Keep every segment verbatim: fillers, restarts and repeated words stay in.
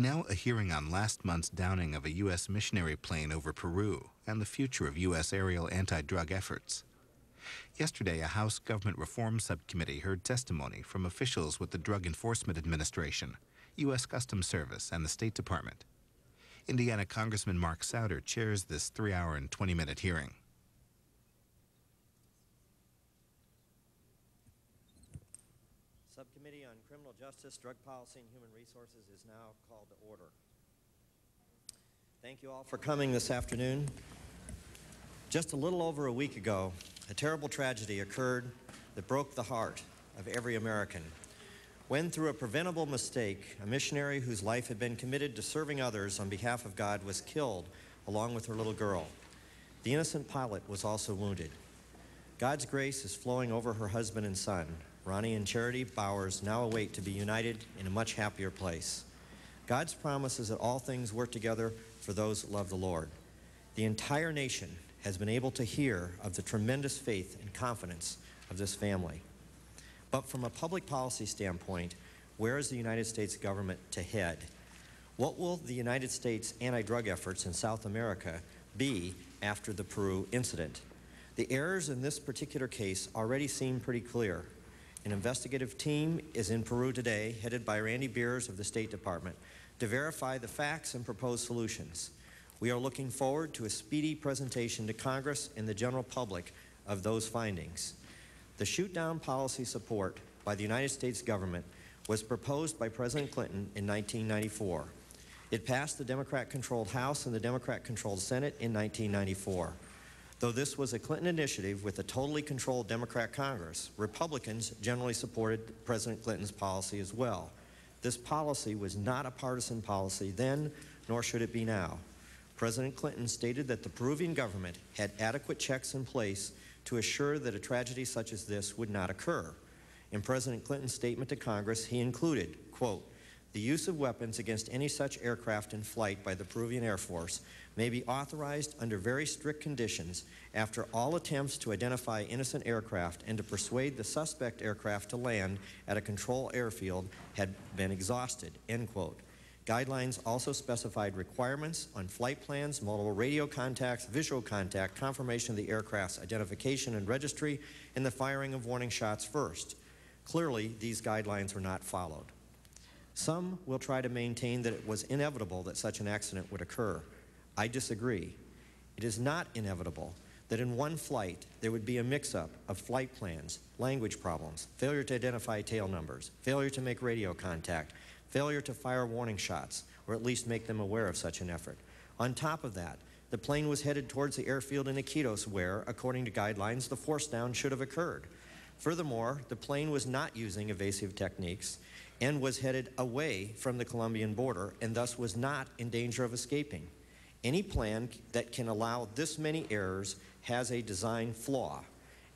Now a hearing on last month's downing of a U S missionary plane over Peru and the future of U S aerial anti-drug efforts. Yesterday, a House Government Reform Subcommittee heard testimony from officials with the Drug Enforcement Administration, U S Customs Service, and the State Department. Indiana Congressman Mark Souder chairs this three hour and twenty minute hearing. Subcommittee on Criminal Justice, Drug Policy, and Human Resources is now called to order. Thank you all for coming this afternoon. Just a little over a week ago, a terrible tragedy occurred that broke the heart of every American, when through a preventable mistake, a missionary whose life had been committed to serving others on behalf of God was killed along with her little girl. The innocent pilot was also wounded. God's grace is flowing over her husband and son. Roni and Charity Bowers now await to be united in a much happier place. God's promise is that all things work together for those that love the Lord. The entire nation has been able to hear of the tremendous faith and confidence of this family. But from a public policy standpoint, where is the United States government to head? What will the United States anti-drug efforts in South America be after the Peru incident? The errors in this particular case already seem pretty clear. An investigative team is in Peru today, headed by Randy Beers of the State Department, to verify the facts and propose solutions. We are looking forward to a speedy presentation to Congress and the general public of those findings. The shoot-down policy support by the United States government was proposed by President Clinton in nineteen ninety-four. It passed the Democrat-controlled House and the Democrat-controlled Senate in nineteen ninety-four. Though this was a Clinton initiative with a totally controlled Democrat Congress, Republicans generally supported President Clinton's policy as well. This policy was not a partisan policy then, nor should it be now. President Clinton stated that the Peruvian government had adequate checks in place to assure that a tragedy such as this would not occur. In President Clinton's statement to Congress, he included, quote, "The use of weapons against any such aircraft in flight by the Peruvian Air Force may be authorized under very strict conditions after all attempts to identify innocent aircraft and to persuade the suspect aircraft to land at a control airfield had been exhausted," end quote. Guidelines also specified requirements on flight plans, multiple radio contacts, visual contact, confirmation of the aircraft's identification and registry, and the firing of warning shots first. Clearly, these guidelines were not followed. Some will try to maintain that it was inevitable that such an accident would occur. I disagree. It is not inevitable that in one flight there would be a mix-up of flight plans, language problems, failure to identify tail numbers, failure to make radio contact, failure to fire warning shots, or at least make them aware of such an effort. On top of that, the plane was headed towards the airfield in Iquitos where, according to guidelines, the force down should have occurred. Furthermore, the plane was not using evasive techniques and was headed away from the Colombian border and thus was not in danger of escaping. Any plan that can allow this many errors has a design flaw.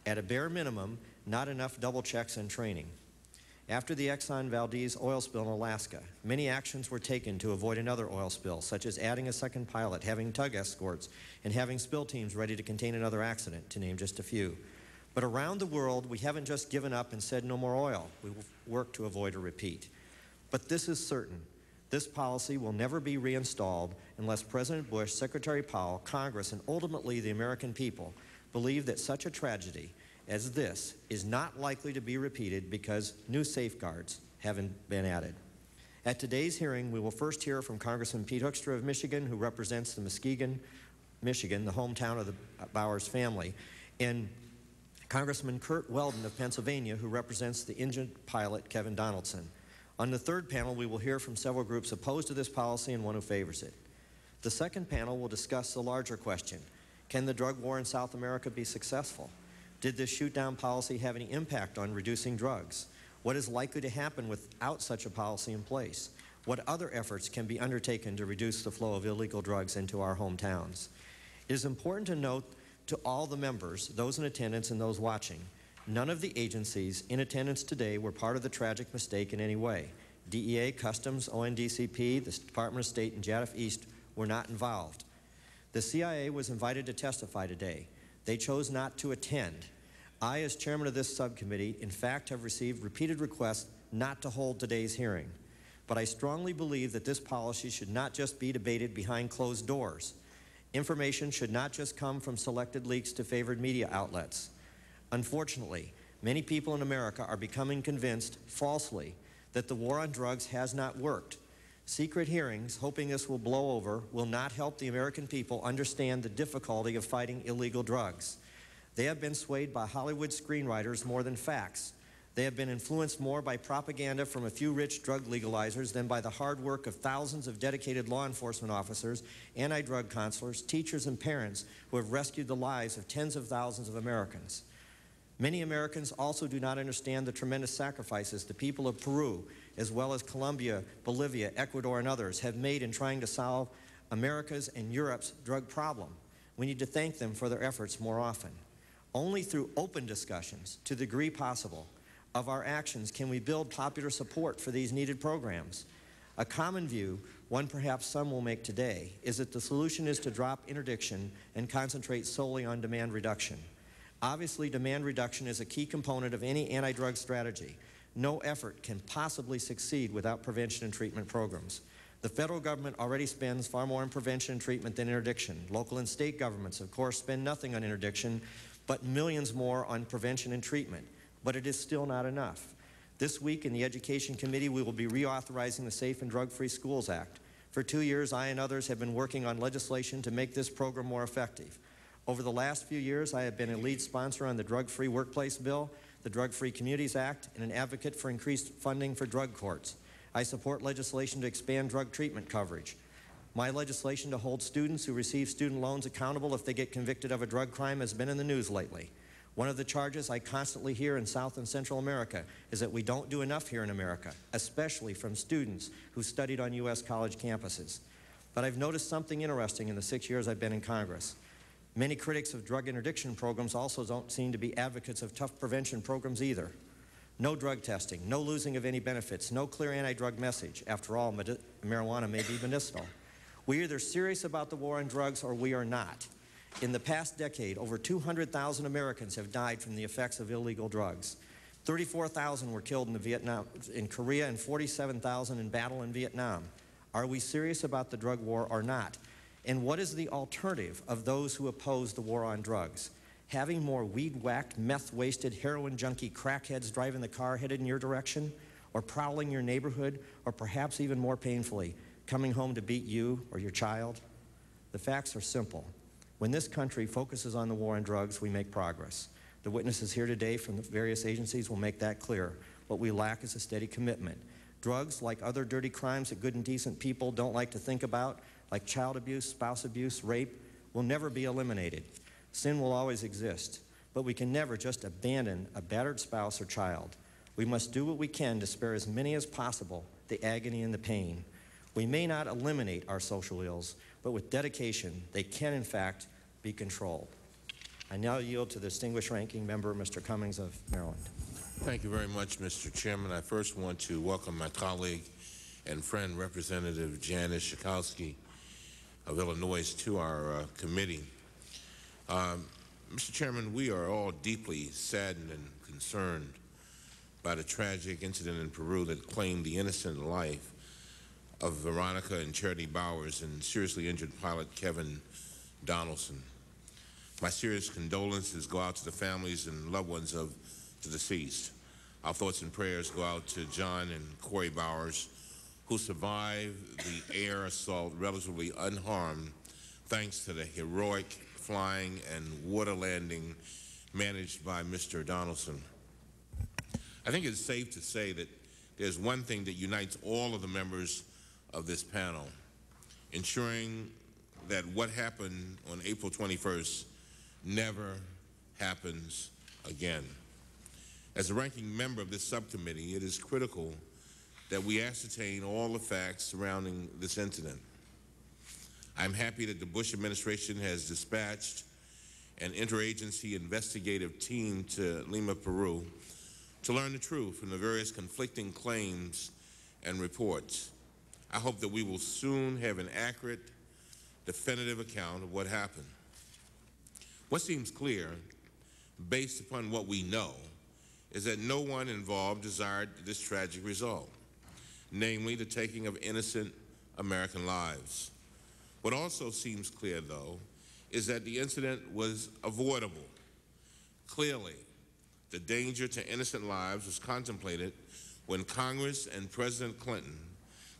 At a bare minimum, not enough double checks and training. After the Exxon Valdez oil spill in Alaska, many actions were taken to avoid another oil spill, such as adding a second pilot, having tug escorts, and having spill teams ready to contain another accident, to name just a few. But around the world, we haven't just given up and said no more oil. We will work to avoid a repeat. But this is certain. This policy will never be reinstalled unless President Bush, Secretary Powell, Congress, and ultimately the American people believe that such a tragedy as this is not likely to be repeated because new safeguards haven't been added. At today's hearing, we will first hear from Congressman Pete Hoekstra of Michigan, who represents the Muskegon, Michigan, the hometown of the Bowers family, and Congressman Kurt Weldon of Pennsylvania, who represents the injured pilot Kevin Donaldson. On the third panel, we will hear from several groups opposed to this policy and one who favors it. The second panel will discuss the larger question: can the drug war in South America be successful? Did this shoot-down policy have any impact on reducing drugs? What is likely to happen without such a policy in place? What other efforts can be undertaken to reduce the flow of illegal drugs into our hometowns? It is important to note to all the members, those in attendance and those watching, none of the agencies in attendance today were part of the tragic mistake in any way. D E A, Customs, O N D C P, the Department of State, and J A D F East were not involved. The C I A was invited to testify today. They chose not to attend. I, as chairman of this subcommittee, in fact, have received repeated requests not to hold today's hearing. but I strongly believe that this policy should not just be debated behind closed doors. Information should not just come from selected leaks to favored media outlets. Unfortunately, many people in America are becoming convinced, falsely, that the war on drugs has not worked. Secret hearings, hoping this will blow over, will not help the American people understand the difficulty of fighting illegal drugs. They have been swayed by Hollywood screenwriters more than facts. They have been influenced more by propaganda from a few rich drug legalizers than by the hard work of thousands of dedicated law enforcement officers, anti-drug counselors, teachers, and parents who have rescued the lives of tens of thousands of Americans. Many Americans also do not understand the tremendous sacrifices the people of Peru, as well as Colombia, Bolivia, Ecuador, and others have made in trying to solve America's and Europe's drug problem. We need to thank them for their efforts more often. Only through open discussions, to the degree possible, of our actions can we build popular support for these needed programs. A common view, one perhaps some will make today, is that the solution is to drop interdiction and concentrate solely on demand reduction. Obviously, demand reduction is a key component of any anti-drug strategy. No effort can possibly succeed without prevention and treatment programs. The federal government already spends far more on prevention and treatment than interdiction. Local and state governments, of course, spend nothing on interdiction, but millions more on prevention and treatment. But it is still not enough. This week in the Education Committee, we will be reauthorizing the Safe and Drug-Free Schools Act. For two years, I and others have been working on legislation to make this program more effective. Over the last few years, I have been a lead sponsor on the Drug-Free Workplace Bill, the Drug-Free Communities Act, and an advocate for increased funding for drug courts. I support legislation to expand drug treatment coverage. My legislation to hold students who receive student loans accountable if they get convicted of a drug crime has been in the news lately. One of the charges I constantly hear in South and Central America is that we don't do enough here in America, especially from students who studied on U S college campuses. But I've noticed something interesting in the six years I've been in Congress. Many critics of drug interdiction programs also don't seem to be advocates of tough prevention programs either. No drug testing, no losing of any benefits, no clear anti-drug message. After all, marijuana may be medicinal. We're either serious about the war on drugs or we are not. In the past decade, over two hundred thousand Americans have died from the effects of illegal drugs. thirty-four thousand were killed in, the Vietnam, in Korea and forty-seven thousand in battle in Vietnam. Are we serious about the drug war or not? And what is the alternative of those who oppose the war on drugs? Having more weed-whacked, meth-wasted, heroin junkie crackheads driving the car headed in your direction, or prowling your neighborhood, or perhaps even more painfully, coming home to beat you or your child? The facts are simple. When this country focuses on the war on drugs, we make progress. The witnesses here today from the various agencies will make that clear. What we lack is a steady commitment. Drugs, like other dirty crimes that good and decent people don't like to think about, like child abuse, spouse abuse, rape, will never be eliminated. Sin will always exist, but we can never just abandon a battered spouse or child. We must do what we can to spare as many as possible the agony and the pain. We may not eliminate our social ills, but with dedication, they can, in fact, be controlled. I now yield to the distinguished ranking member, Mister Cummings of Maryland. Thank you very much, Mister Chairman. I first want to welcome my colleague and friend, Representative Janice Schakowsky of Illinois, to our uh, committee. Um, Mister Chairman, we are all deeply saddened and concerned by the tragic incident in Peru that claimed the innocent life of Veronica and Charity Bowers and seriously injured pilot Kevin Donaldson. My serious condolences go out to the families and loved ones of the deceased. Our thoughts and prayers go out to John and Corey Bowers, who survived the air assault relatively unharmed thanks to the heroic flying and water landing managed by Mister Donaldson. I think it's safe to say that there's one thing that unites all of the members of this panel, ensuring that what happened on April twenty-first never happens again. As the ranking member of this subcommittee, it is critical that we ascertain all the facts surrounding this incident. I'm happy that the Bush administration has dispatched an interagency investigative team to Lima, Peru, to learn the truth from the various conflicting claims and reports. I hope that we will soon have an accurate, definitive account of what happened. What seems clear, based upon what we know, is that no one involved desired this tragic result. namely the taking of innocent American lives. What also seems clear, though, is that the incident was avoidable. Clearly, the danger to innocent lives was contemplated when Congress and President Clinton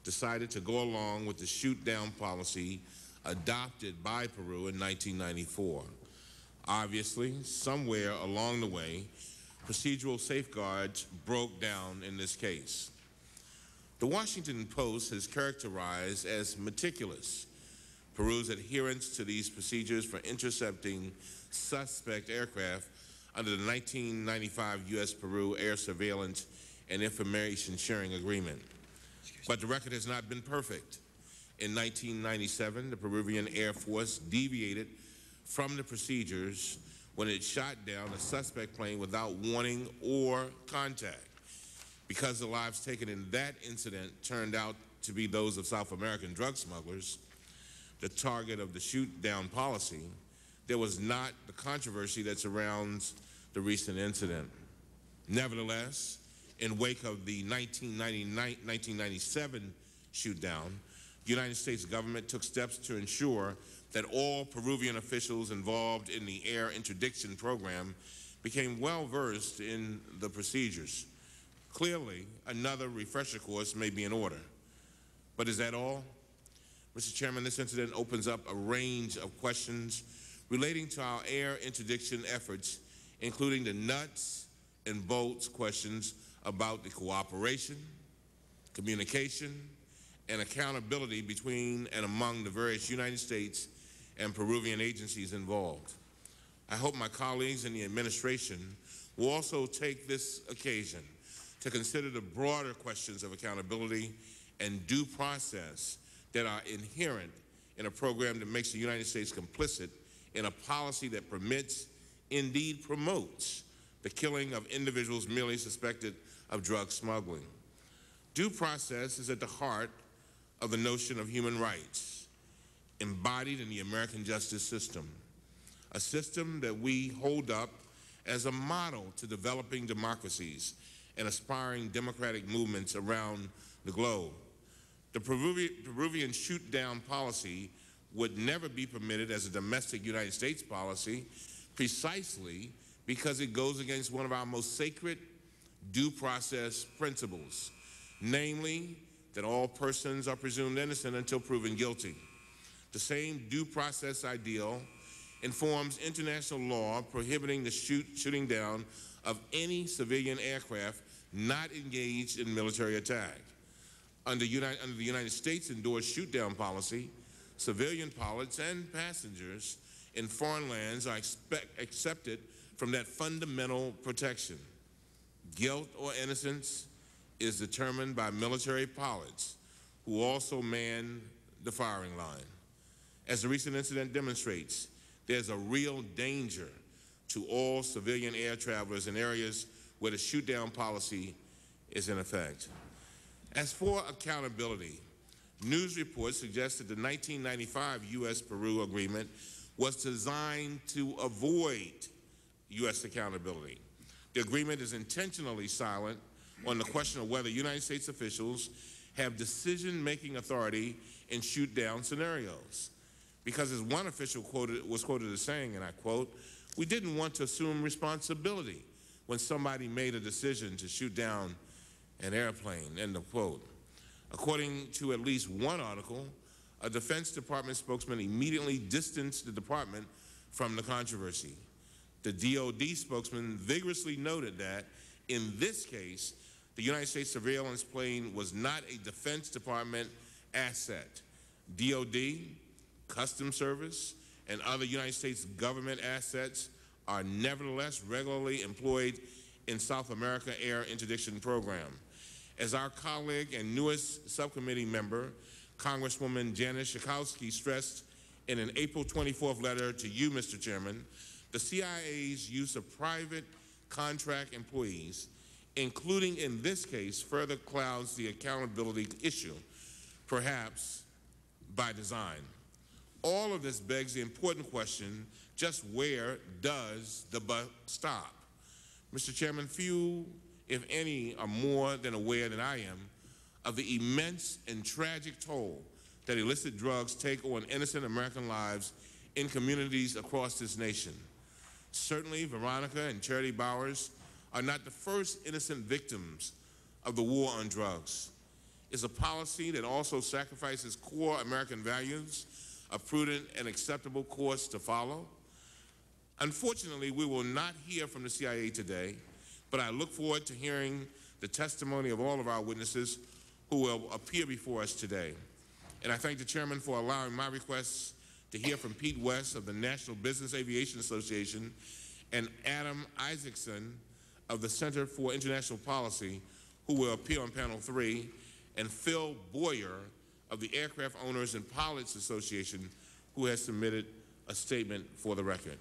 decided to go along with the shoot-down policy adopted by Peru in nineteen ninety-four. Obviously, somewhere along the way, procedural safeguards broke down in this case. The Washington Post has characterized as meticulous Peru's adherence to these procedures for intercepting suspect aircraft under the nineteen ninety-five U S Peru Air Surveillance and Information Sharing Agreement. But the record has not been perfect. In nineteen ninety-seven, the Peruvian Air Force deviated from the procedures when it shot down a suspect plane without warning or contact. Because the lives taken in that incident turned out to be those of South American drug smugglers, the target of the shoot-down policy, there was not the controversy that surrounds the recent incident. Nevertheless, in wake of the nineteen ninety-nine nineteen ninety-seven shoot-down, the United States government took steps to ensure that all Peruvian officials involved in the air interdiction program became well-versed in the procedures. Clearly, another refresher course may be in order. But is that all? Mister Chairman, this incident opens up a range of questions relating to our air interdiction efforts, including the nuts and bolts questions about the cooperation, communication, and accountability between and among the various United States and Peruvian agencies involved. I hope my colleagues in the administration will also take this occasion to consider the broader questions of accountability and due process that are inherent in a program that makes the United States complicit in a policy that permits, indeed promotes, the killing of individuals merely suspected of drug smuggling. Due process is at the heart of the notion of human rights, embodied in the American justice system, a system that we hold up as a model to developing democracies and aspiring democratic movements around the globe. The Peruvian shoot-down policy would never be permitted as a domestic United States policy precisely because it goes against one of our most sacred due process principles, namely that all persons are presumed innocent until proven guilty. The same due process ideal informs international law prohibiting the shoot, shooting down of any civilian aircraft not engaged in military attack. Under, United, under the United States endorsed shoot-down policy, civilian pilots and passengers in foreign lands are expect, accepted from that fundamental protection. Guilt or innocence is determined by military pilots who also man the firing line. As the recent incident demonstrates, there's a real danger to all civilian air travelers in areas where the shoot-down policy is in effect. As for accountability, news reports suggest that the nineteen ninety-five U S Peru agreement was designed to avoid U S accountability. The agreement is intentionally silent on the question of whether United States officials have decision-making authority in shoot-down scenarios. Because as one official quoted, was quoted as saying, and I quote, "We didn't want to assume responsibility when somebody made a decision to shoot down an airplane," end of quote. According to at least one article, a Defense Department spokesman immediately distanced the department from the controversy. The D O D spokesman vigorously noted that, in this case, the United States surveillance plane was not a Defense Department asset. D O D, Customs Service, and other United States government assets are nevertheless regularly employed in South America Air Interdiction Program. As our colleague and newest subcommittee member, Congresswoman Janice Schakowsky, stressed in an April twenty-fourth letter to you, Mister Chairman, the C I A's use of private contract employees, including in this case, further clouds the accountability issue, perhaps by design. All of this begs the important question, just where does the buck stop? Mister Chairman, few, if any, are more than aware than I am of the immense and tragic toll that illicit drugs take on innocent American lives in communities across this nation. Certainly, Veronica and Charity Bowers are not the first innocent victims of the war on drugs. It's a policy that also sacrifices core American values, a prudent and acceptable course to follow. Unfortunately, we will not hear from the C I A today, but I look forward to hearing the testimony of all of our witnesses who will appear before us today. And I thank the chairman for allowing my requests to hear from Pete West of the National Business Aviation Association and Adam Isacson of the Center for International Policy, who will appear on panel three, and Phil Boyer of the Aircraft Owners and Pilots Association, who has submitted a statement for the record.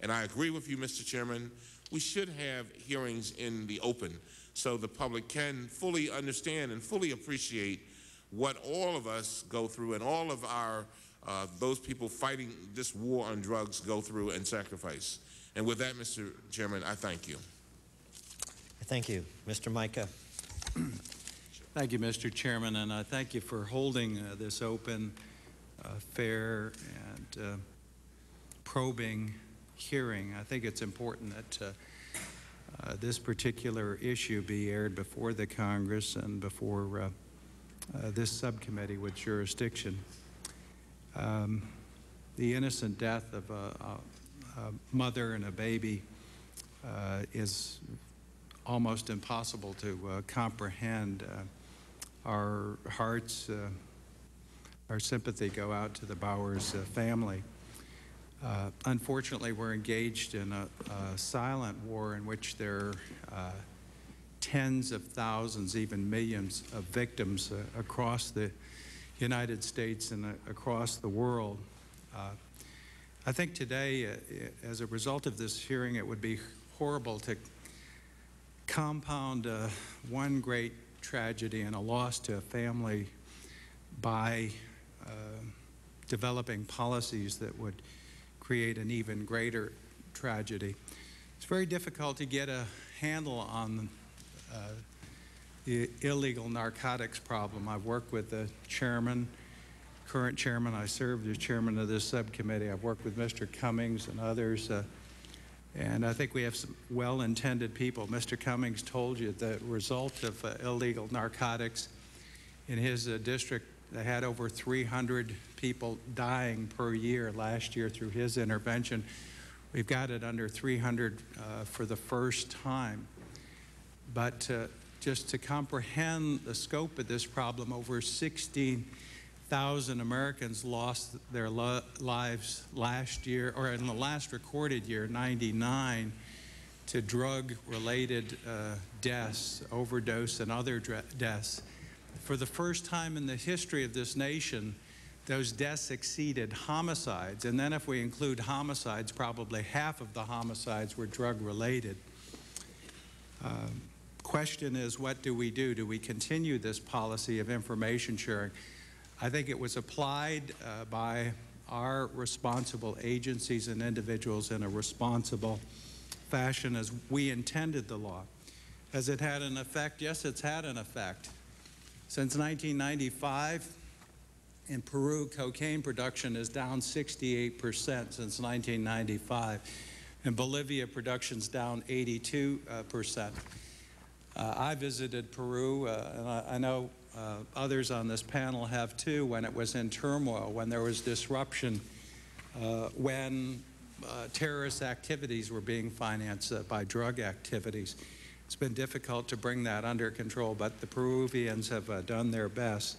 And I agree with you, Mister Chairman, we should have hearings in the open so the public can fully understand and fully appreciate what all of us go through and all of our, uh, those people fighting this war on drugs go through and sacrifice. And with that, Mister Chairman, I thank you. Thank you. Mister Micah. Thank you, Mister Chairman, and I thank you for holding uh, this open, uh, fair, and uh, probing hearing. I think it's important that uh, uh, this particular issue be aired before the Congress and before uh, uh, this subcommittee with jurisdiction. Um, the innocent death of a, a, a mother and a baby uh, is almost impossible to uh, comprehend. Uh, our hearts, uh, our sympathy go out to the Bowers uh, family. Uh, unfortunately, we're engaged in a, a silent war in which there are uh, tens of thousands, even millions of victims uh, across the United States and uh, across the world. Uh, I think today, uh, as a result of this hearing, it would be horrible to compound uh, one great tragedy and a loss to a family by uh, developing policies that would create an even greater tragedy. It's very difficult to get a handle on uh, the illegal narcotics problem. I've worked with the chairman, current chairman. I served as chairman of this subcommittee. I've worked with Mister Cummings and others. Uh, and I think we have some well-intended people. Mister Cummings told you the result of uh, illegal narcotics in his uh, district. They had over three hundred people dying per year last year through his intervention. We've got it under three hundred uh, for the first time. But uh, just to comprehend the scope of this problem, over sixteen thousand Americans lost their lives last year, or in the last recorded year, ninety-nine, to drug-related uh, deaths, overdose, and other deaths. For the first time in the history of this nation, those deaths exceeded homicides. And then if we include homicides, probably half of the homicides were drug-related. Um, question is, what do we do? Do we continue this policy of information sharing? I think it was applied uh, by our responsible agencies and individuals in a responsible fashion as we intended the law. Has it had an effect? Yes, it's had an effect. Since nineteen ninety-five, in Peru, cocaine production is down sixty-eight percent since nineteen ninety-five. In Bolivia, production's down eighty-two percent. Uh, I visited Peru, uh, and I, I know uh, others on this panel have too, when it was in turmoil, when there was disruption, uh, when uh, terrorist activities were being financed uh, by drug activities. It's been difficult to bring that under control, but the Peruvians have uh, done their best.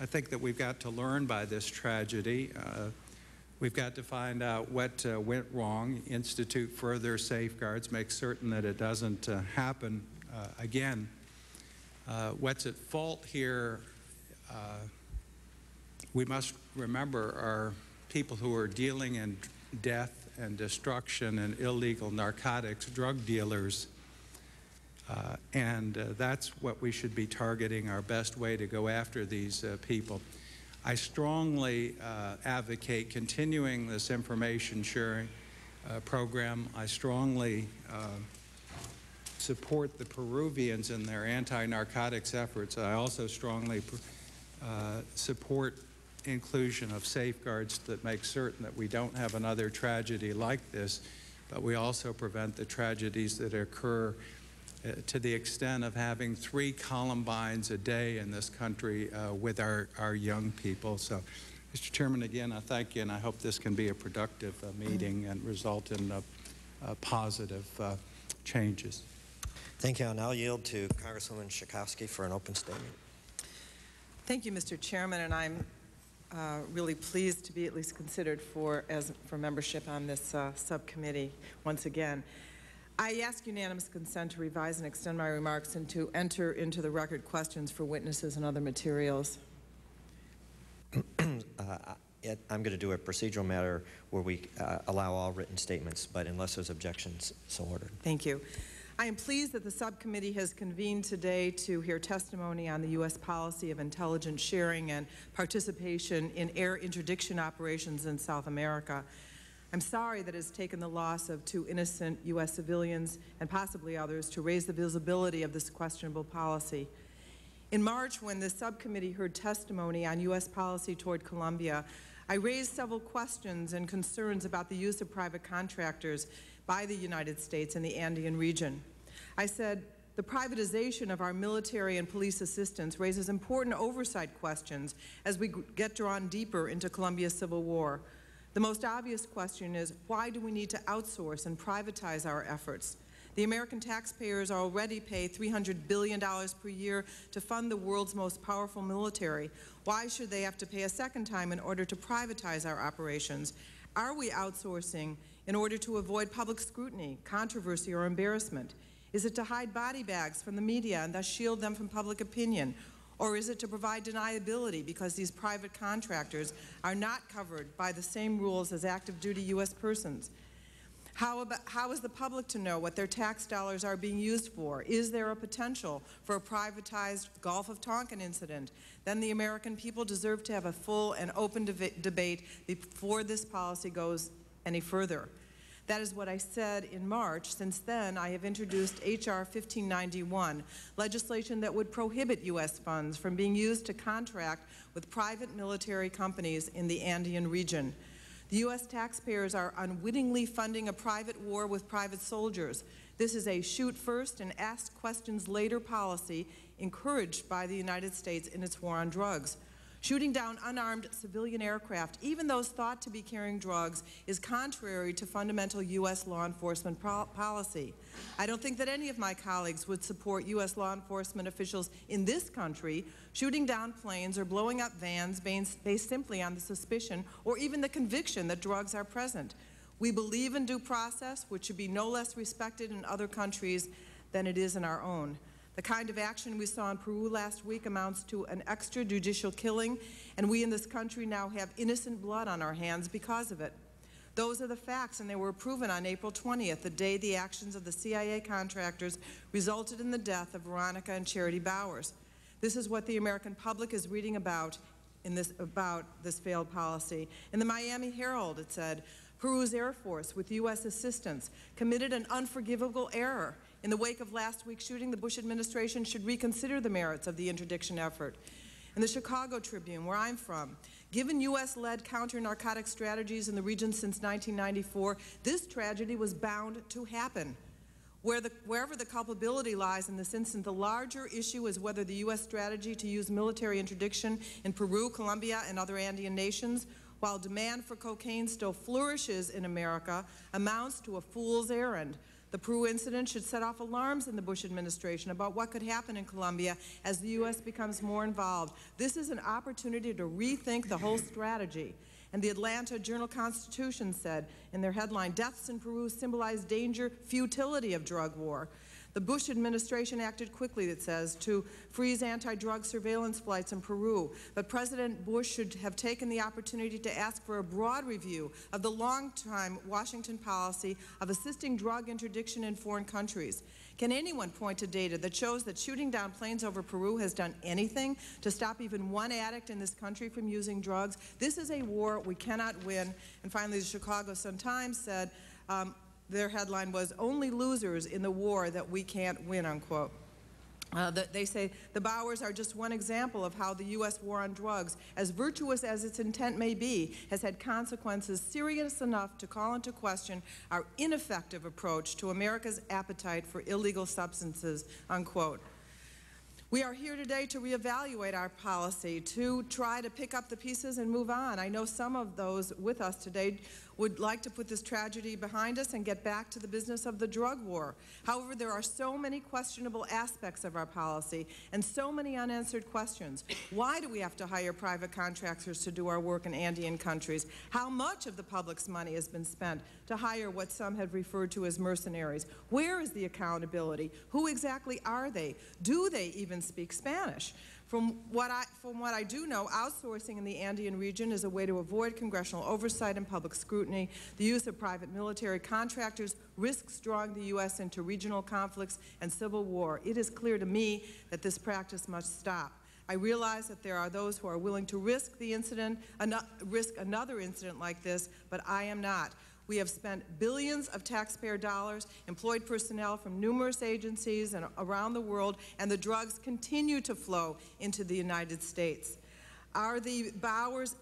I think that we've got to learn by this tragedy. Uh, we've got to find out what uh, went wrong, institute further safeguards, make certain that it doesn't uh, happen uh, again. Uh, what's at fault here, uh, we must remember, are people who are dealing in death and destruction and illegal narcotics, drug dealers. Uh, and uh, that's what we should be targeting, our best way to go after these uh, people. I strongly uh, advocate continuing this information sharing uh, program. I strongly uh, support the Peruvians in their anti-narcotics efforts. I also strongly uh, support inclusion of safeguards that make certain that we don't have another tragedy like this, but we also prevent the tragedies that occur uh, to the extent of having three Columbines a day in this country uh, with our, our young people. So, Mister Chairman, again, I thank you, and I hope this can be a productive uh, meeting and result in uh, uh, positive uh, changes. Thank you. I'll now yield to Congresswoman Schakowsky for an open statement. Thank you, Mister Chairman, and I'm Uh, really pleased to be at least considered for, as, for membership on this uh, subcommittee once again. I ask unanimous consent to revise and extend my remarks and to enter into the record questions for witnesses and other materials. uh, I'm going to do a procedural matter where we uh, allow all written statements, but unless there's objections, so ordered. Thank you. I am pleased that the subcommittee has convened today to hear testimony on the U S policy of intelligence sharing and participation in air interdiction operations in South America. I'm sorry that it has taken the loss of two innocent U S civilians and possibly others to raise the visibility of this questionable policy. In March, when the subcommittee heard testimony on U S policy toward Colombia, I raised several questions and concerns about the use of private contractors by the United States in the Andean region. I said, the privatization of our military and police assistance raises important oversight questions as we get drawn deeper into Colombia's civil war. The most obvious question is, why do we need to outsource and privatize our efforts? The American taxpayers already pay three hundred billion dollars per year to fund the world's most powerful military. Why should they have to pay a second time in order to privatize our operations? Are we outsourcing in order to avoid public scrutiny, controversy, or embarrassment? Is it to hide body bags from the media and thus shield them from public opinion? Or is it to provide deniability because these private contractors are not covered by the same rules as active duty U S persons? How, about, how is the public to know what their tax dollars are being used for? Is there a potential for a privatized Gulf of Tonkin incident? Then the American people deserve to have a full and open de- debate before this policy goes any further. That is what I said in March. Since then, I have introduced H R fifteen ninety-one, legislation that would prohibit U S funds from being used to contract with private military companies in the Andean region. The U S taxpayers are unwittingly funding a private war with private soldiers. This is a shoot first and ask questions later policy encouraged by the United States in its war on drugs. Shooting down unarmed civilian aircraft, even those thought to be carrying drugs, is contrary to fundamental U S law enforcement policy. I don't think that any of my colleagues would support U S law enforcement officials in this country shooting down planes or blowing up vans based simply on the suspicion or even the conviction that drugs are present. We believe in due process, which should be no less respected in other countries than it is in our own. The kind of action we saw in Peru last week amounts to an extrajudicial killing, and we in this country now have innocent blood on our hands because of it. Those are the facts, and they were proven on April twentieth, the day the actions of the C I A contractors resulted in the death of Veronica and Charity Bowers. This is what the American public is reading about in this, about this failed policy. In the Miami Herald, it said, Peru's Air Force, with U S assistance, committed an unforgivable error. In the wake of last week's shooting, the Bush administration should reconsider the merits of the interdiction effort. In the Chicago Tribune, where I'm from, given U S-led counter-narcotic strategies in the region since nineteen ninety-four, this tragedy was bound to happen. Where the, wherever the culpability lies in this instance, the larger issue is whether the U S strategy to use military interdiction in Peru, Colombia, and other Andean nations, while demand for cocaine still flourishes in America, amounts to a fool's errand. The Peru incident should set off alarms in the Bush administration about what could happen in Colombia as the U S becomes more involved. This is an opportunity to rethink the whole strategy. And the Atlanta Journal-Constitution said in their headline, deaths in Peru symbolize danger, futility of drug war. The Bush administration acted quickly, it says, to freeze anti-drug surveillance flights in Peru. But President Bush should have taken the opportunity to ask for a broad review of the long-time Washington policy of assisting drug interdiction in foreign countries. Can anyone point to data that shows that shooting down planes over Peru has done anything to stop even one addict in this country from using drugs? This is a war we cannot win. And finally, the Chicago Sun-Times said, um, Their headline was, "Only losers in the war that we can't win," unquote. Uh, the, they say the Bowers are just one example of how the U S war on drugs, as virtuous as its intent may be, has had consequences serious enough to call into question our ineffective approach to America's appetite for illegal substances, unquote. We are here today to reevaluate our policy, to try to pick up the pieces and move on. I know some of those with us today would like to put this tragedy behind us and get back to the business of the drug war. However, there are so many questionable aspects of our policy and so many unanswered questions. Why do we have to hire private contractors to do our work in Andean countries? How much of the public's money has been spent to hire what some have referred to as mercenaries? Where is the accountability? Who exactly are they? Do they even speak Spanish? From what, I, from what I do know, outsourcing in the Andean region is a way to avoid congressional oversight and public scrutiny. The use of private military contractors risks drawing the U S into regional conflicts and civil war. It is clear to me that this practice must stop. I realize that there are those who are willing to risk the incident, an- risk another incident like this, but I am not. We have spent billions of taxpayer dollars, employed personnel from numerous agencies and around the world, and the drugs continue to flow into the United States. Are the Bowers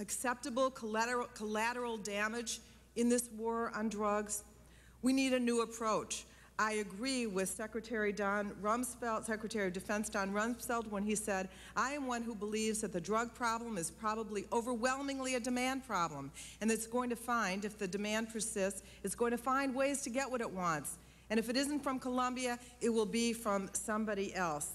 acceptable collateral, collateral damage in this war on drugs? We need a new approach. I agree with Secretary Don Rumsfeld, Secretary of Defense Don Rumsfeld, when he said, "I am one who believes that the drug problem is probably overwhelmingly a demand problem, and it's going to find, if the demand persists, it's going to find ways to get what it wants. And if it isn't from Colombia, it will be from somebody else."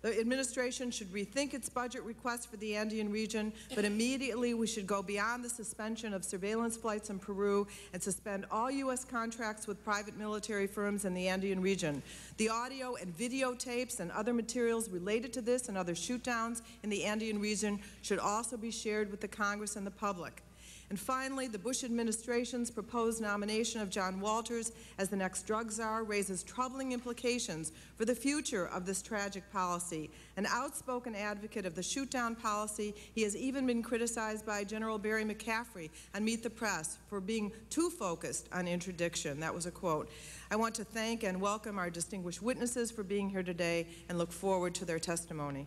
The administration should rethink its budget request for the Andean region, but immediately we should go beyond the suspension of surveillance flights in Peru and suspend all U S contracts with private military firms in the Andean region. The audio and videotapes and other materials related to this and other shootdowns in the Andean region should also be shared with the Congress and the public. And finally, the Bush administration's proposed nomination of John Walters as the next drug czar raises troubling implications for the future of this tragic policy. An outspoken advocate of the shoot-down policy, he has even been criticized by General Barry McCaffrey on Meet the Press for being too focused on interdiction. That was a quote. I want to thank and welcome our distinguished witnesses for being here today and look forward to their testimony.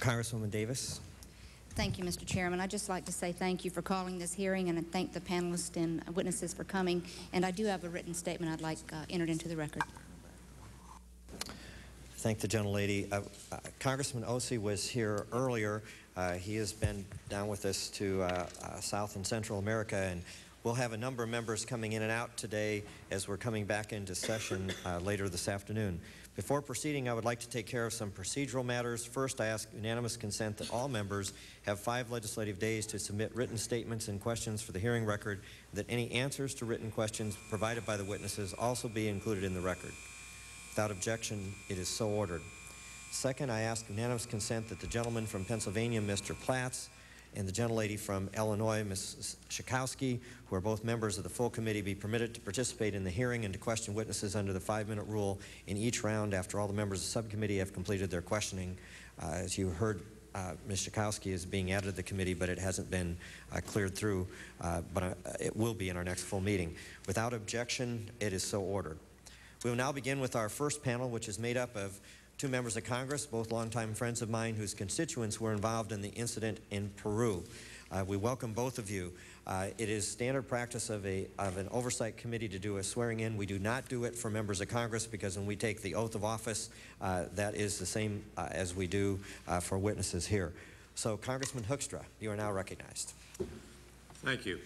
Congresswoman Davis. Thank you, Mister Chairman. I'd just like to say thank you for calling this hearing, and I thank the panelists and witnesses for coming. And I do have a written statement I'd like uh, entered into the record. Thank the gentlelady. Uh, uh, Congressman Osi was here earlier. Uh, he has been down with us to uh, uh, South and Central America, and we'll have a number of members coming in and out today as we're coming back into session uh, later this afternoon. Before proceeding, I would like to take care of some procedural matters. First, I ask unanimous consent that all members have five legislative days to submit written statements and questions for the hearing record, that any answers to written questions provided by the witnesses also be included in the record. Without objection, it is so ordered. Second, I ask unanimous consent that the gentleman from Pennsylvania, Mister Platts, and the gentlelady from Illinois, Missus Schakowsky, who are both members of the full committee, be permitted to participate in the hearing and to question witnesses under the five-minute rule in each round after all the members of the subcommittee have completed their questioning. Uh, as you heard, uh, Miz Schakowsky is being added to the committee, but it hasn't been uh, cleared through, uh, but uh, it will be in our next full meeting. Without objection, it is so ordered. We will now begin with our first panel, which is made up of two members of Congress, both longtime friends of mine whose constituents were involved in the incident in Peru. Uh, we welcome both of you. Uh, it is standard practice of, a, of an oversight committee to do a swearing in. We do not do it for members of Congress because when we take the oath of office, uh, that is the same uh, as we do uh, for witnesses here. So Congressman Hoekstra, you are now recognized. Thank you.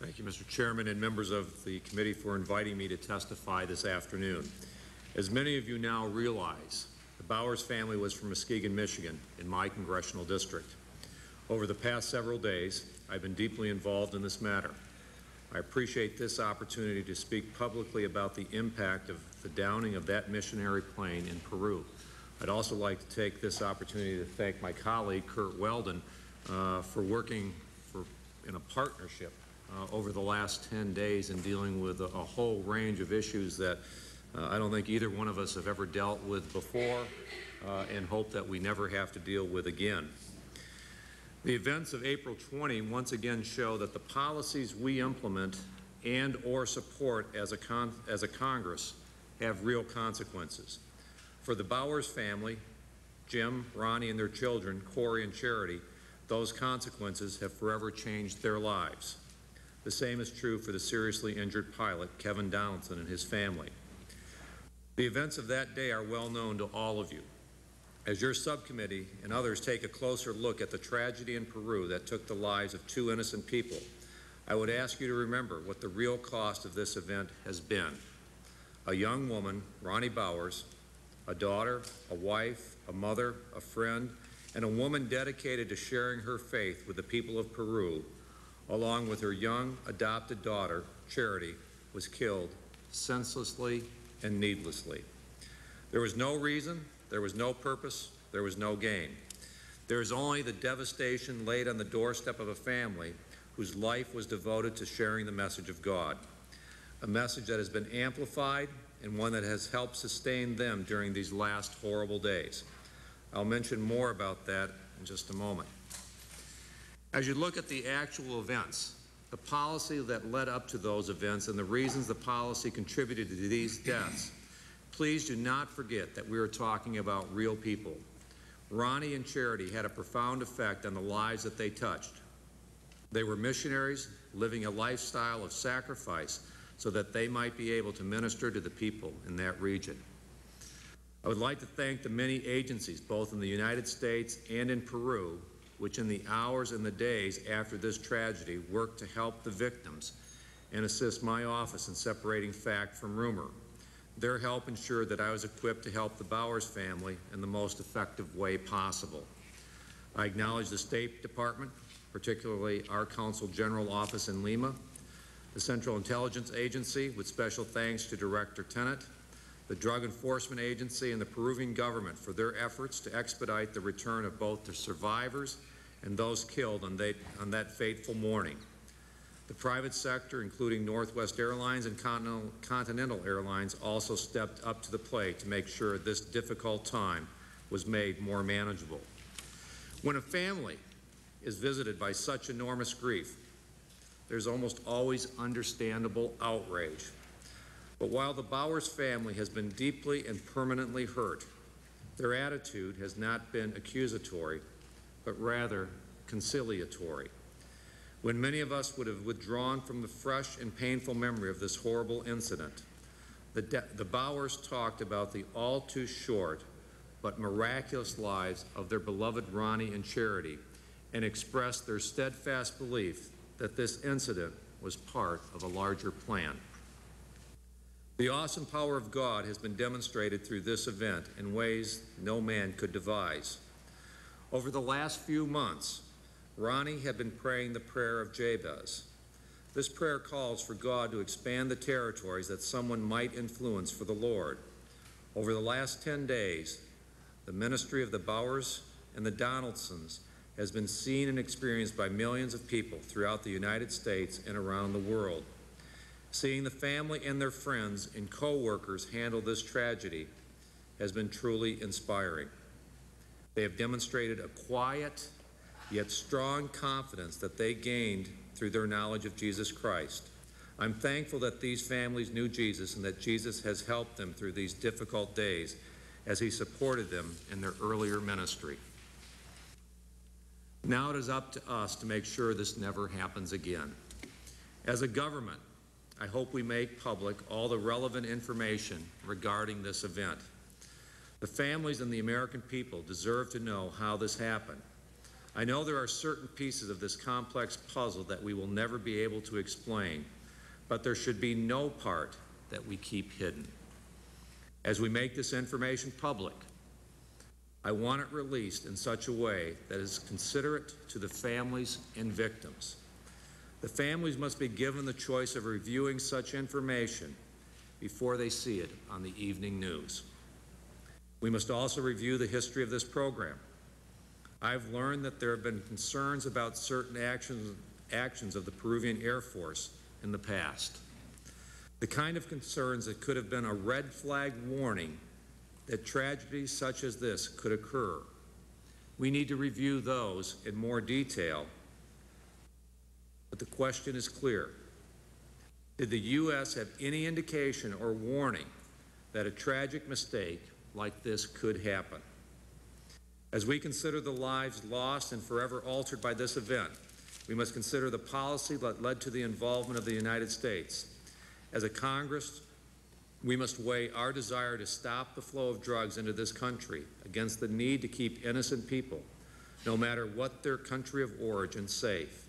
Thank you, Mister Chairman, and members of the committee for inviting me to testify this afternoon. As many of you now realize, the Bowers family was from Muskegon, Michigan, in my congressional district. Over the past several days, I've been deeply involved in this matter. I appreciate this opportunity to speak publicly about the impact of the downing of that missionary plane in Peru. I'd also like to take this opportunity to thank my colleague, Kurt Weldon, uh, for working for, in a partnership uh, over the last ten days in dealing with a, a whole range of issues that Uh, I don't think either one of us have ever dealt with before, uh, and hope that we never have to deal with again. The events of April twentieth once again show that the policies we implement and or support as a, con as a Congress have real consequences. For the Bowers family, Jim, Roni, and their children, Corey and Charity, those consequences have forever changed their lives. The same is true for the seriously injured pilot, Kevin Donaldson, and his family. The events of that day are well known to all of you. As your subcommittee and others take a closer look at the tragedy in Peru that took the lives of two innocent people, I would ask you to remember what the real cost of this event has been. A young woman, Roni Bowers, a daughter, a wife, a mother, a friend, and a woman dedicated to sharing her faith with the people of Peru, along with her young adopted daughter, Charity, was killed senselessly and needlessly. There was no reason, there was no purpose, there was no gain. There is only the devastation laid on the doorstep of a family whose life was devoted to sharing the message of God, a message that has been amplified and one that has helped sustain them during these last horrible days. I'll mention more about that in just a moment. As you look at the actual events, the policy that led up to those events, and the reasons the policy contributed to these deaths, please do not forget that we are talking about real people. Roni and Charity had a profound effect on the lives that they touched. They were missionaries living a lifestyle of sacrifice so that they might be able to minister to the people in that region. I would like to thank the many agencies, both in the United States and in Peru, which in the hours and the days after this tragedy worked to help the victims and assist my office in separating fact from rumor. Their help ensured that I was equipped to help the Bowers family in the most effective way possible. I acknowledge the State Department, particularly our Consul General office in Lima, the Central Intelligence Agency, with special thanks to Director Tenet, the Drug Enforcement Agency, and the Peruvian government for their efforts to expedite the return of both the survivors and those killed on, they, on that fateful morning. The private sector, including Northwest Airlines and Continental, Continental Airlines, also stepped up to the plate to make sure this difficult time was made more manageable. When a family is visited by such enormous grief, there's almost always understandable outrage. But while the Bowers family has been deeply and permanently hurt, their attitude has not been accusatory, but rather conciliatory. When many of us would have withdrawn from the fresh and painful memory of this horrible incident, the, the Bowers talked about the all too short but miraculous lives of their beloved Roni and Charity, and expressed their steadfast belief that this incident was part of a larger plan. The awesome power of God has been demonstrated through this event in ways no man could devise. Over the last few months, Roni had been praying the prayer of Jabez. This prayer calls for God to expand the territories that someone might influence for the Lord. Over the last ten days, the ministry of the Bowers and the Donaldsons has been seen and experienced by millions of people throughout the United States and around the world. Seeing the family and their friends and co-workers handle this tragedy has been truly inspiring. They have demonstrated a quiet yet strong confidence that they gained through their knowledge of Jesus Christ. I'm thankful that these families knew Jesus and that Jesus has helped them through these difficult days as he supported them in their earlier ministry. Now it is up to us to make sure this never happens again. As a government, I hope we make public all the relevant information regarding this event. The families and the American people deserve to know how this happened. I know there are certain pieces of this complex puzzle that we will never be able to explain, but there should be no part that we keep hidden. As we make this information public, I want it released in such a way that is considerate to the families and victims. The families must be given the choice of reviewing such information before they see it on the evening news. We must also review the history of this program. I've learned that there have been concerns about certain actions, actions of the Peruvian Air Force in the past. The kind of concerns that could have been a red flag warning that tragedies such as this could occur. We need to review those in more detail. But the question is clear. Did the U S have any indication or warning that a tragic mistake like this could happen? As we consider the lives lost and forever altered by this event, we must consider the policy that led to the involvement of the United States. As a Congress, we must weigh our desire to stop the flow of drugs into this country against the need to keep innocent people, no matter what their country of origin, safe.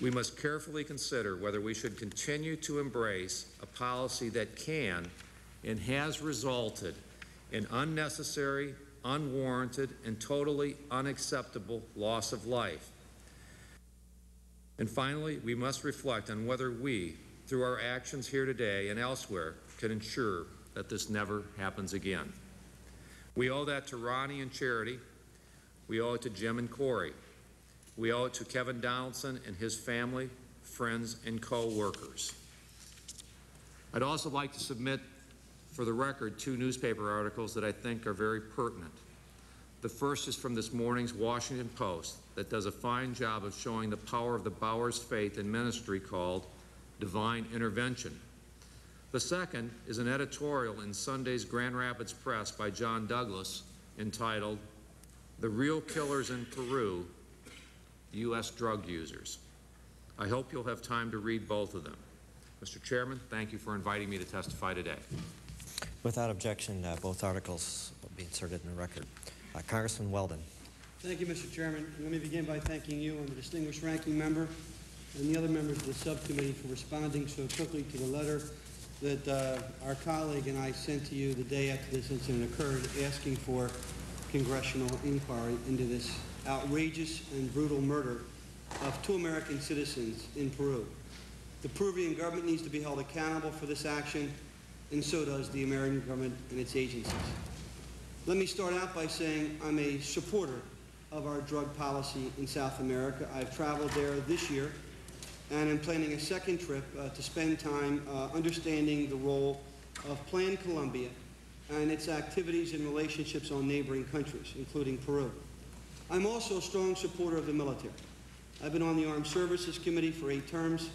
We must carefully consider whether we should continue to embrace a policy that can and has resulted in unnecessary, unwarranted, and totally unacceptable loss of life. And finally, we must reflect on whether we, through our actions here today and elsewhere, can ensure that this never happens again. We owe that to Roni and Charity. We owe it to Jim and Corey. We owe it to Kevin Donaldson and his family, friends, and co-workers. I'd also like to submit for the record two newspaper articles that I think are very pertinent. The first is from this morning's Washington Post that does a fine job of showing the power of the Bowers faith and ministry called Divine Intervention. The second is an editorial in Sunday's Grand Rapids Press by John Douglas entitled The Real Killers in Peru, U S Drug Users. I hope you'll have time to read both of them. Mister Chairman, thank you for inviting me to testify today. Without objection, uh, both articles will be inserted in the record. Uh, Congressman Weldon. Thank you, Mister Chairman. Let me begin by thanking you and the distinguished ranking member and the other members of the subcommittee for responding so quickly to the letter that uh, our colleague and I sent to you the day after this incident occurred, asking for congressional inquiry into this outrageous and brutal murder of two American citizens in Peru. The Peruvian government needs to be held accountable for this action, and so does the American government and its agencies. Let me start out by saying I'm a supporter of our drug policy in South America. I've traveled there this year, and I'm planning a second trip uh, to spend time uh, understanding the role of Plan Colombia and its activities and relationships on neighboring countries, including Peru. I'm also a strong supporter of the military. I've been on the Armed Services Committee for eight terms.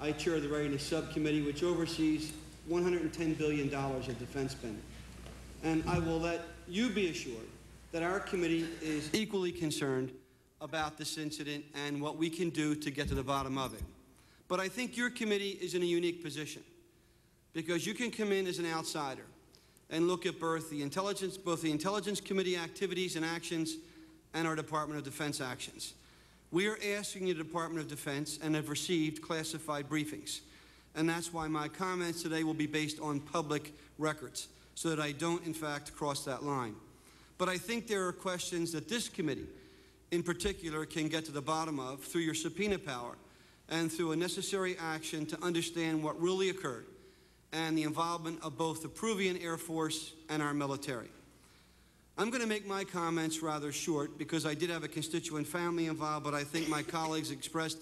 I chair the Readiness Subcommittee, which oversees one hundred ten billion dollars of defense spending. And I will let you be assured that our committee is equally concerned about this incident and what we can do to get to the bottom of it. But I think your committee is in a unique position because you can come in as an outsider and look at both the intelligence, both the Intelligence Committee activities and actions and our Department of Defense actions. We are asking the Department of Defense and have received classified briefings. And that's why my comments today will be based on public records, so that I don't, in fact, cross that line. But I think there are questions that this committee, in particular, can get to the bottom of through your subpoena power and through a necessary action to understand what really occurred and the involvement of both the Peruvian Air Force and our military. I'm going to make my comments rather short because I did have a constituent family involved, but I think my colleagues expressed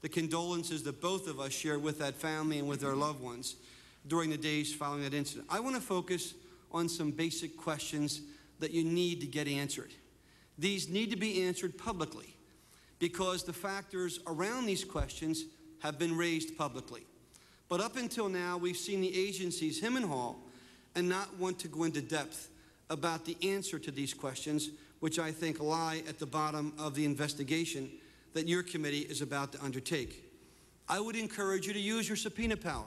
the condolences that both of us share with that family and with their loved ones during the days following that incident. I want to focus on some basic questions that you need to get answered. These need to be answered publicly because the factors around these questions have been raised publicly. But up until now, we've seen the agencies hem and haw and not want to go into depth about the answer to these questions, which I think lie at the bottom of the investigation that your committee is about to undertake. I would encourage you to use your subpoena power,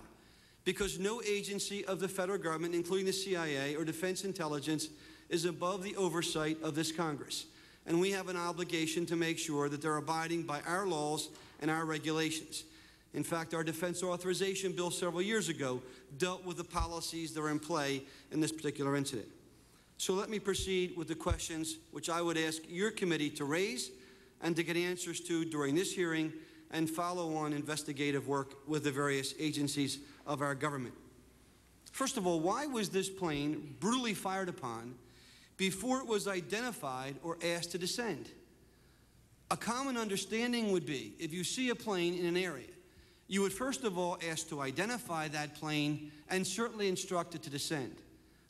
because no agency of the federal government, including the C I A or Defense Intelligence, is above the oversight of this Congress. And we have an obligation to make sure that they're abiding by our laws and our regulations. In fact, our defense authorization bill several years ago dealt with the policies that are in play in this particular incident. So let me proceed with the questions which I would ask your committee to raise and to get answers to during this hearing and follow on investigative work with the various agencies of our government. First of all, why was this plane brutally fired upon before it was identified or asked to descend? A common understanding would be, if you see a plane in an area, you would first of all ask to identify that plane and certainly instruct it to descend.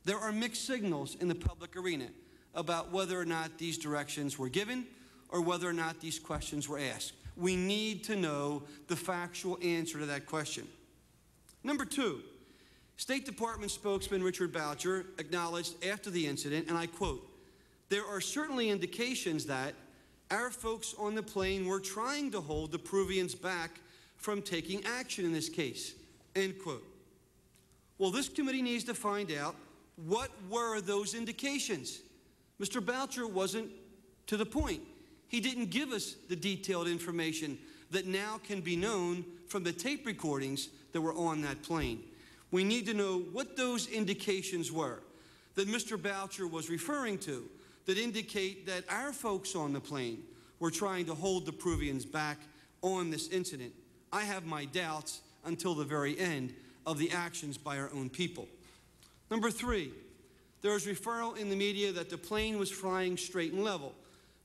There are mixed signals in the public arena about whether or not these directions were given or whether or not these questions were asked. We need to know the factual answer to that question. Number two, State Department spokesman Richard Boucher acknowledged after the incident, and I quote, "There are certainly indications that our folks on the plane were trying to hold the Peruvians back from taking action in this case," end quote. Well, this committee needs to find out what were those indications. Mister Boucher wasn't to the point. He didn't give us the detailed information that now can be known from the tape recordings that were on that plane. We need to know what those indications were that Mister Boucher was referring to that indicate that our folks on the plane were trying to hold the Peruvians back on this incident. I have my doubts until the very end of the actions by our own people. Number three, there was referral in the media that the plane was flying straight and level,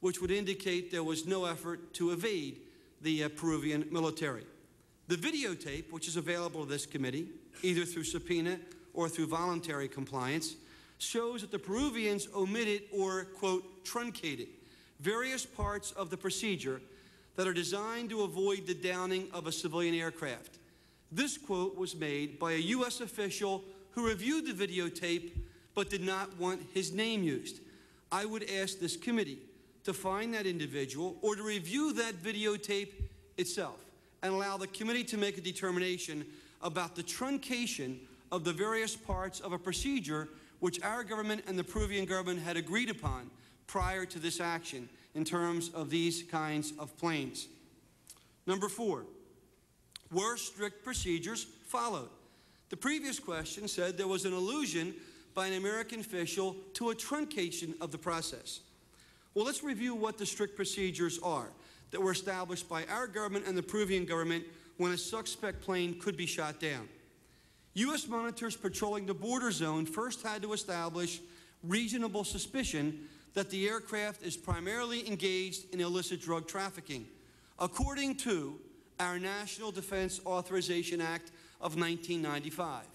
which would indicate there was no effort to evade the uh, Peruvian military. The videotape, which is available to this committee, either through subpoena or through voluntary compliance, shows that the Peruvians omitted or, quote, truncated various parts of the procedure that are designed to avoid the downing of a civilian aircraft. This quote was made by a U S official who reviewed the videotape but did not want his name used. I would ask this committee to find that individual or to review that videotape itself and allow the committee to make a determination about the truncation of the various parts of a procedure which our government and the Peruvian government had agreed upon prior to this action in terms of these kinds of planes. Number four, were strict procedures followed? The previous question said there was an allusion by an American official to a truncation of the process. Well, let's review what the strict procedures are that were established by our government and the Peruvian government when a suspect plane could be shot down. U S monitors patrolling the border zone first had to establish reasonable suspicion that the aircraft is primarily engaged in illicit drug trafficking, according to our National Defense Authorization Act of nineteen ninety-five.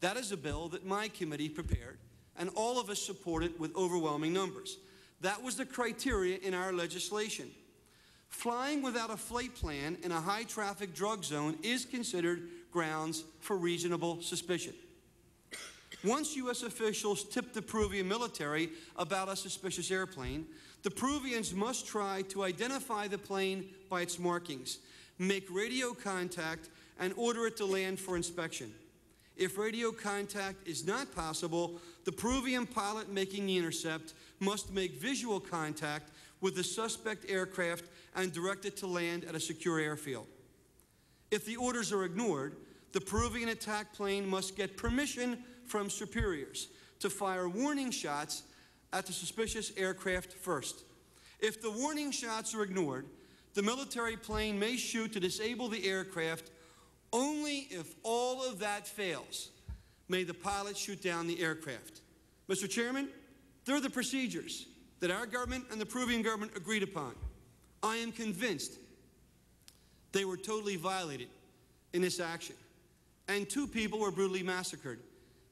That is a bill that my committee prepared, and all of us supported with overwhelming numbers. That was the criteria in our legislation. Flying without a flight plan in a high-traffic drug zone is considered grounds for reasonable suspicion. Once U S officials tipped the Peruvian military about a suspicious airplane, the Peruvians must try to identify the plane by its markings, make radio contact, and order it to land for inspection. If radio contact is not possible, the Peruvian pilot making the intercept must make visual contact with the suspect aircraft and direct it to land at a secure airfield. If the orders are ignored, the Peruvian attack plane must get permission from superiors to fire warning shots at the suspicious aircraft first. If the warning shots are ignored, the military plane may shoot to disable the aircraft. Only if all of that fails may the pilot shoot down the aircraft. Mister Chairman, they're the procedures that our government and the Peruvian government agreed upon. I am convinced they were totally violated in this action, and two people were brutally massacred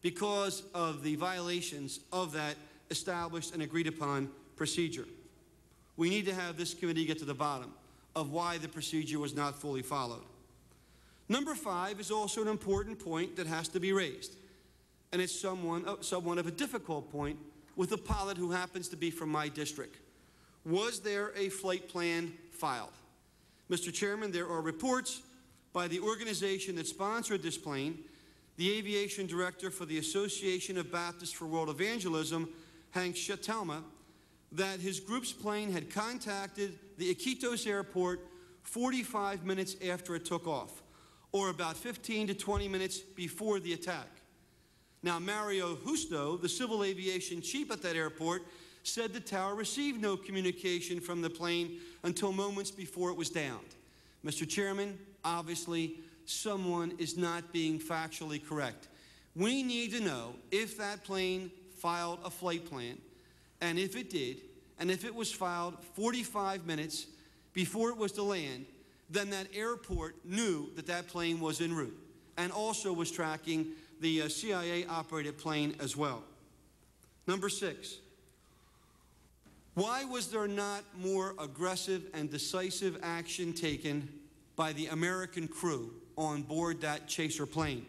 because of the violations of that established and agreed upon procedure. We need to have this committee get to the bottom of why the procedure was not fully followed. Number five is also an important point that has to be raised, and it's somewhat, somewhat of a difficult point with a pilot who happens to be from my district. Was there a flight plan filed? Mister Chairman, there are reports by the organization that sponsored this plane, the aviation director for the Association of Baptists for World Evangelism, Hank Shetelma, that his group's plane had contacted the Iquitos airport forty-five minutes after it took off, or about fifteen to twenty minutes before the attack. Now, Mario Justo, the civil aviation chief at that airport, said the tower received no communication from the plane until moments before it was downed. Mister Chairman, obviously, someone is not being factually correct. We need to know if that plane filed a flight plan, and if it did, and if it was filed forty-five minutes before it was to land, then that airport knew that that plane was en route and also was tracking the uh, C I A-operated plane as well. Number six, Why was there not more aggressive and decisive action taken by the American crew on board that chaser plane?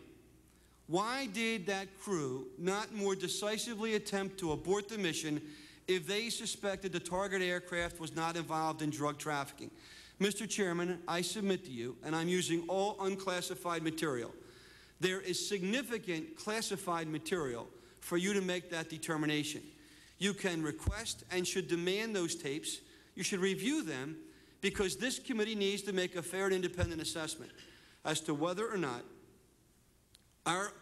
Why did that crew not more decisively attempt to abort the mission if they suspected the target aircraft was not involved in drug trafficking? Mister Chairman, I submit to you, and I'm using all unclassified material, there is significant classified material for you to make that determination. You can request and should demand those tapes. You should review them, because this committee needs to make a fair and independent assessment as to whether or not Our,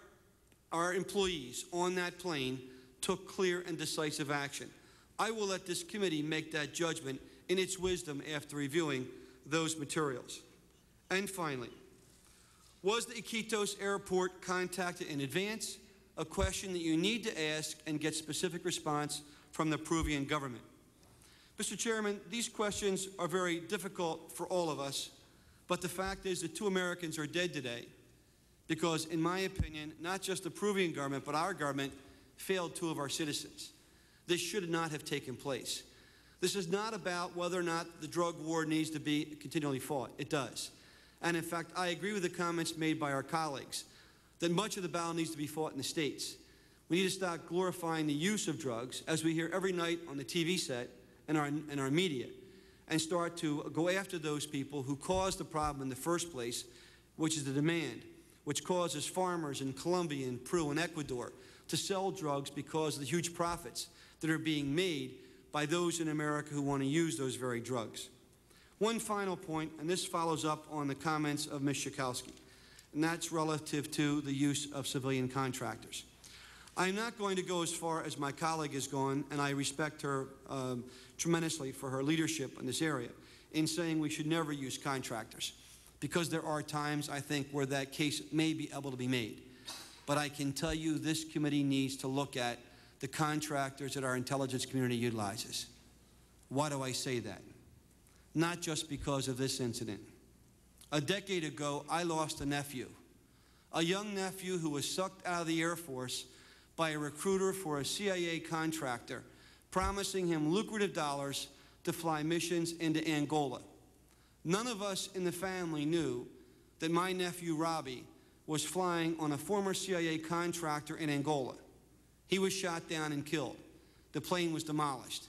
our employees on that plane took clear and decisive action. I will let this committee make that judgment in its wisdom after reviewing those materials. And finally, was the Iquitos Airport contacted in advance? A question that you need to ask and get specific response from the Peruvian government. Mister Chairman, these questions are very difficult for all of us, but the fact is that two Americans are dead today because, in my opinion, not just the Peruvian government, but our government failed two of our citizens. This should not have taken place. This is not about whether or not the drug war needs to be continually fought. It does. And in fact, I agree with the comments made by our colleagues that much of the battle needs to be fought in the states. We need to stop glorifying the use of drugs, as we hear every night on the T V set and our, and our media, and start to go after those people who caused the problem in the first place, which is the demand, which causes farmers in Colombia and Peru and Ecuador to sell drugs because of the huge profits that are being made by those in America who want to use those very drugs. One final point, and this follows up on the comments of Miz Schakowsky, and that's relative to the use of civilian contractors. I'm not going to go as far as my colleague has gone, and I respect her um, tremendously for her leadership in this area, in saying we should never use contractors, because there are times, I think, where that case may be able to be made. But I can tell you this committee needs to look at the contractors that our intelligence community utilizes. Why do I say that? Not just because of this incident. A decade ago, I lost a nephew, a young nephew who was sucked out of the Air Force by a recruiter for a C I A contractor, promising him lucrative dollars to fly missions into Angola. None of us in the family knew that my nephew, Robbie, was flying on a former C I A contractor in Angola. He was shot down and killed. The plane was demolished.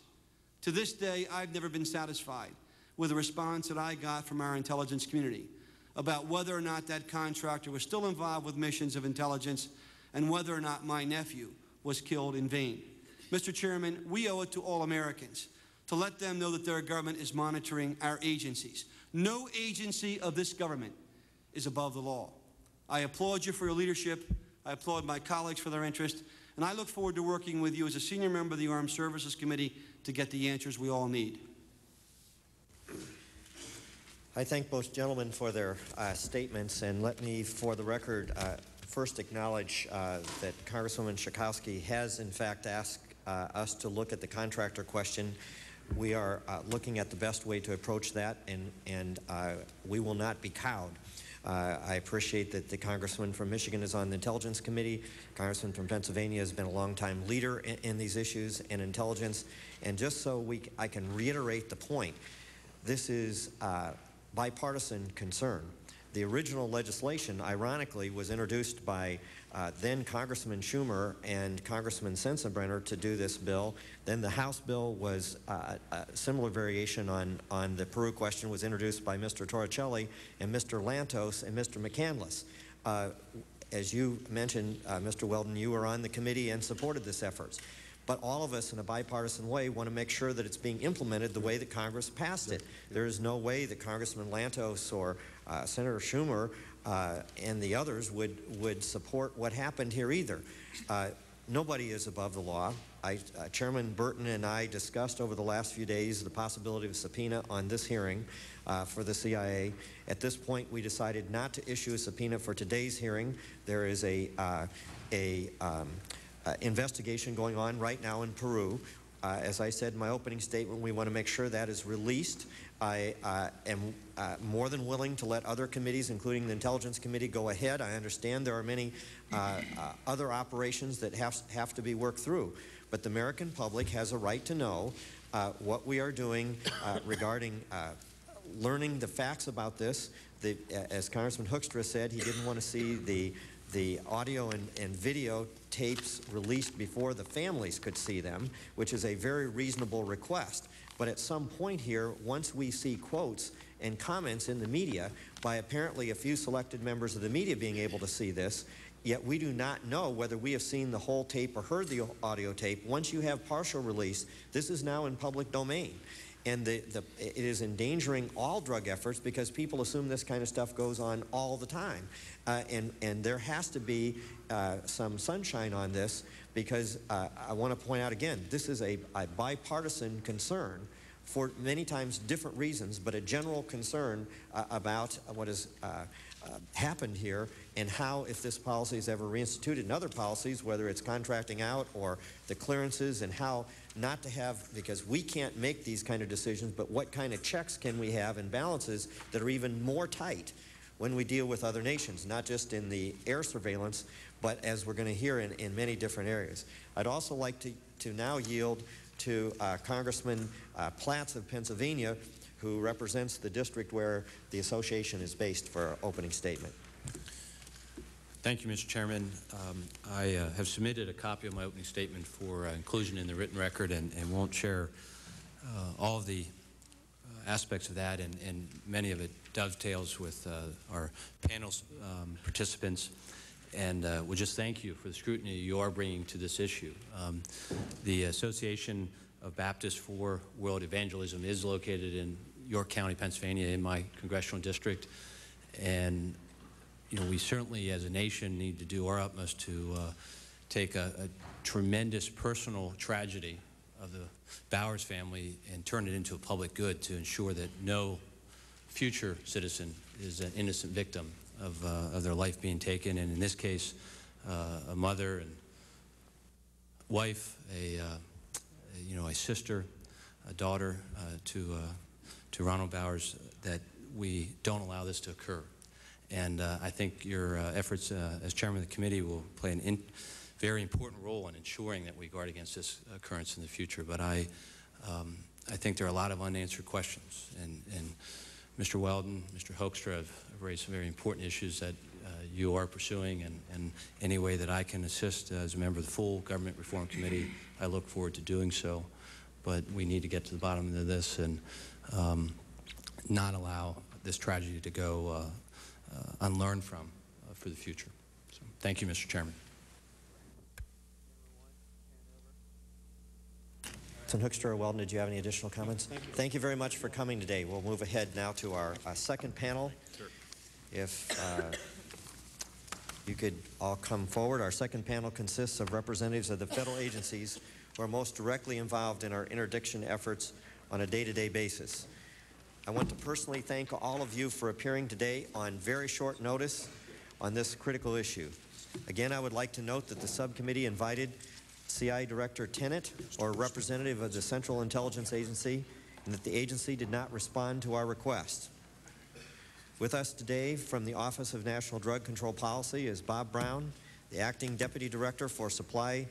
To this day, I've never been satisfied with the response that I got from our intelligence community about whether or not that contractor was still involved with missions of intelligence and whether or not my nephew was killed in vain. Mister Chairman, we owe it to all Americans to let them know that their government is monitoring our agencies. No agency of this government is above the law. I applaud you for your leadership. I applaud my colleagues for their interest. And I look forward to working with you as a senior member of the Armed Services Committee to get the answers we all need. I thank both gentlemen for their uh, statements. And let me, for the record, uh, first acknowledge uh, that Congresswoman Schakowsky has, in fact, asked uh, us to look at the contractor question. We are uh, looking at the best way to approach that, and, and uh, we will not be cowed. Uh, I appreciate that the Congressman from Michigan is on the Intelligence Committee. Congressman from Pennsylvania has been a long-time leader in, in these issues and intelligence. And just so we, I can reiterate the point, this is uh, bipartisan concern. The original legislation, ironically, was introduced by uh, then Congressman Schumer and Congressman Sensenbrenner to do this bill. Then the House bill was uh, a similar variation on, on the Peru question was introduced by Mister Torricelli and Mister Lantos and Mister McCandless. Uh, as you mentioned, uh, Mister Weldon, you were on the committee and supported this effort. But all of us in a bipartisan way want to make sure that it's being implemented the way that Congress passed it. There is no way that Congressman Lantos or uh, Senator Schumer uh, and the others would, would support what happened here either. Uh, nobody is above the law. I, uh, Chairman Burton and I discussed over the last few days the possibility of subpoena on this hearing uh, for the C I A. At this point, we decided not to issue a subpoena for today's hearing. There is a, uh, a um, Uh, investigation going on right now in Peru. Uh, as I said in my opening statement, we want to make sure that is released. I uh, am uh, more than willing to let other committees, including the Intelligence Committee, go ahead. I understand there are many uh, uh, other operations that have, have to be worked through. But the American public has a right to know uh, what we are doing uh, regarding uh, learning the facts about this. The, as Congressman Hoekstra said, he didn't want to see the, the audio and, and video tapes released before the families could see them, which is a very reasonable request. But at some point here, once we see quotes and comments in the media by apparently a few selected members of the media being able to see this, yet we do not know whether we have seen the whole tape or heard the audio tape. Once you have partial release, this is now in public domain. And the, the, it is endangering all drug efforts because people assume this kind of stuff goes on all the time. Uh, and, and there has to be uh, some sunshine on this because uh, I want to point out again, this is a, a bipartisan concern for many times different reasons, but a general concern uh, about what has uh, uh, happened here and how, if this policy is ever reinstituted in other policies, whether it's contracting out or the clearances and how not to have, because we can't make these kind of decisions, but what kind of checks can we have and balances that are even more tight when we deal with other nations, not just in the air surveillance, but as we're going to hear in, in many different areas. I'd also like to, to now yield to uh, Congressman uh, Platts of Pennsylvania, who represents the district where the association is based, for our opening statement. Thank you, Mister Chairman. Um, I uh, have submitted a copy of my opening statement for uh, inclusion in the written record and, and won't share uh, all of the uh, aspects of that, and, and many of it dovetails with uh, our panel um, participants. And uh, we'll just thank you for the scrutiny you are bringing to this issue. Um, the Association of Baptists for World Evangelism is located in York County, Pennsylvania, in my congressional district. And you know, we certainly, as a nation, need to do our utmost to uh, take a, a tremendous personal tragedy of the Bowers family and turn it into a public good to ensure that no future citizen is an innocent victim Of, uh, of their life being taken, and in this case, uh, a mother and wife, a uh, you know, a sister, a daughter uh, to uh, to Ronald Bowers. That we don't allow this to occur, and uh, I think your uh, efforts uh, as chairman of the committee will play an in very important role in ensuring that we guard against this occurrence in the future. But I, um, I think there are a lot of unanswered questions, and and. Mister Weldon, Mister Hoekstra have raised some very important issues that uh, you are pursuing, and, and any way that I can assist as a member of the full Government Reform Committee, I look forward to doing so. But we need to get to the bottom of this and um, not allow this tragedy to go uh, uh, unlearned from uh, for the future. So, thank you, Mister Chairman. Hoekstra or Weldon, did you have any additional comments? Thank you. Thank you very much for coming today. We'll move ahead now to our uh, second panel. Sure. If uh, you could all come forward. Our second panel consists of representatives of the federal agencies who are most directly involved in our interdiction efforts on a day-to-day basis. I want to personally thank all of you for appearing today on very short notice on this critical issue. Again, I would like to note that the subcommittee invited C I A Director Tenet, or representative of the Central Intelligence Agency, and that the agency did not respond to our request. With us today from the Office of National Drug Control Policy is Bob Brown, the Acting Deputy Director for Supply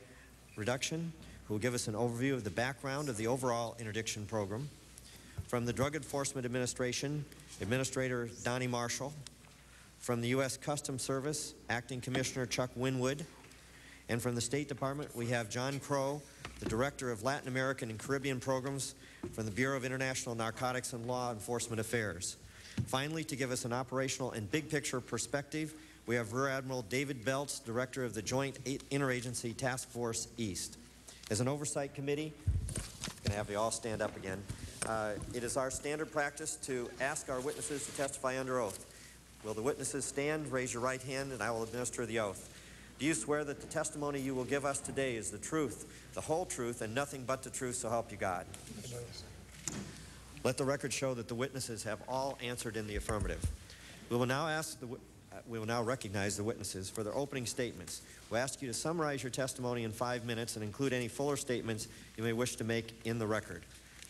Reduction, who will give us an overview of the background of the overall interdiction program. From the Drug Enforcement Administration, Administrator Donnie Marshall. From the U S Customs Service, Acting Commissioner Chuck Winwood. And from the State Department, we have John Crow, the Director of Latin American and Caribbean Programs from the Bureau of International Narcotics and Law Enforcement Affairs. Finally, to give us an operational and big picture perspective, we have Rear Admiral David Belz, Director of the Joint Interagency Task Force East. As an oversight committee, I'm gonna have you all stand up again. Uh, it is our standard practice to ask our witnesses to testify under oath. Will the witnesses stand, raise your right hand, and I will administer the oath. Do you swear that the testimony you will give us today is the truth, the whole truth, and nothing but the truth, so help you God? Let the record show that the witnesses have all answered in the affirmative. We will now ask the, uh, we will now recognize the witnesses for their opening statements. We'll ask you to summarize your testimony in five minutes and include any fuller statements you may wish to make in the record.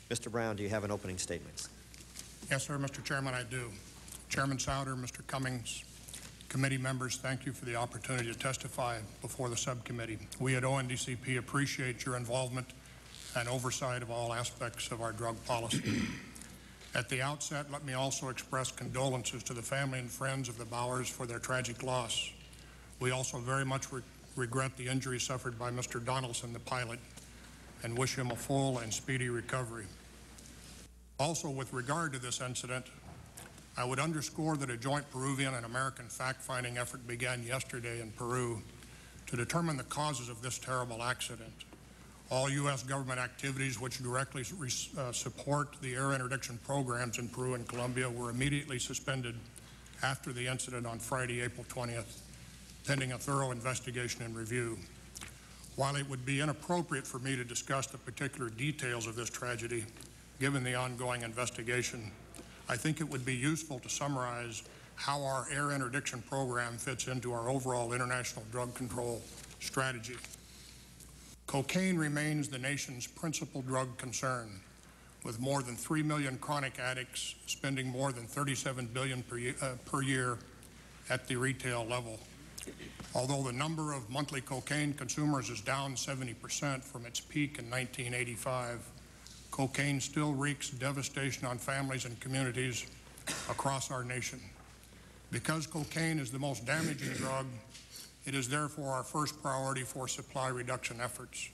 Mister Brown, do you have an opening statement? Yes, sir, Mister Chairman, I do. Chairman Souder, Mister Cummings, committee members, thank you for the opportunity to testify before the subcommittee. We at O N D C P appreciate your involvement and oversight of all aspects of our drug policy. At the outset, let me also express condolences to the family and friends of the Bowers for their tragic loss. We also very much re regret the injury suffered by Mister Donaldson, the pilot, and wish him a full and speedy recovery. Also, with regard to this incident, I would underscore that a joint Peruvian and American fact-finding effort began yesterday in Peru to determine the causes of this terrible accident. All U S government activities which directly uh, support the air interdiction programs in Peru and Colombia were immediately suspended after the incident on Friday, April twentieth, pending a thorough investigation and review. While it would be inappropriate for me to discuss the particular details of this tragedy, given the ongoing investigation, I think it would be useful to summarize how our air interdiction program fits into our overall international drug control strategy. Cocaine remains the nation's principal drug concern, with more than three million chronic addicts spending more than thirty-seven billion dollars per year, uh, per year at the retail level. Although the number of monthly cocaine consumers is down seventy percent from its peak in nineteen eighty-five, cocaine still wreaks devastation on families and communities across our nation. Because cocaine is the most damaging drug, it is therefore our first priority for supply reduction efforts.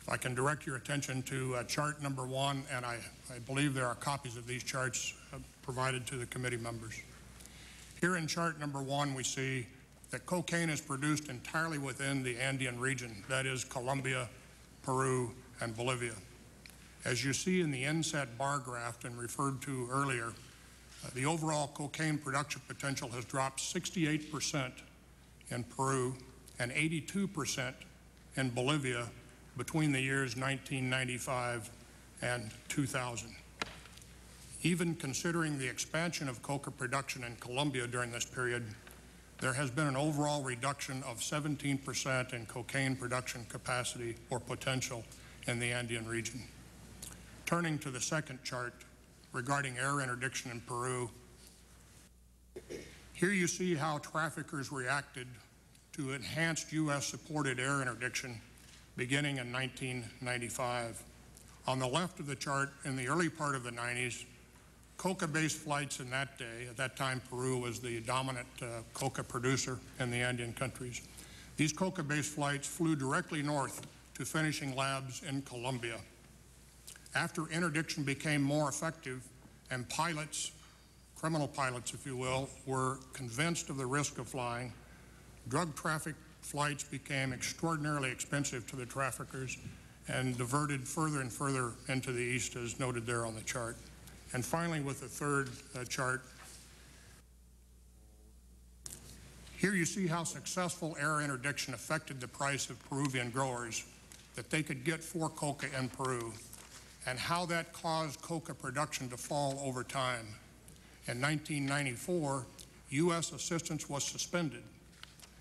If I can direct your attention to uh, chart number one, and I, I believe there are copies of these charts uh, provided to the committee members. Here in chart number one, we see that cocaine is produced entirely within the Andean region, that is Colombia, Peru, and Bolivia. As you see in the inset bar graph and referred to earlier, Uh, the overall cocaine production potential has dropped sixty-eight percent in Peru and eighty-two percent in Bolivia between the years nineteen ninety-five and two thousand. Even considering the expansion of coca production in Colombia during this period, there has been an overall reduction of seventeen percent in cocaine production capacity or potential in the Andean region. Turning to the second chart, regarding air interdiction in Peru. Here you see how traffickers reacted to enhanced U S-supported air interdiction beginning in nineteen ninety-five. On the left of the chart, in the early part of the nineties, coca-based flights in that day, at that time Peru was the dominant uh, coca producer in the Andean countries. These coca-based flights flew directly north to finishing labs in Colombia. After interdiction became more effective and pilots, criminal pilots if you will, were convinced of the risk of flying, drug traffic flights became extraordinarily expensive to the traffickers and diverted further and further into the east as noted there on the chart. And finally with the third uh, chart, here you see how successful air interdiction affected the price of Peruvian growers that they could get for coca in Peru, and how that caused coca production to fall over time. In nineteen ninety-four, U S assistance was suspended,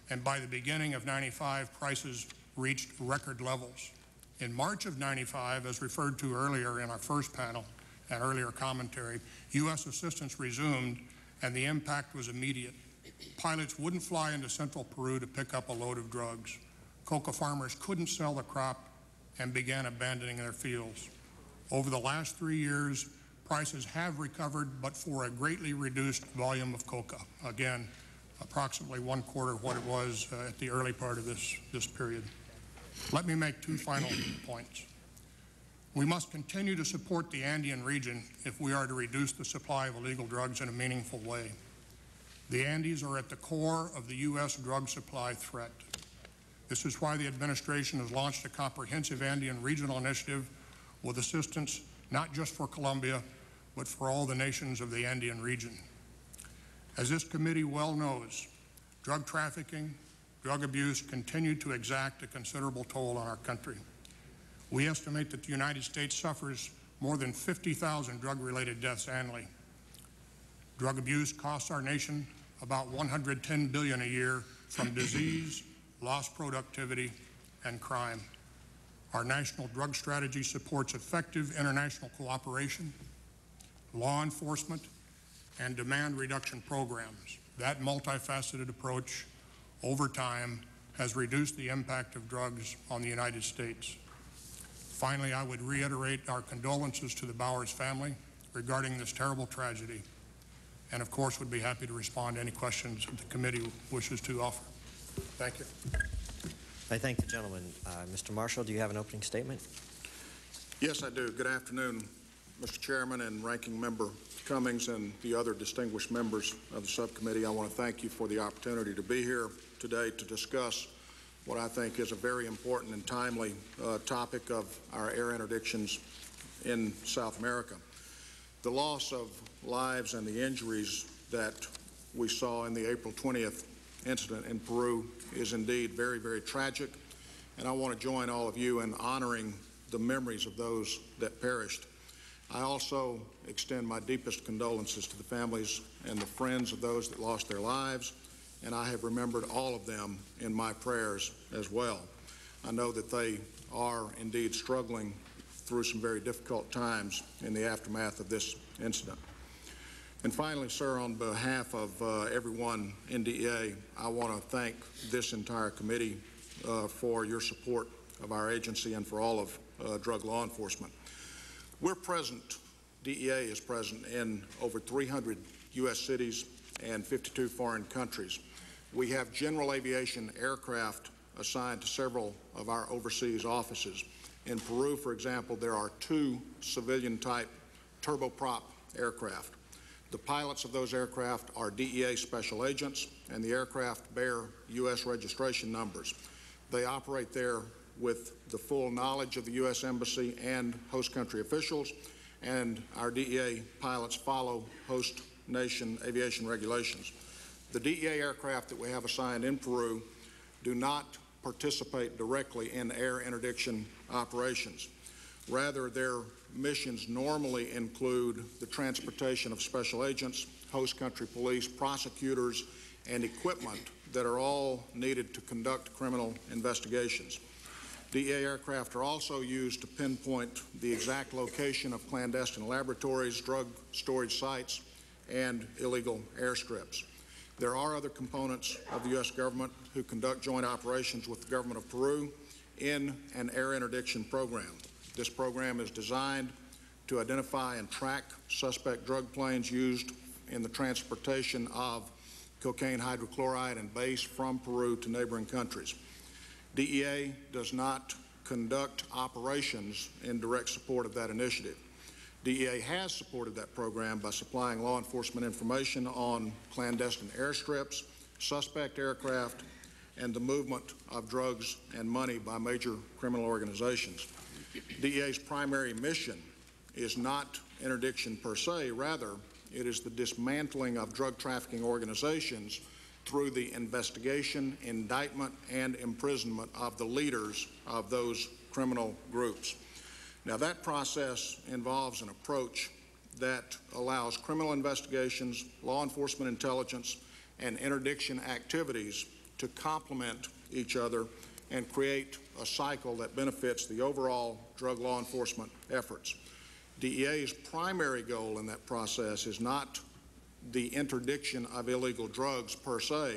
and by the beginning of ninety-five, prices reached record levels. In March of ninety-five, as referred to earlier in our first panel and earlier commentary, U S assistance resumed, and the impact was immediate. Pilots wouldn't fly into central Peru to pick up a load of drugs. Coca farmers couldn't sell the crop and began abandoning their fields. Over the last three years, prices have recovered, but for a greatly reduced volume of coca. Again, approximately one quarter of what it was uh, at the early part of this, this period. Let me make two final points. We must continue to support the Andean region if we are to reduce the supply of illegal drugs in a meaningful way. The Andes are at the core of the U S drug supply threat. This is why the administration has launched a comprehensive Andean regional initiative with assistance not just for Colombia, but for all the nations of the Andean region. As this committee well knows, drug trafficking, drug abuse continue to exact a considerable toll on our country. We estimate that the United States suffers more than fifty thousand drug-related deaths annually. Drug abuse costs our nation about one hundred ten billion dollars a year from disease, lost productivity, and crime. Our national drug strategy supports effective international cooperation, law enforcement, and demand reduction programs. That multifaceted approach over time has reduced the impact of drugs on the United States. Finally, I would reiterate our condolences to the Bowers family regarding this terrible tragedy, and of course would be happy to respond to any questions that the committee wishes to offer. Thank you. I thank the gentleman. Uh, Mister Marshall, do you have an opening statement? Yes, I do. Good afternoon, Mister Chairman and Ranking Member Cummings and the other distinguished members of the subcommittee. I want to thank you for the opportunity to be here today to discuss what I think is a very important and timely uh, topic of our air interdictions in South America. The loss of lives and the injuries that we saw in the April twentieth incident in Peru is indeed very, very tragic, and I want to join all of you in honoring the memories of those that perished. I also extend my deepest condolences to the families and the friends of those that lost their lives, and I have remembered all of them in my prayers as well. I know that they are indeed struggling through some very difficult times in the aftermath of this incident. And finally, sir, on behalf of uh, everyone in D E A, I want to thank this entire committee uh, for your support of our agency and for all of uh, drug law enforcement. We're present, D E A is present in over three hundred U S cities and fifty-two foreign countries. We have general aviation aircraft assigned to several of our overseas offices. In Peru, for example, there are two civilian-type turboprop aircraft. The pilots of those aircraft are D E A special agents, and the aircraft bear U S registration numbers. They operate there with the full knowledge of the U S Embassy and host country officials, and our D E A pilots follow host nation aviation regulations. The D E A aircraft that we have assigned in Peru do not participate directly in air interdiction operations. Rather, their missions normally include the transportation of special agents, host country police, prosecutors, and equipment that are all needed to conduct criminal investigations. D E A aircraft are also used to pinpoint the exact location of clandestine laboratories, drug storage sites, and illegal airstrips. There are other components of the U S government who conduct joint operations with the government of Peru in an air interdiction program. This program is designed to identify and track suspect drug planes used in the transportation of cocaine hydrochloride and base from Peru to neighboring countries. D E A does not conduct operations in direct support of that initiative. D E A has supported that program by supplying law enforcement information on clandestine airstrips, suspect aircraft, and the movement of drugs and money by major criminal organizations. D E A's primary mission is not interdiction per se. Rather, it is the dismantling of drug trafficking organizations through the investigation, indictment, and imprisonment of the leaders of those criminal groups. Now, that process involves an approach that allows criminal investigations, law enforcement intelligence, and interdiction activities to complement each other and create a cycle that benefits the overall drug law enforcement efforts. D E A's primary goal in that process is not the interdiction of illegal drugs per se.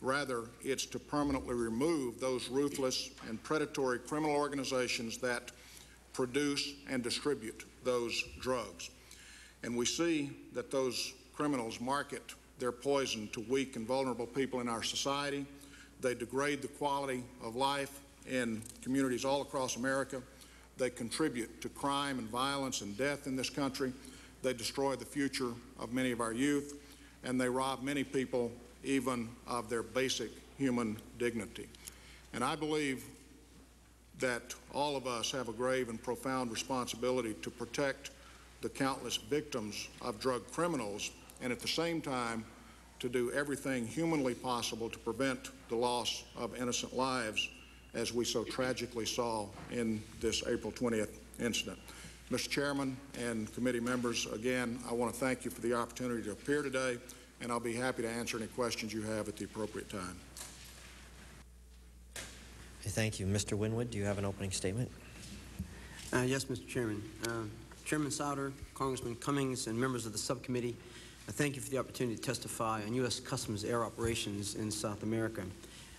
Rather, it's to permanently remove those ruthless and predatory criminal organizations that produce and distribute those drugs. And we see that those criminals market their poison to weak and vulnerable people in our society. They degrade the quality of life in communities all across America. They contribute to crime and violence and death in this country. They destroy the future of many of our youth, and they rob many people even of their basic human dignity. And I believe that all of us have a grave and profound responsibility to protect the countless victims of drug criminals, and at the same time to do everything humanly possible to prevent the loss of innocent lives, as we so tragically saw in this April twentieth incident. Mister Chairman and committee members, again, I want to thank you for the opportunity to appear today, and I'll be happy to answer any questions you have at the appropriate time. Thank you. Mister Winwood, do you have an opening statement? Uh, yes, Mister Chairman. Uh, Chairman Souder, Congressman Cummings, and members of the subcommittee, I thank you for the opportunity to testify on U S Customs air operations in South America.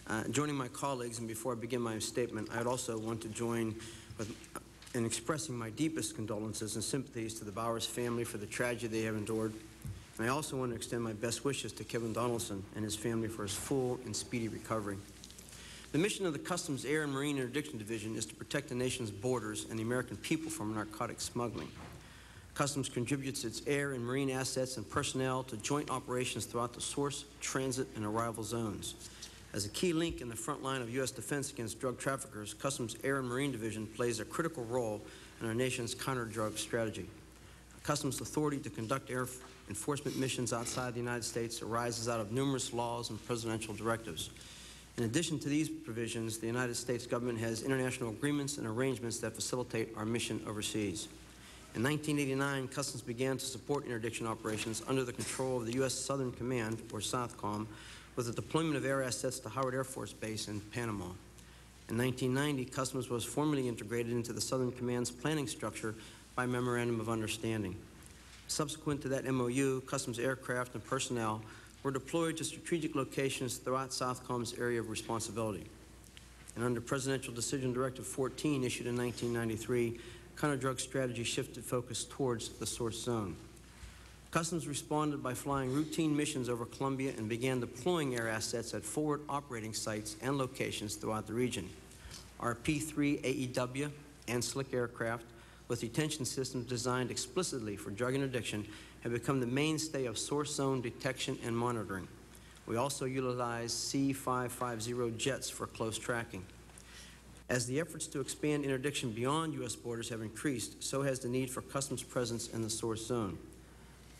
Uh, joining my colleagues, and before I begin my statement, I'd also want to join with in expressing my deepest condolences and sympathies to the Bowers family for the tragedy they have endured. And I also want to extend my best wishes to Kevin Donaldson and his family for his full and speedy recovery. The mission of the Customs Air and Marine Interdiction Division is to protect the nation's borders and the American people from narcotic smuggling. Customs contributes its air and marine assets and personnel to joint operations throughout the source, transit, and arrival zones. As a key link in the front line of U S defense against drug traffickers, Customs Air and Marine Division plays a critical role in our nation's counter-drug strategy. Customs authority to conduct air enforcement missions outside the United States arises out of numerous laws and presidential directives. In addition to these provisions, the United States government has international agreements and arrangements that facilitate our mission overseas. In nineteen eighty-nine, Customs began to support interdiction operations under the control of the U S Southern Command, or SOUTHCOM, with the deployment of air assets to Howard Air Force Base in Panama. In nineteen ninety, Customs was formally integrated into the Southern Command's planning structure by Memorandum of Understanding. Subsequent to that M O U, Customs aircraft and personnel were deployed to strategic locations throughout SOUTHCOM's area of responsibility. And under Presidential Decision Directive fourteen, issued in nineteen ninety-three, counter-drug strategy shifted focus towards the source zone. Customs responded by flying routine missions over Colombia and began deploying air assets at forward operating sites and locations throughout the region. Our P three A E W and Slick aircraft, with detention systems designed explicitly for drug interdiction, have become the mainstay of source zone detection and monitoring. We also utilize C five fifty jets for close tracking. As the efforts to expand interdiction beyond U S borders have increased, so has the need for Customs presence in the source zone.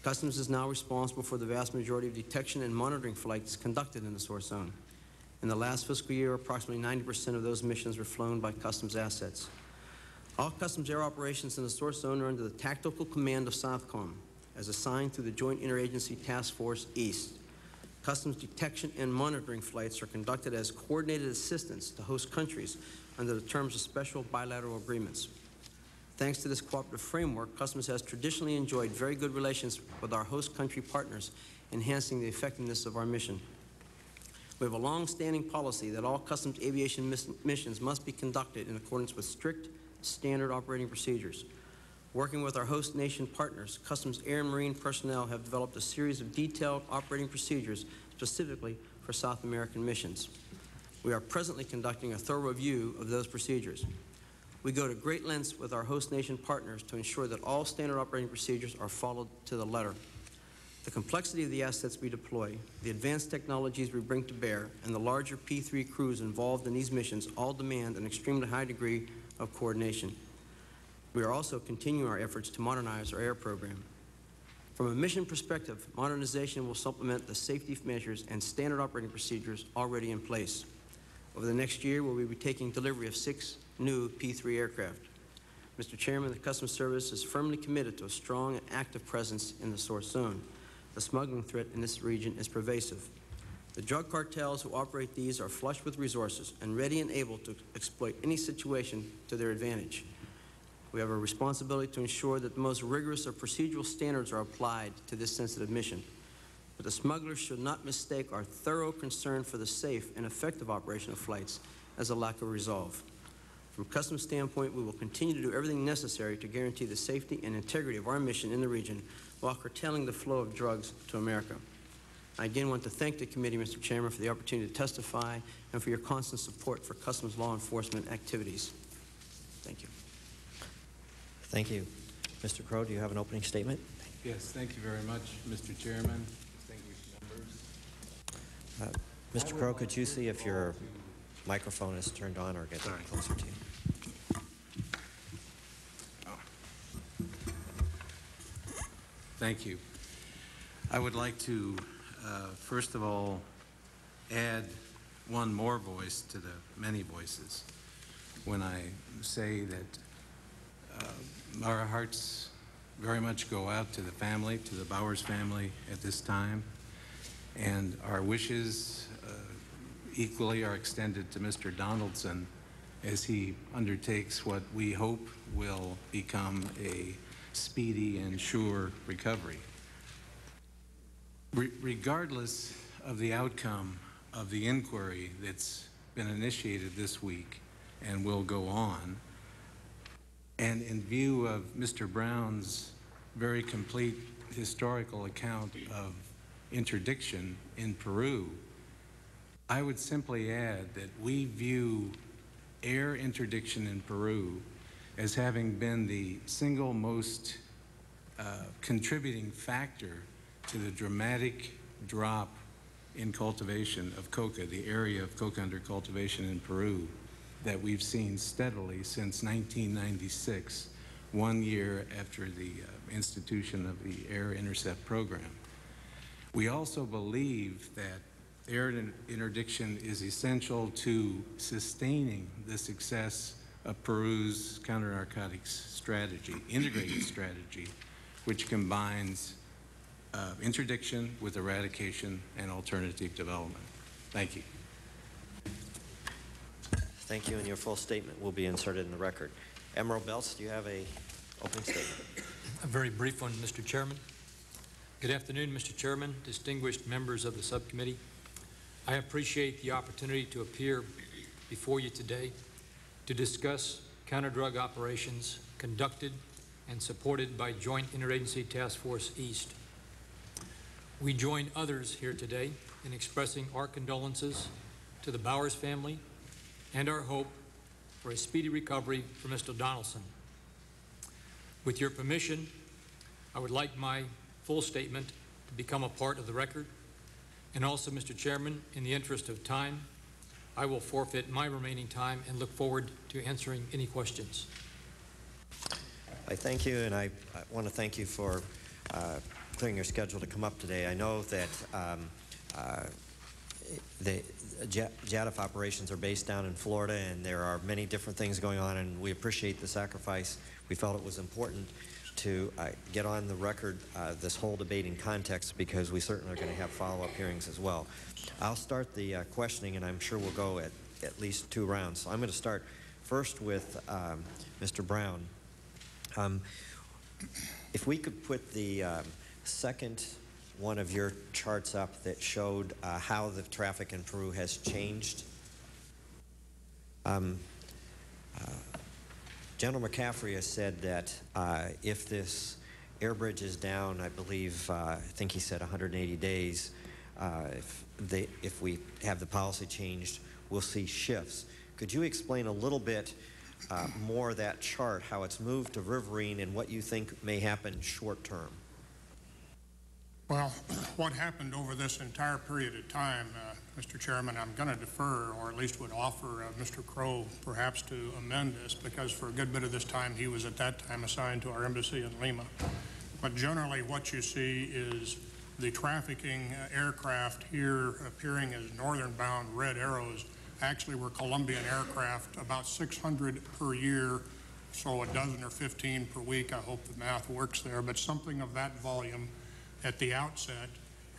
Customs is now responsible for the vast majority of detection and monitoring flights conducted in the source zone. In the last fiscal year, approximately ninety percent of those missions were flown by Customs assets. All Customs air operations in the source zone are under the tactical command of SOUTHCOM, as assigned through the Joint Interagency Task Force East. Customs detection and monitoring flights are conducted as coordinated assistance to host countries under the terms of special bilateral agreements. Thanks to this cooperative framework, Customs has traditionally enjoyed very good relations with our host country partners, enhancing the effectiveness of our mission. We have a long-standing policy that all Customs aviation miss missions must be conducted in accordance with strict standard operating procedures. Working with our host nation partners, Customs air and marine personnel have developed a series of detailed operating procedures specifically for South American missions. We are presently conducting a thorough review of those procedures. We go to great lengths with our host nation partners to ensure that all standard operating procedures are followed to the letter. The complexity of the assets we deploy, the advanced technologies we bring to bear, and the larger P three crews involved in these missions all demand an extremely high degree of coordination. We are also continuing our efforts to modernize our air program. From a mission perspective, modernization will supplement the safety measures and standard operating procedures already in place. Over the next year, we will be taking delivery of six new P three aircraft. Mister Chairman, the Customs Service is firmly committed to a strong and active presence in the source zone. The smuggling threat in this region is pervasive. The drug cartels who operate these are flush with resources and ready and able to exploit any situation to their advantage. We have a responsibility to ensure that the most rigorous of procedural standards are applied to this sensitive mission. But the smugglers should not mistake our thorough concern for the safe and effective operation of flights as a lack of resolve. From a Customs standpoint, we will continue to do everything necessary to guarantee the safety and integrity of our mission in the region while curtailing the flow of drugs to America. I again want to thank the committee, Mister Chairman, for the opportunity to testify and for your constant support for Customs law enforcement activities. Thank you. Thank you. Mister Crow, do you have an opening statement? Yes, thank you very much, Mister Chairman. Uh, Mister Crow, could you see if your microphone is turned on or get closer to you? Oh. Thank you. I would like to, uh, first of all, add one more voice to the many voices when I say that uh, our hearts very much go out to the family, to the Bowers family at this time. And our wishes uh, equally are extended to Mister Donaldson as he undertakes what we hope will become a speedy and sure recovery. Re- regardless of the outcome of the inquiry that's been initiated this week and will go on, And in view of Mister Brown's very complete historical account of interdiction in Peru, I would simply add that we view air interdiction in Peru as having been the single most uh, contributing factor to the dramatic drop in cultivation of coca, the area of coca under cultivation in Peru, that we've seen steadily since nineteen ninety-six, one year after the uh, institution of the Air Intercept program. We also believe that air interdiction is essential to sustaining the success of Peru's counter-narcotics strategy, integrated strategy, which combines uh, interdiction with eradication and alternative development. Thank you. Thank you, and your full statement will be inserted in the record. Admiral Belz, do you have an opening statement? A very brief one, Mister Chairman. Good afternoon, Mister Chairman, distinguished members of the subcommittee. I appreciate the opportunity to appear before you today to discuss counter-drug operations conducted and supported by Joint Interagency Task Force East. We join others here today in expressing our condolences to the Bowers family and our hope for a speedy recovery for Mister Donaldson. With your permission, I would like my full statement to become a part of the record. And also, Mister Chairman, in the interest of time, I will forfeit my remaining time and look forward to answering any questions. I thank you, and I, I want to thank you for uh, clearing your schedule to come up today. I know that um, uh, the J A D F operations are based down in Florida, and there are many different things going on, and we appreciate the sacrifice. We felt it was important to uh, get on the record uh, this whole debate in context, because we certainly are going to have follow-up hearings as well. I'll start the uh, questioning, and I'm sure we'll go at at least two rounds. So I'm going to start first with um, Mister Brown. Um, if we could put the um, second one of your charts up that showed uh, how the traffic in Peru has changed. Um, uh, General McCaffrey has said that uh, if this air bridge is down, I believe, uh, I think he said one hundred eighty days, uh, if, they, if we have the policy changed, we'll see shifts. Could you explain a little bit uh, more that chart, how it's moved to Riverine and what you think may happen short term? Well, what happened over this entire period of time, uh, Mister Chairman, I'm going to defer, or at least would offer uh, Mister Crow perhaps to amend this, because for a good bit of this time he was at that time assigned to our embassy in Lima. But generally what you see is the trafficking uh, aircraft here appearing as northern bound red arrows actually were Colombian aircraft, about six hundred per year, so a dozen or fifteen per week. I hope the math works there, but something of that volume at the outset.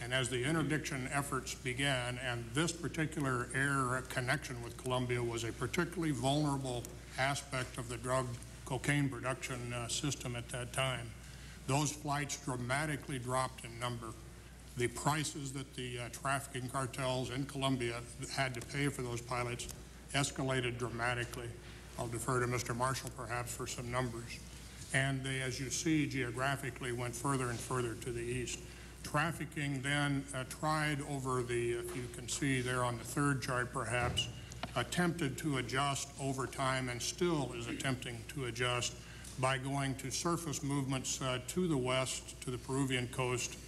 And as the interdiction efforts began, and this particular air connection with Colombia was a particularly vulnerable aspect of the drug cocaine production uh, system at that time, those flights dramatically dropped in number. The prices that the uh, trafficking cartels in Colombia had to pay for those pilots escalated dramatically. I'll defer to Mister Marshall perhaps for some numbers. And they, as you see, geographically went further and further to the east. Trafficking then uh, tried over the, if you can see there on the third chart perhaps, attempted to adjust over time and still is attempting to adjust by going to surface movements uh, to the west, to the Peruvian coast,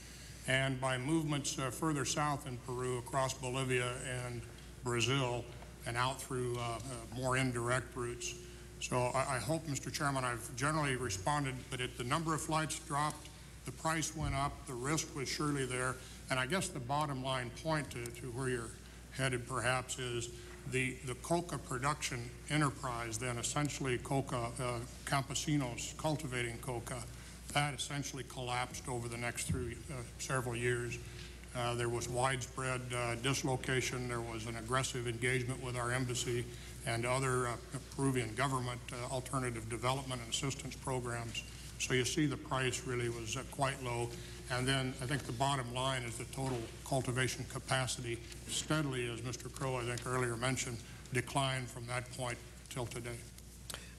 and by movements uh, further south in Peru, across Bolivia and Brazil, and out through uh, uh, more indirect routes. So I, I hope, Mister Chairman, I've generally responded, but it, the number of flights dropped, the price went up, the risk was surely there, and I guess the bottom line point to, to where you're headed perhaps is the, the coca production enterprise then, essentially coca, uh, campesinos cultivating coca, that essentially collapsed over the next three, uh, several years. Uh, there was widespread uh, dislocation, there was an aggressive engagement with our embassy and other uh, Peruvian government uh, alternative development and assistance programs. So you see the price really was uh, quite low. And then I think the bottom line is the total cultivation capacity steadily, as Mister Crow I think earlier mentioned, declined from that point till today.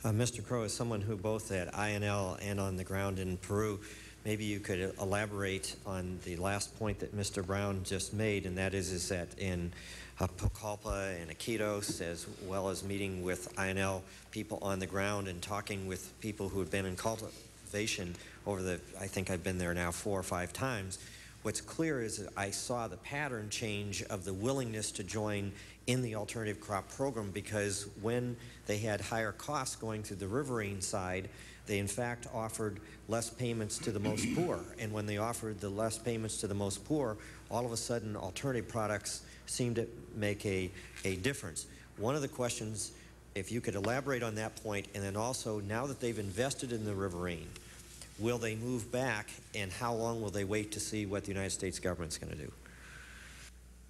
Uh, Mister Crow, as someone who both at I N L and on the ground in Peru, maybe you could elaborate on the last point that Mister Brown just made, and that is, is that in Pucallpa and Iquitos, as well as meeting with I N L people on the ground and talking with people who have been in cultivation over the, I think I've been there now four or five times, what's clear is that I saw the pattern change of the willingness to join in the alternative crop program, because when they had higher costs going through the riverine side, they in fact offered less payments to the most poor. And when they offered the less payments to the most poor, all of a sudden alternative products seemed to make a, a difference. One of the questions, if you could elaborate on that point, and then also now that they've invested in the riverine, will they move back, and how long will they wait to see what the United States government's going to do?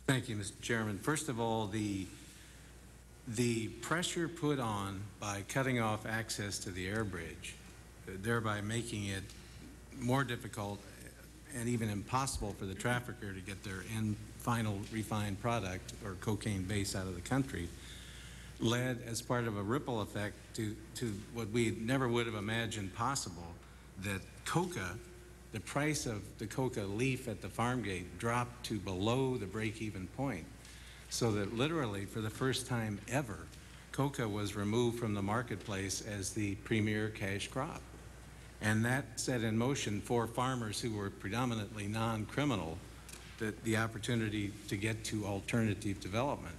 Thank you, Mister Chairman. First of all, the, the pressure put on by cutting off access to the air bridge, thereby making it more difficult and even impossible for the trafficker to get their end final refined product or cocaine base out of the country, led as part of a ripple effect to, to what we never would have imagined possible, that coca, the price of the coca leaf at the farm gate, dropped to below the break-even point, so that literally for the first time ever, coca was removed from the marketplace as the premier cash crop. And that set in motion for farmers who were predominantly non-criminal the, the opportunity to get to alternative development,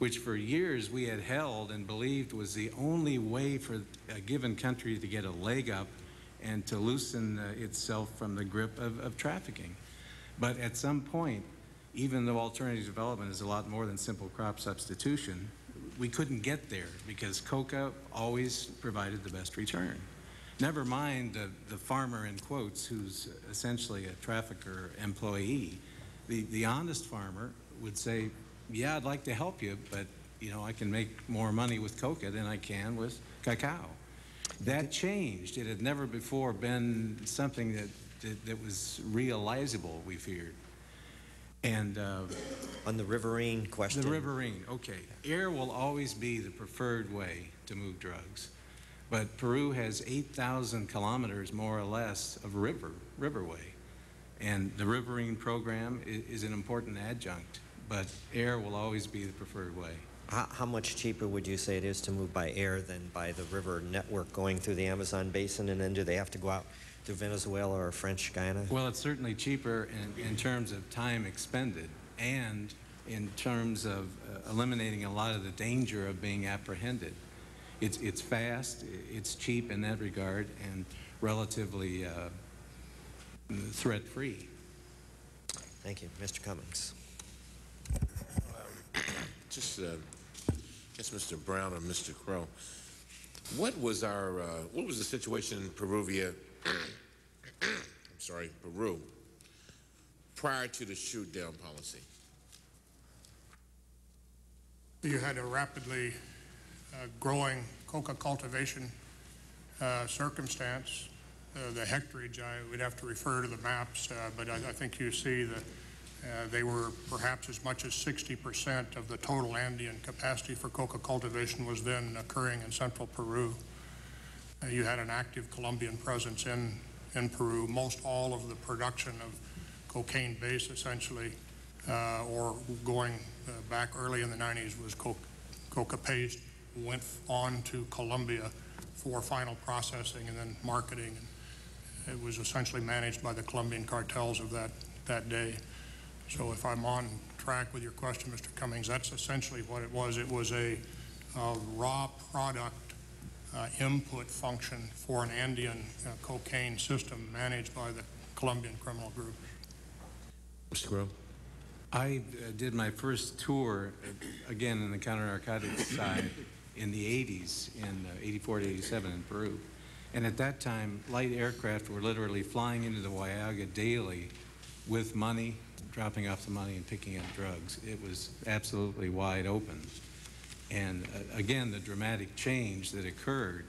which for years we had held and believed was the only way for a given country to get a leg up and to loosen uh, itself from the grip of, of trafficking. But at some point, even though alternative development is a lot more than simple crop substitution, we couldn't get there because coca always provided the best return. Never mind the, the farmer in quotes who's essentially a trafficker employee. The, the honest farmer would say, yeah, I'd like to help you, but you know, I can make more money with coca than I can with cacao. That changed. It had never before been something that, that, that was realizable, we feared. And uh, on the riverine question. The riverine, okay. Air will always be the preferred way to move drugs. But Peru has eight thousand kilometers, more or less, of river, riverway. And the riverine program is, is an important adjunct, but air will always be the preferred way. How much cheaper would you say it is to move by air than by the river network going through the Amazon basin, and then do they have to go out through Venezuela or French Guiana? Well, it's certainly cheaper in, in terms of time expended and in terms of uh, eliminating a lot of the danger of being apprehended. It's, it's fast, it's cheap in that regard, and relatively uh, threat-free. Thank you. Mister Cummings. Um, just. Uh, I guess Mister Brown or Mister Crow, what was our, uh, what was the situation in Peruvia, I'm sorry, Peru, prior to the shoot-down policy? You had a rapidly uh, growing coca cultivation uh, circumstance. Uh, the hectarage, I would have to refer to the maps, uh, but I, I think you see the Uh, they were perhaps as much as sixty percent of the total Andean capacity for coca cultivation was then occurring in central Peru. Uh, you had an active Colombian presence in, in Peru. Most all of the production of cocaine base, essentially, uh, or going uh, back early in the nineties, was co coca paste, went on to Colombia for final processing and then marketing. And it was essentially managed by the Colombian cartels of that, that day. So if I'm on track with your question, Mister Cummings, that's essentially what it was. It was a, a raw product uh, input function for an Andean uh, cocaine system managed by the Colombian criminal group. Mister Crow? I uh, did my first tour, again, in the counter-narcotics side in the eighties, in uh, eighty-four to eighty-seven in Peru. And at that time, light aircraft were literally flying into the Huallaga daily with money, dropping off the money and picking up drugs. It was absolutely wide open. And uh, again, the dramatic change that occurred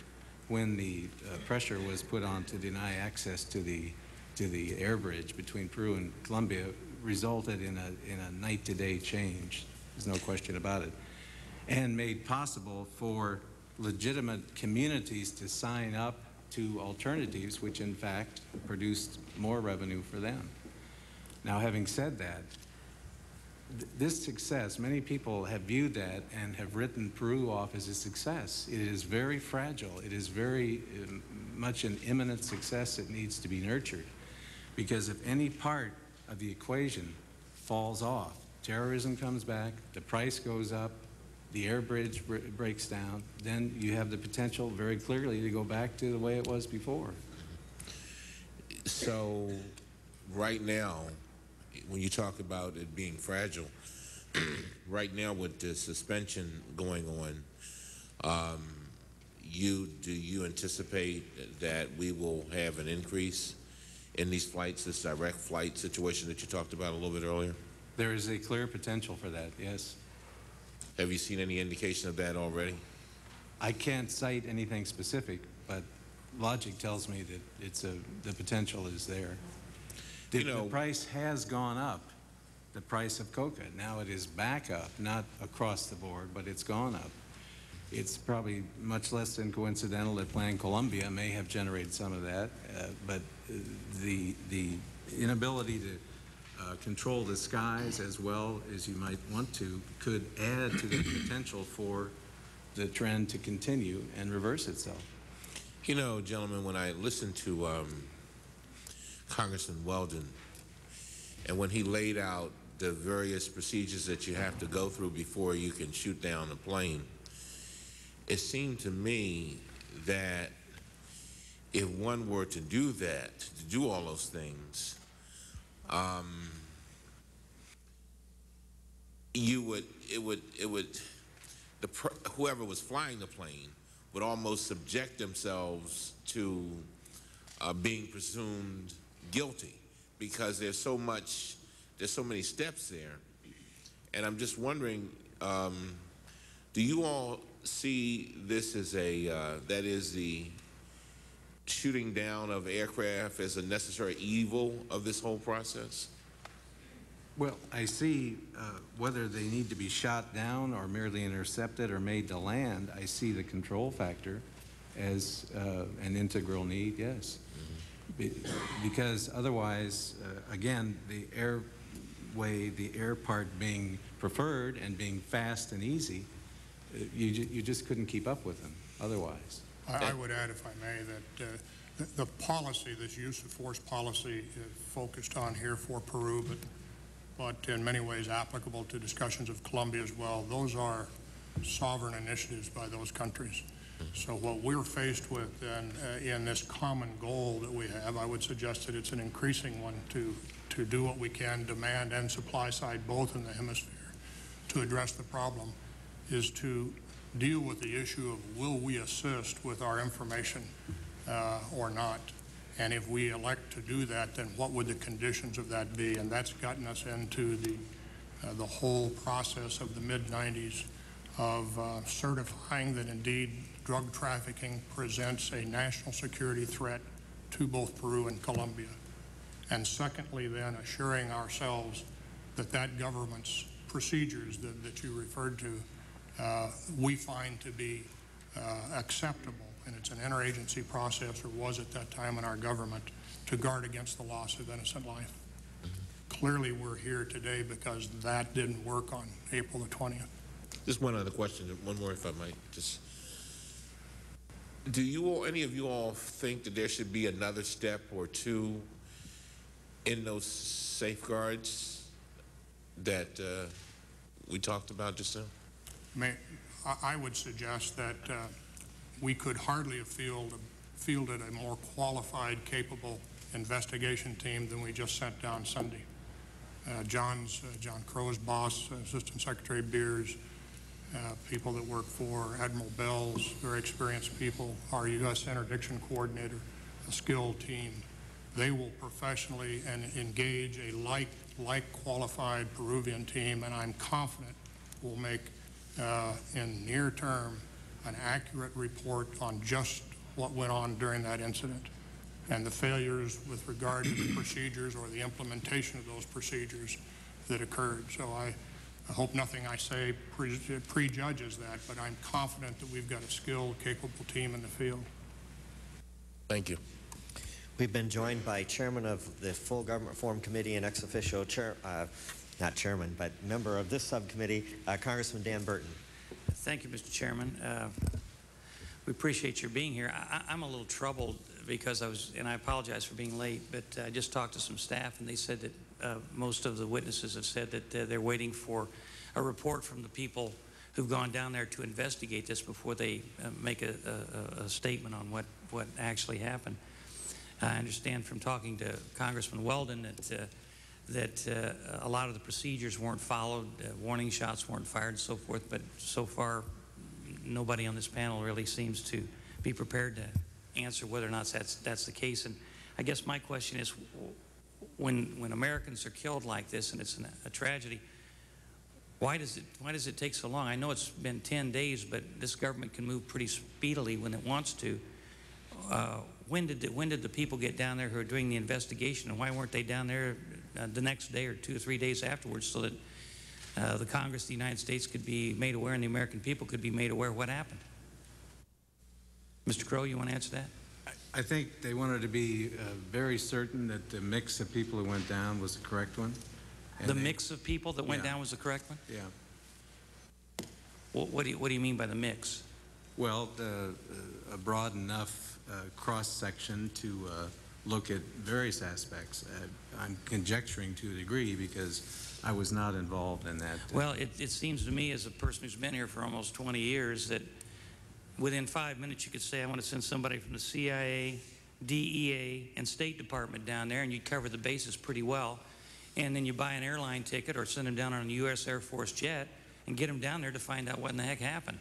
when the uh, pressure was put on to deny access to the, to the air bridge between Peru and Colombia resulted in a, in a night-to-day change. There's no question about it. And made possible for legitimate communities to sign up to alternatives, which in fact produced more revenue for them. Now, having said that, th this success, many people have viewed that and have written Peru off as a success. It is very fragile. It is very um, much an imminent success that needs to be nurtured, because if any part of the equation falls off, terrorism comes back, the price goes up, the air bridge br breaks down, then you have the potential very clearly to go back to the way it was before. So right now, when you talk about it being fragile, right now with the suspension going on, um, you do you anticipate that we will have an increase in these flights, this direct flight situation that you talked about a little bit earlier? There is a clear potential for that, yes. Have you seen any indication of that already? I can't cite anything specific, but logic tells me that it's a, the potential is there. The, you know, the price has gone up, the price of coca. Now it is back up, not across the board, but it's gone up. It's probably much less than coincidental that Plan Colombia may have generated some of that, uh, but the, the inability to Uh, control the skies as well as you might want to could add to the potential for the trend to continue and reverse itself. You know, gentlemen, when I listened to um, Congressman Weldon, and when he laid out the various procedures that you have to go through before you can shoot down a plane, it seemed to me that if one were to do that, to do all those things, Um, you would, it would, it would, the pr whoever was flying the plane would almost subject themselves to uh, being presumed guilty, because there's so much, there's so many steps there. And I'm just wondering, um, do you all see this as a, uh, that is the shooting down of aircraft as a necessary evil of this whole process? Well, I see uh, whether they need to be shot down or merely intercepted or made to land, I see the control factor as uh, an integral need, yes. Mm-hmm. Be because otherwise, uh, again, the airway, the air part being preferred and being fast and easy, uh, you, ju you just couldn't keep up with them otherwise. I would add, if I may, that uh, the, the policy, this use of force policy, is focused on here for Peru, but, but in many ways applicable to discussions of Colombia as well. Those are sovereign initiatives by those countries. So what we're faced with in, uh, in this common goal that we have, I would suggest that it's an increasing one to, to do what we can, demand and supply side both in the hemisphere, to address the problem, is to deal with the issue of will we assist with our information uh, or not, and if we elect to do that, then what would the conditions of that be? And that's gotten us into the uh, the whole process of the mid nineties of uh, certifying that indeed drug trafficking presents a national security threat to both Peru and Colombia, and secondly then assuring ourselves that that government's procedures that, that you referred to Uh, we find to be uh, acceptable, and it's an interagency process, or was at that time in our government, to guard against the loss of innocent life. Clearly we're here today because that didn't work on April the twentieth. Just one other question, one more if I might. Just, do you all, any of you all think that there should be another step or two in those safeguards that uh, we talked about just now? May, I would suggest that uh, we could hardly have field, fielded a more qualified, capable investigation team than we just sent down Sunday. Uh, John's, uh, John Crow's boss, Assistant Secretary Beers, uh, people that work for Admiral Belz, very experienced people, our U S interdiction coordinator, a skilled team. They will professionally and engage a like, like qualified Peruvian team, and I'm confident will make Uh, in near term, an accurate report on just what went on during that incident and the failures with regard to the procedures or the implementation of those procedures that occurred. So I, I hope nothing I say pre prejudges that, but I'm confident that we've got a skilled, capable team in the field. Thank you. We've been joined by Chairman of the Full Government Reform Committee and ex officio chair, uh, not chairman, but member of this subcommittee, uh, Congressman Dan Burton. Thank you, Mister Chairman. Uh, we appreciate your being here. I, I'm a little troubled because I was, and I apologize for being late, but I just talked to some staff, and they said that uh, most of the witnesses have said that uh, they're waiting for a report from the people who've gone down there to investigate this before they uh, make a, a, a statement on what, what actually happened. I understand from talking to Congressman Weldon that, uh, that uh, a lot of the procedures weren't followed, uh, warning shots weren't fired and so forth, but so far nobody on this panel really seems to be prepared to answer whether or not that's, that's the case. And I guess my question is, when, when Americans are killed like this and it's an, a tragedy, why does, it, why does it take so long? I know it's been ten days, but this government can move pretty speedily when it wants to. Uh, When did, the, when did the people get down there who are doing the investigation, and why weren't they down there uh, the next day or two or three days afterwards so that uh, the Congress of the United States could be made aware and the American people could be made aware of what happened? Mister Crow, you want to answer that? I, I think they wanted to be uh, very certain that the mix of people who went down was the correct one. The they, mix of people that went yeah. down was the correct one? Yeah. Well, what, do you, what do you mean by the mix? Well, the, uh, broad enough Uh, cross-section to uh, look at various aspects. Uh, I'm conjecturing to a degree because I was not involved in that. Well, it, it seems to me as a person who's been here for almost twenty years that within five minutes you could say, I want to send somebody from the C I A, D E A, and State Department down there, and you'd cover the bases pretty well. And then you buy an airline ticket or send them down on a U S Air Force jet and get them down there to find out what in the heck happened.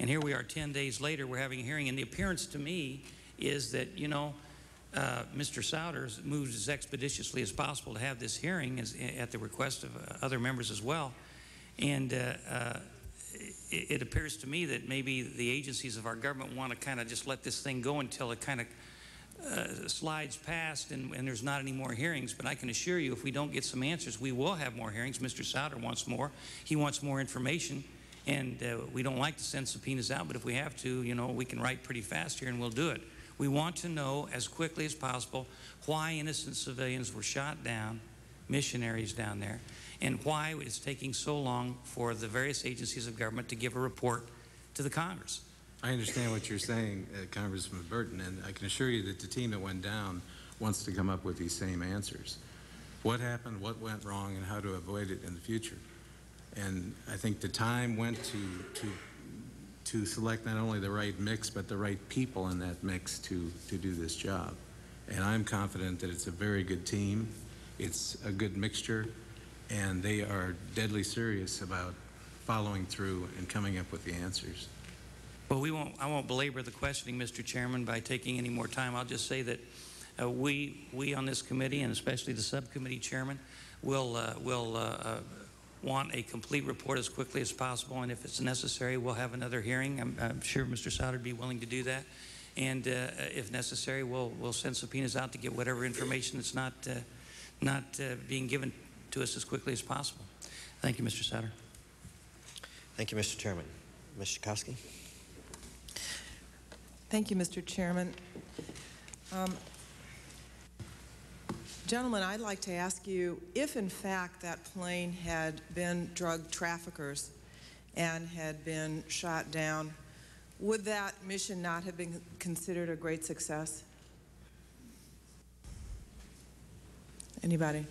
And here we are ten days later, we're having a hearing, and the appearance to me is that, you know, uh, Mister Souder moves as expeditiously as possible to have this hearing as, at the request of uh, other members as well. And uh, uh, it, it appears to me that maybe the agencies of our government want to kind of just let this thing go until it kind of uh, slides past and, and there's not any more hearings. But I can assure you, if we don't get some answers, we will have more hearings. Mister Souder wants more. He wants more information. And uh, we don't like to send subpoenas out, but if we have to, you know, we can write pretty fast here and we'll do it. We want to know as quickly as possible why innocent civilians were shot down, missionaries down there, and why it's taking so long for the various agencies of government to give a report to the Congress. I understand what you're saying, uh, Congressman Burton, and I can assure you that the team that went down wants to come up with these same answers. What happened, what went wrong, and how to avoid it in the future. And I think the time went to, to to select not only the right mix, but the right people in that mix to, to do this job. And I'm confident that it's a very good team, it's a good mixture, and they are deadly serious about following through and coming up with the answers. Well, we won't, I won't belabor the questioning, Mister Chairman, by taking any more time. I'll just say that uh, we, we on this committee, and especially the subcommittee chairman, will, uh, will uh, uh, want a complete report as quickly as possible, and if it's necessary, we'll have another hearing. I'm, I'm sure Mister Souder would be willing to do that, and uh, if necessary, we'll we'll send subpoenas out to get whatever information that's not uh, not uh, being given to us as quickly as possible. Thank you, Mister Souder. Thank you, Mister Chairman. Miz Schakowsky. Thank you, Mister Chairman. Um, Gentlemen, I'd like to ask you, if in fact that plane had been drug traffickers and had been shot down, would that mission not have been considered a great success? Anybody?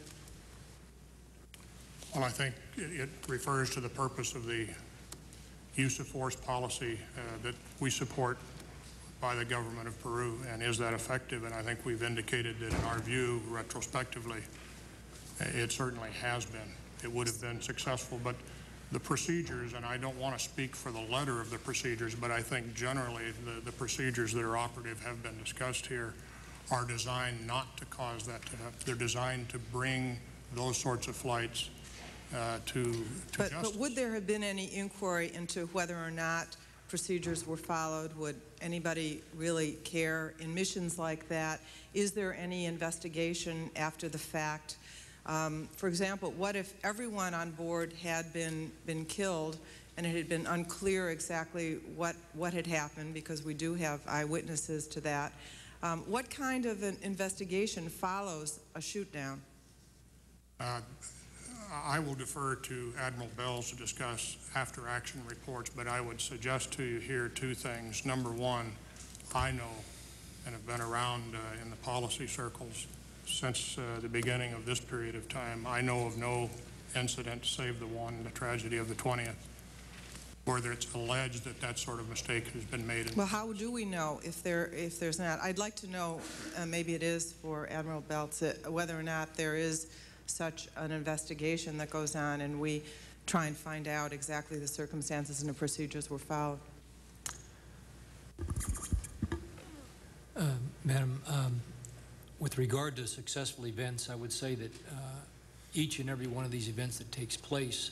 Well, I think it, it refers to the purpose of the use of force policy uh, that we support by the government of Peru, and is that effective? And I think we've indicated that in our view, retrospectively, it certainly has been. It would have been successful, but the procedures, and I don't want to speak for the letter of the procedures, but I think generally the, the procedures that are operative have been discussed here are designed not to cause that to happen. They're designed to bring those sorts of flights uh, to, to but, justice. But would there have been any inquiry into whether or not procedures were followed? Would anybody really care in missions like that? Is there any investigation after the fact Um, for example, what if everyone on board had been, been killed and it had been unclear exactly what, what had happened, because we do have eyewitnesses to that. Um, what kind of an investigation follows a shoot-down? Uh, I will defer to Admiral Belz to discuss after-action reports, but I would suggest to you here two things. Number one, I know and have been around uh, in the policy circles since uh, the beginning of this period of time. I know of no incident save the one, the tragedy of the twentieth, whether it's alleged that that sort of mistake has been made. Well, how do we know if there if there's not? I'd like to know, uh, maybe it is for Admiral Belz, uh, whether or not there is such an investigation that goes on and we try and find out exactly the circumstances and the procedures were followed. Uh, Madam, um, with regard to successful events, I would say that uh, each and every one of these events that takes place,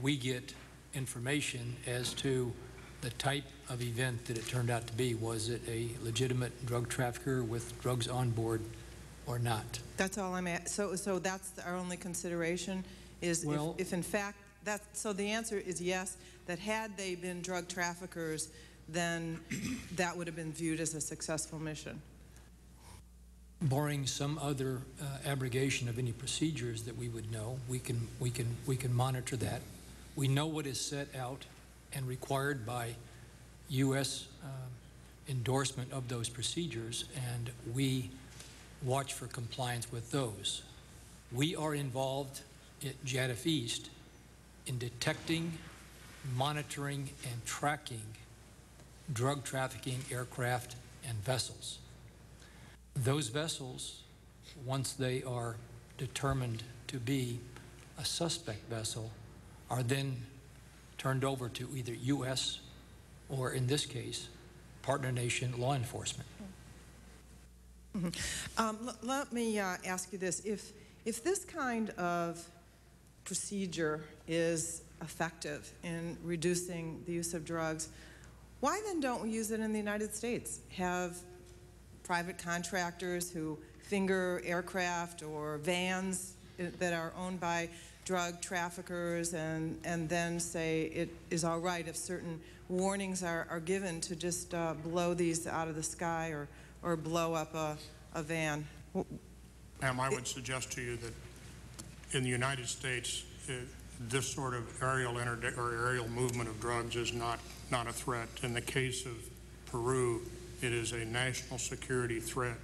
we get information as to the type of event that it turned out to be. Was it a legitimate drug trafficker with drugs on board or not? That's all I'm at. So, so that's our only consideration is, well, if, if in fact, that's, so the answer is yes, that had they been drug traffickers, then that would have been viewed as a successful mission. Barring some other uh, abrogation of any procedures that we would know, we can, we can, we can monitor that. We know what is set out and required by U S uh, endorsement of those procedures, and we watch for compliance with those. We are involved at J A D F East in detecting, monitoring, and tracking drug trafficking aircraft and vessels. Those vessels, once they are determined to be a suspect vessel, are then turned over to either U S or, in this case, partner nation law enforcement. Mm-hmm. um, let me uh, ask you this. If, if this kind of procedure is effective in reducing the use of drugs, why then don't we use it in the United States? Have private contractors who finger aircraft or vans that are owned by drug traffickers, and, and then say it is all right if certain warnings are, are given to just uh, blow these out of the sky or, or blow up a, a van. Ma'am, I would suggest to you that in the United States, uh, this sort of aerial interdict or aerial movement of drugs is not, not a threat. In the case of Peru, it is a national security threat.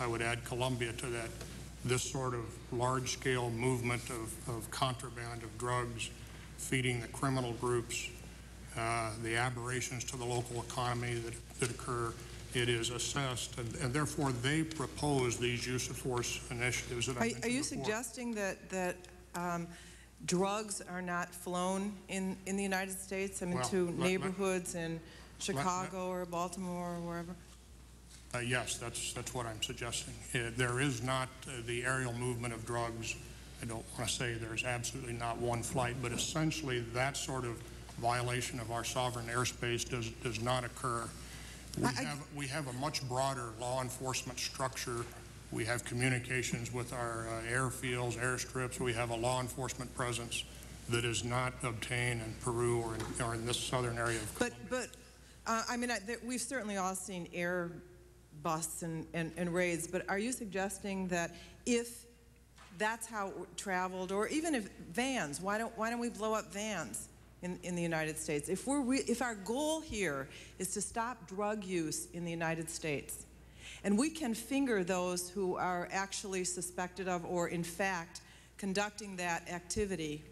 I would add Colombia to that. This sort of large-scale movement of, of contraband of drugs, feeding the criminal groups, uh, the aberrations to the local economy that, that occur, it is assessed, and, and therefore they propose these use of force initiatives that I mentioned before. Are you suggesting that, that um, drugs are not flown in, in the United States? I mean, well, to let, neighborhoods let, in Chicago let, or Baltimore or wherever? Uh, yes, that's, that's what I'm suggesting. Uh, there is not uh, the aerial movement of drugs. I don't want to say there's absolutely not one flight, but essentially that sort of violation of our sovereign airspace does, does not occur. We, I, have, we have a much broader law enforcement structure. We have communications with our uh, airfields, airstrips. We have a law enforcement presence that is not obtained in Peru or in, or in this southern area of Colombia. But, but uh, I mean, I, th we've certainly all seen air busts and, and, and raids, but are you suggesting that if that's how it traveled, or even if vans, why don't, why don't we blow up vans in, in the United States? If, we're re if our goal here is to stop drug use in the United States, and we can finger those who are actually suspected of or in fact conducting that activity,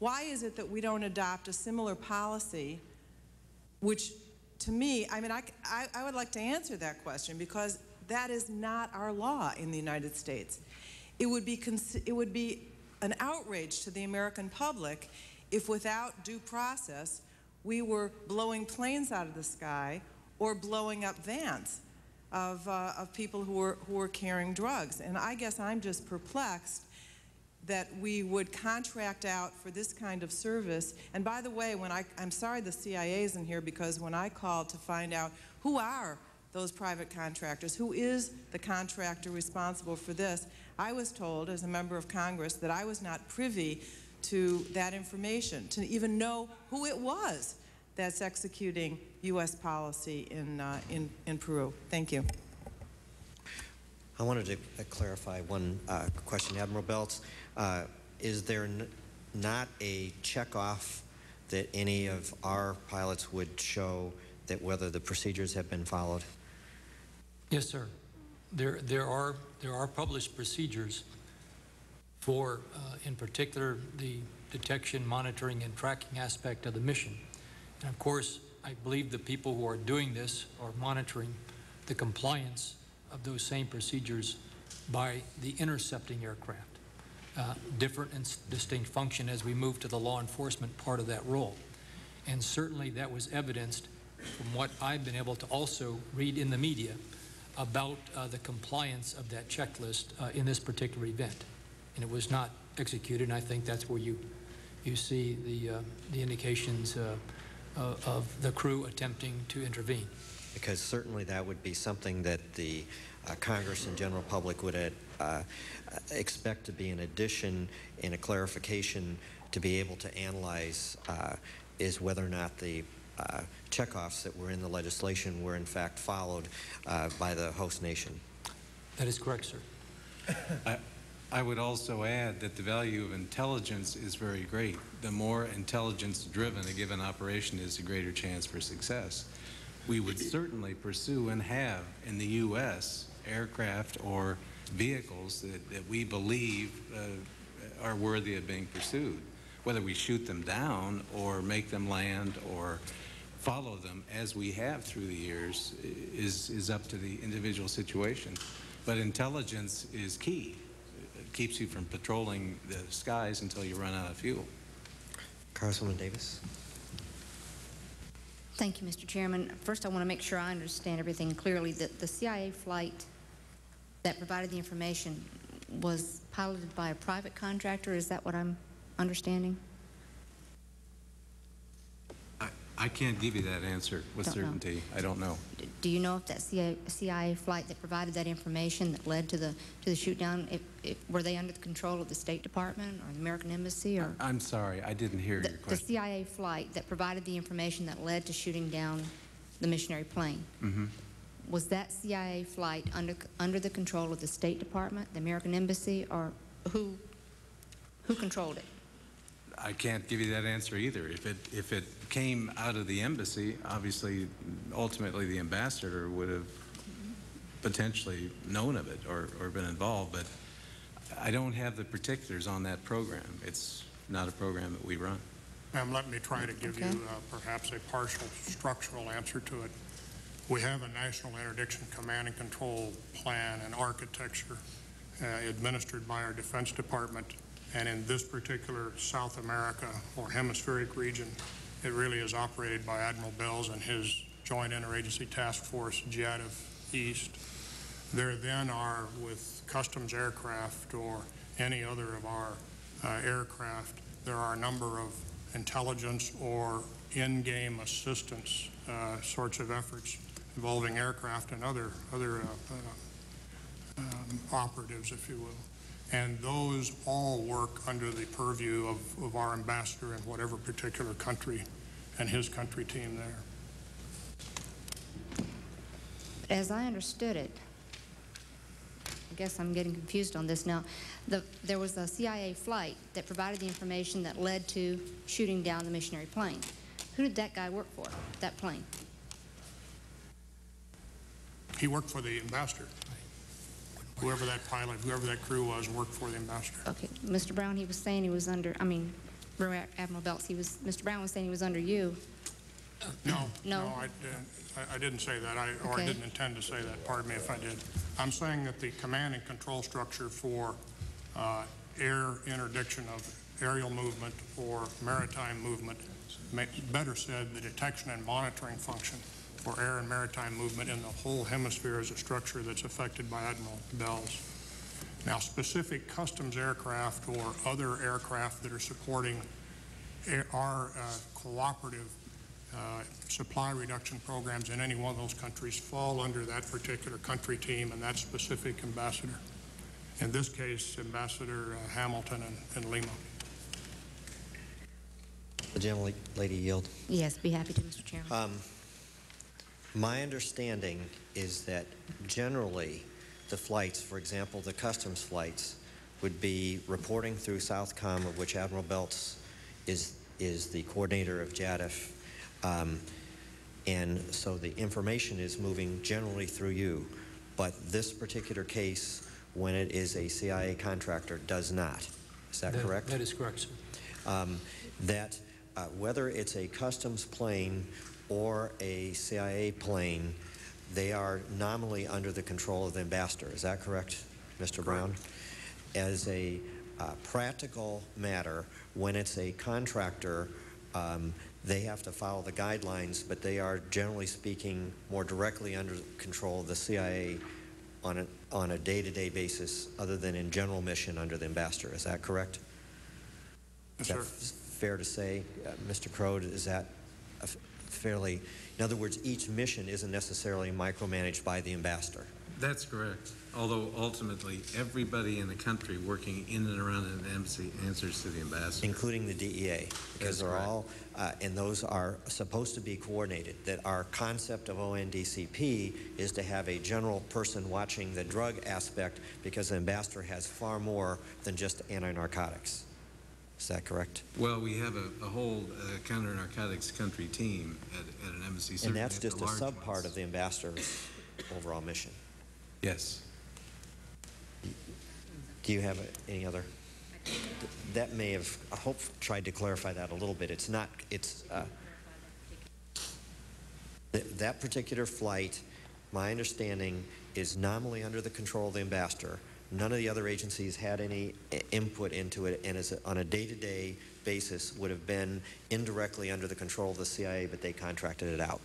why is it that we don't adopt a similar policy which, to me, I mean, I, I, I would like to answer that question, because that is not our law in the United States. It would be, it would be an outrage to the American public if without due process we were blowing planes out of the sky or blowing up vans of, uh, of people who were, who were carrying drugs. And I guess I'm just perplexed that we would contract out for this kind of service. And by the way, when I, I'm sorry the C I A isn't here, because when I called to find out who are those private contractors. Who is the contractor responsible for this? I was told as a member of Congress that I was not privy to that information, to even know who it was that's executing U S policy in, uh, in, in Peru. Thank you. I wanted to clarify one uh, question. Admiral Belz, uh, is there n not a checkoff that any of our pilots would show that whether the procedures have been followed? Yes, sir. There, there, are, there are published procedures for, uh, in particular, the detection, monitoring, and tracking aspect of the mission. And of course, I believe the people who are doing this are monitoring the compliance of those same procedures by the intercepting aircraft. Uh, different and distinct function as we move to the law enforcement part of that role. And certainly that was evidenced from what I've been able to also read in the media about uh, the compliance of that checklist uh, in this particular event. And it was not executed, and I think that's where you, you see the, uh, the indications uh, uh, of the crew attempting to intervene. Because certainly that would be something that the uh, Congress and general public would uh, uh, expect to be an addition and a clarification to be able to analyze uh, is whether or not the uh, checkoffs that were in the legislation were in fact followed uh, by the host nation. That is correct, sir. I, I would also add that the value of intelligence is very great. The more intelligence-driven a given operation is, the greater chance for success. We would certainly pursue and have in the U S aircraft or vehicles that, that we believe uh, are worthy of being pursued, whether we shoot them down or make them land or follow them as we have through the years is, is up to the individual situation. But intelligence is key. It keeps you from patrolling the skies until you run out of fuel. Congresswoman Davis. Thank you, Mister Chairman. First, I want to make sure I understand everything clearly. That the C I A flight that provided the information was piloted by a private contractor. Is that what I'm understanding? I, I can't give you that answer with don't certainty. Know. I don't know. D do you know if that C I A, C I A flight that provided that information that led to the to the shoot down, if, if, were they under the control of the State Department or the American Embassy? Or I'm sorry, I didn't hear the, your question. The C I A flight that provided the information that led to shooting down the missionary plane. Mm-hmm. Was that C I A flight under under the control of the State Department, the American Embassy, or who who controlled it? I can't give you that answer either. If it if it came out of the embassy, obviously, ultimately the ambassador would have potentially known of it or, or been involved. But I don't have the particulars on that program. It's not a program that we run. Ma'am, let me try to give okay. you uh, perhaps a partial structural answer to it. We have a National Interdiction Command and Control plan and architecture uh, administered by our Defense Department. And in this particular South America or hemispheric region, it really is operated by Admiral Belz and his Joint Interagency Task Force, JET of East. There then are, with customs aircraft or any other of our uh, aircraft, there are a number of intelligence or in-game assistance uh, sorts of efforts involving aircraft and other, other uh, uh, um, operatives, if you will. And those all work under the purview of, of our ambassador in whatever particular country and his country team there. As I understood it, I guess I'm getting confused on this now. The, there was a C I A flight that provided the information that led to shooting down the missionary plane. Who did that guy work for, that plane? He worked for the ambassador. Whoever that pilot, whoever that crew was, worked for the ambassador. Okay, Mister Brown, he was saying he was under, I mean, Rear Admiral Belz, he was, Mister Brown was saying he was under you. No, no, no I, uh, I, I didn't say that, I, okay. or I didn't intend to say that. Pardon me if I did. I'm saying that the command and control structure for uh, air interdiction of aerial movement or maritime movement, better said, the detection and monitoring function for air and maritime movement in the whole hemisphere is a structure that's affected by Admiral Belz. Now, specific customs aircraft or other aircraft that are supporting our uh, cooperative uh, supply reduction programs in any one of those countries fall under that particular country team and that specific ambassador. In this case, Ambassador uh, Hamilton and, and Lima. The gentlelady yield. Yes, be happy to, Mister Chairman. Um, my understanding is that generally the flights, for example, the customs flights, would be reporting through Southcom, of which Admiral Belz is is the coordinator of J A D F, um, and so the information is moving generally through you. But this particular case, when it is a C I A contractor, does not. Is that, that correct? That is correct, sir. Um, that uh, whether it's a customs plane or a C I A plane, they are nominally under the control of the ambassador. Is that correct, Mister Correct. Brown? As a uh, practical matter, when it's a contractor, um, they have to follow the guidelines, but they are, generally speaking, more directly under control of the C I A on a, on a day-to-day basis, other than in general mission under the ambassador. Is that correct? Yes, sir. That's fair to say, uh, Mister Crow, is that a f fairly, in other words, each mission isn't necessarily micromanaged by the ambassador? That's correct, although ultimately everybody in the country working in and around an embassy answers to the ambassador. Including the D E A, because that's they're correct. all, uh, and those are supposed to be coordinated, that our concept of O N D C P is to have a general person watching the drug aspect, because the ambassador has far more than just anti-narcotics. Is that correct? Well, we have a, a whole uh, counter-narcotics country team at, at an embassy. And that's just a sub-part of the ambassador's overall mission. Yes. Do you have a, any other? That may have, I hope, tried to clarify that a little bit. It's not, it's, uh, th that particular flight, my understanding, is nominally under the control of the ambassador. None of the other agencies had any input into it, and as a, on a day-to-day basis would have been indirectly under the control of the C I A, but they contracted it out.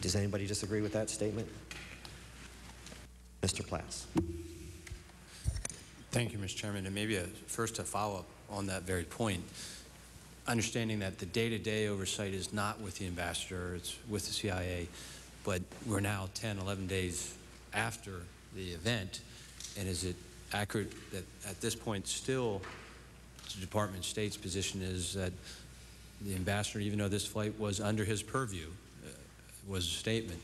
Does anybody disagree with that statement? Mister Platts. Thank you, Mister Chairman. And maybe a, first a follow-up on that very point, understanding that the day-to-day oversight is not with the ambassador, it's with the C I A, but we're now ten, eleven days after the event, and is it accurate that at this point still the Department of State's position is that the ambassador, even though this flight was under his purview, was a statement.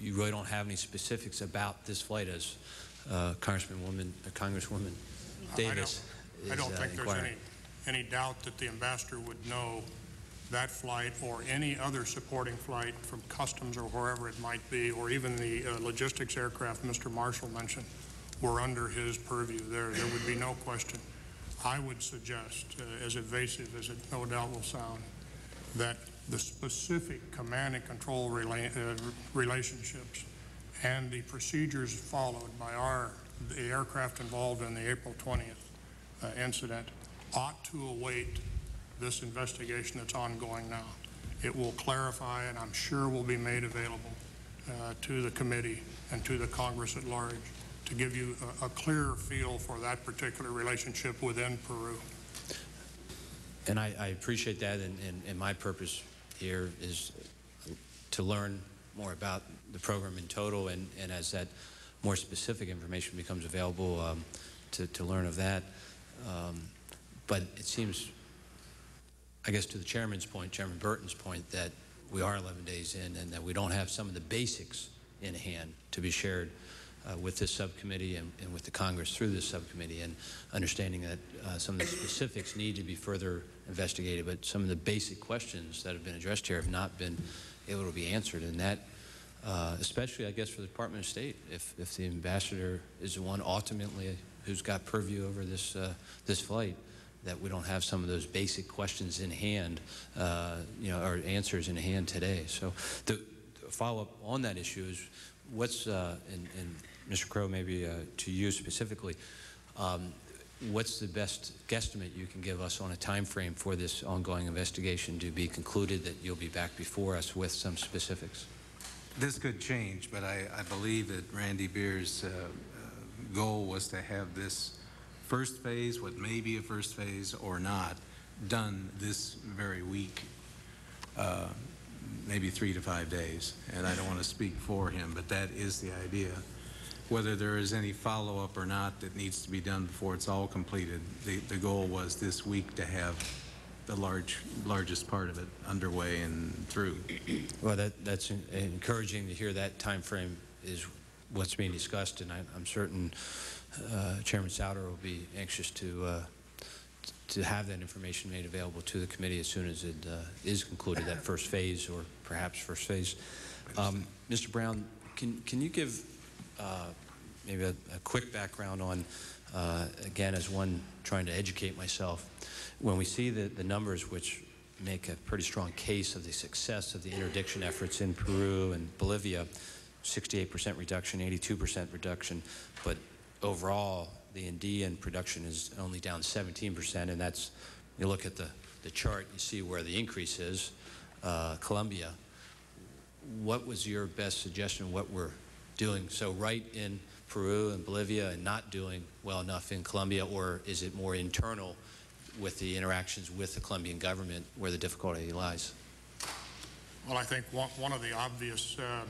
You really don't have any specifics about this flight, as uh, Congresswoman, uh, Congresswoman Davis I don't, is, I don't think uh, inquiring. There's any, any doubt that the ambassador would know that flight or any other supporting flight from customs or wherever it might be, or even the uh, logistics aircraft Mister Marshall mentioned, were under his purview. There, there would be no question. I would suggest, uh, as evasive as it no doubt will sound, that the specific command and control rela uh, relationships and the procedures followed by our the aircraft involved in the April twentieth uh, incident ought to await this investigation that's ongoing now. It will clarify, and I'm sure will be made available uh, to the committee and to the Congress at large to give you a, a clearer feel for that particular relationship within Peru. And I, I appreciate that, and, and, and my purpose here is to learn more about the program in total, and, and as that more specific information becomes available, um, to, to learn of that. Um, but it seems, I guess to the chairman's point, Chairman Burton's point, that we are eleven days in and that we don't have some of the basics in hand to be shared uh, with this subcommittee and, and with the Congress through this subcommittee, and understanding that uh, some of the specifics need to be further investigated, but some of the basic questions that have been addressed here have not been able to be answered, and that, uh, especially I guess for the Department of State, if, if the ambassador is the one ultimately who's got purview over this, uh, this flight, that we don't have some of those basic questions in hand, uh, you know, or answers in hand today. So the, the follow-up on that issue is what's, uh, and, and Mister Crow, maybe uh, to you specifically, um, what's the best guesstimate you can give us on a time frame for this ongoing investigation to be concluded, that you'll be back before us with some specifics? This could change, but I, I believe that Randy Beers' uh, goal was to have this first phase, what may be a first phase or not, done this very week, uh, maybe three to five days, and I don't want to speak for him, but that is the idea. Whether there is any follow-up or not that needs to be done before it's all completed, the, the goal was this week to have the large, largest part of it underway and through. Well, that, that's encouraging to hear that time frame is what's being discussed, and I, I'm certain uh, Chairman Souder will be anxious to uh, to have that information made available to the committee as soon as it uh, is concluded, that first phase, or perhaps first phase. Um, Mister Brown, can, can you give uh, maybe a, a quick background on, uh, again, as one trying to educate myself, when we see the, the numbers which make a pretty strong case of the success of the interdiction efforts in Peru and Bolivia, sixty-eight percent reduction, eighty-two percent reduction, but overall, the Andean production is only down seventeen percent, and that's, you look at the, the chart, you see where the increase is, uh, Colombia. What was your best suggestion, what we're doing so right in Peru and Bolivia and not doing well enough in Colombia, or is it more internal with the interactions with the Colombian government where the difficulty lies? Well, I think one, one of the obvious uh,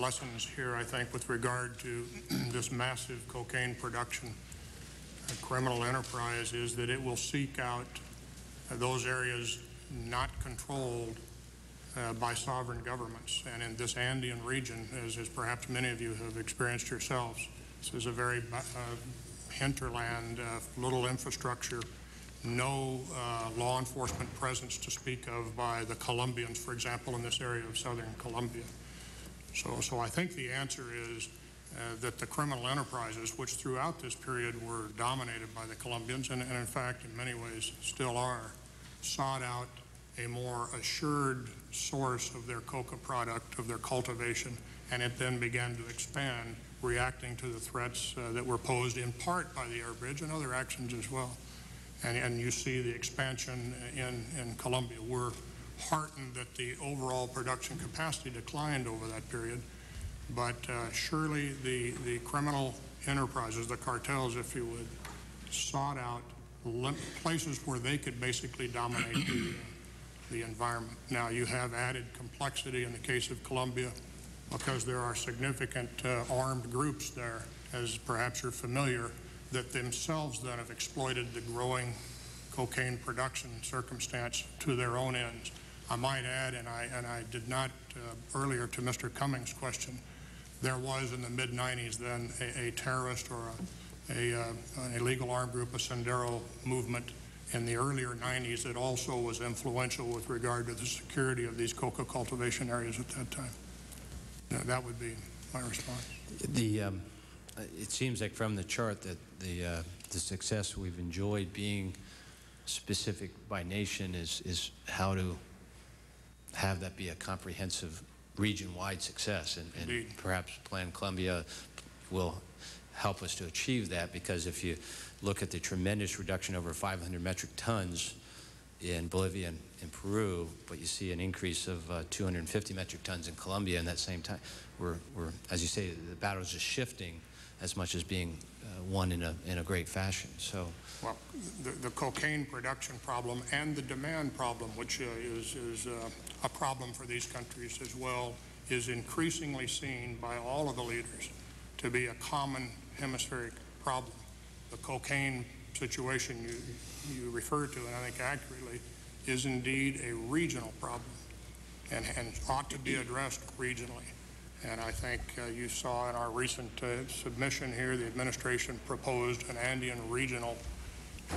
lessons here, I think, with regard to this massive cocaine production a criminal enterprise is that it will seek out uh, those areas not controlled uh, by sovereign governments. And in this Andean region, as, as perhaps many of you have experienced yourselves, this is a very uh, hinterland, uh, little infrastructure, no uh, law enforcement presence to speak of by the Colombians, for example, in this area of southern Colombia. So, so I think the answer is uh, that the criminal enterprises, which throughout this period were dominated by the Colombians, and, and in fact in many ways still are, sought out a more assured source of their coca product, of their cultivation, and it then began to expand, reacting to the threats uh, that were posed in part by the air bridge and other actions as well. And, and you see the expansion in, in Colombia. We're heartened that the overall production capacity declined over that period, but uh, surely the, the criminal enterprises, the cartels, if you would, sought out places where they could basically dominate the, the environment. Now, you have added complexity in the case of Colombia because there are significant uh, armed groups there, as perhaps you're familiar, that themselves then have exploited the growing cocaine production circumstance to their own ends. I might add, and I, and I did not uh, earlier to Mister Cummings' question, there was in the mid nineties then a, a terrorist or a, a, uh, an illegal armed group, a Sendero movement in the earlier nineties that also was influential with regard to the security of these coca cultivation areas at that time. Now, that would be my response. The, um, it seems like from the chart that the, uh, the success we've enjoyed being specific by nation is, is how to have that be a comprehensive region-wide success, and, and perhaps Plan Colombia will help us to achieve that, because if you look at the tremendous reduction over five hundred metric tons in Bolivia and in Peru, but you see an increase of uh, two hundred fifty metric tons in Colombia in that same time, we're, we're, as you say, the battles are shifting as much as being uh, won in a, in a great fashion. So, well, the, the cocaine production problem and the demand problem, which uh, is, is uh, a problem for these countries as well, is increasingly seen by all of the leaders to be a common hemispheric problem. The cocaine situation you, you refer to, and I think accurately, is indeed a regional problem and, and ought to be addressed regionally. And I think uh, you saw in our recent uh, submission here, the administration proposed an Andean regional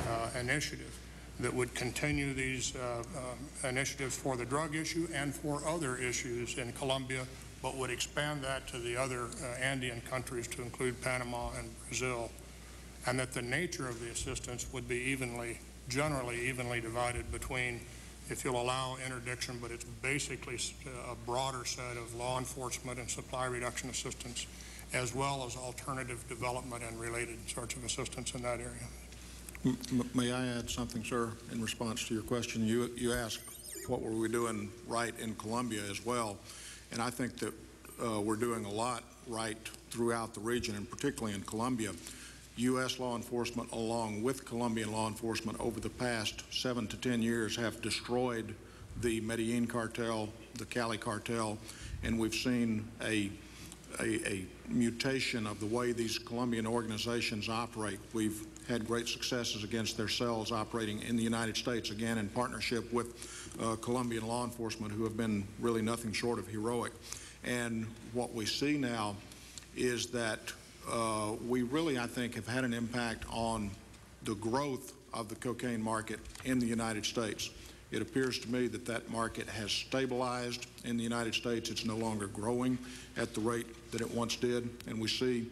uh, initiative that would continue these uh, uh, initiatives for the drug issue and for other issues in Colombia, but would expand that to the other uh, Andean countries to include Panama and Brazil, and that the nature of the assistance would be evenly, generally evenly divided between, if you'll allow interdiction, but it's basically a broader set of law enforcement and supply reduction assistance, as well as alternative development and related sorts of assistance in that area. May I add something, sir, in response to your question? You, you asked what were we doing right in Colombia as well, and I think that uh, we're doing a lot right throughout the region, and particularly in Colombia. U S law enforcement, along with Colombian law enforcement, over the past seven to ten years have destroyed the Medellin cartel, the Cali cartel, and we've seen a, a, a mutation of the way these Colombian organizations operate. We've had great successes against their cells operating in the United States, again in partnership with uh, Colombian law enforcement, who have been really nothing short of heroic. And what we see now is that Uh, we really, I think, have had an impact on the growth of the cocaine market in the United States. It appears to me that that market has stabilized in the United States. It's no longer growing at the rate that it once did, and we see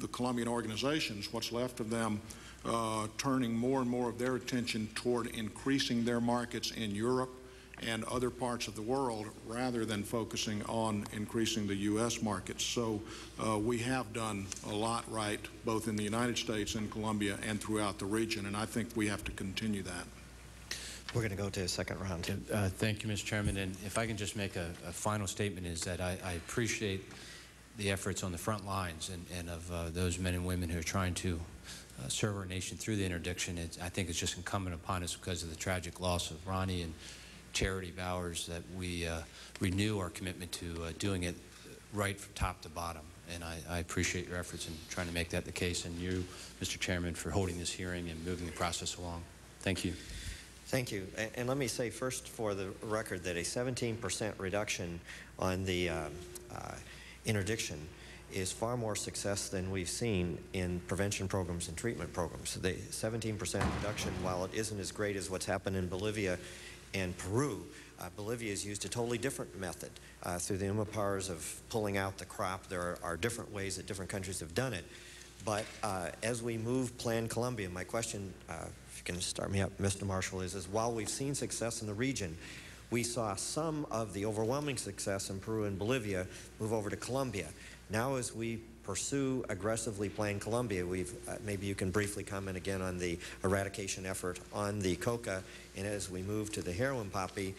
the Colombian organizations, what's left of them, uh, turning more and more of their attention toward increasing their markets in Europe and other parts of the world rather than focusing on increasing the U S markets. So uh, we have done a lot right, both in the United States and Colombia and throughout the region, and I think we have to continue that. We're going to go to a second round. Uh, thank you, Mister Chairman. And if I can just make a, a final statement, is that I, I appreciate the efforts on the front lines and, and of uh, those men and women who are trying to uh, serve our nation through the interdiction. It's, I think it's just incumbent upon us, because of the tragic loss of Roni and Charity Bowers, that we uh, renew our commitment to uh, doing it right from top to bottom. And I, I appreciate your efforts in trying to make that the case, and you, Mister Chairman, for holding this hearing and moving the process along. Thank you. Thank you. And, and let me say first for the record that a seventeen percent reduction on the uh, uh, interdiction is far more success than we've seen in prevention programs and treatment programs. The seventeen percent reduction, while it isn't as great as what's happened in Bolivia and Peru, uh, Bolivia has used a totally different method uh, through the umapars of pulling out the crop. There are, are different ways that different countries have done it. But uh, as we move Plan Colombia, my question, uh, if you can start me up, Mister Marshall, is, is while we've seen success in the region, we saw some of the overwhelming success in Peru and Bolivia move over to Colombia. Now as we pursue aggressively Plan Colombia, we've, uh, maybe you can briefly comment again on the eradication effort on the coca, and as we move to the heroin poppy,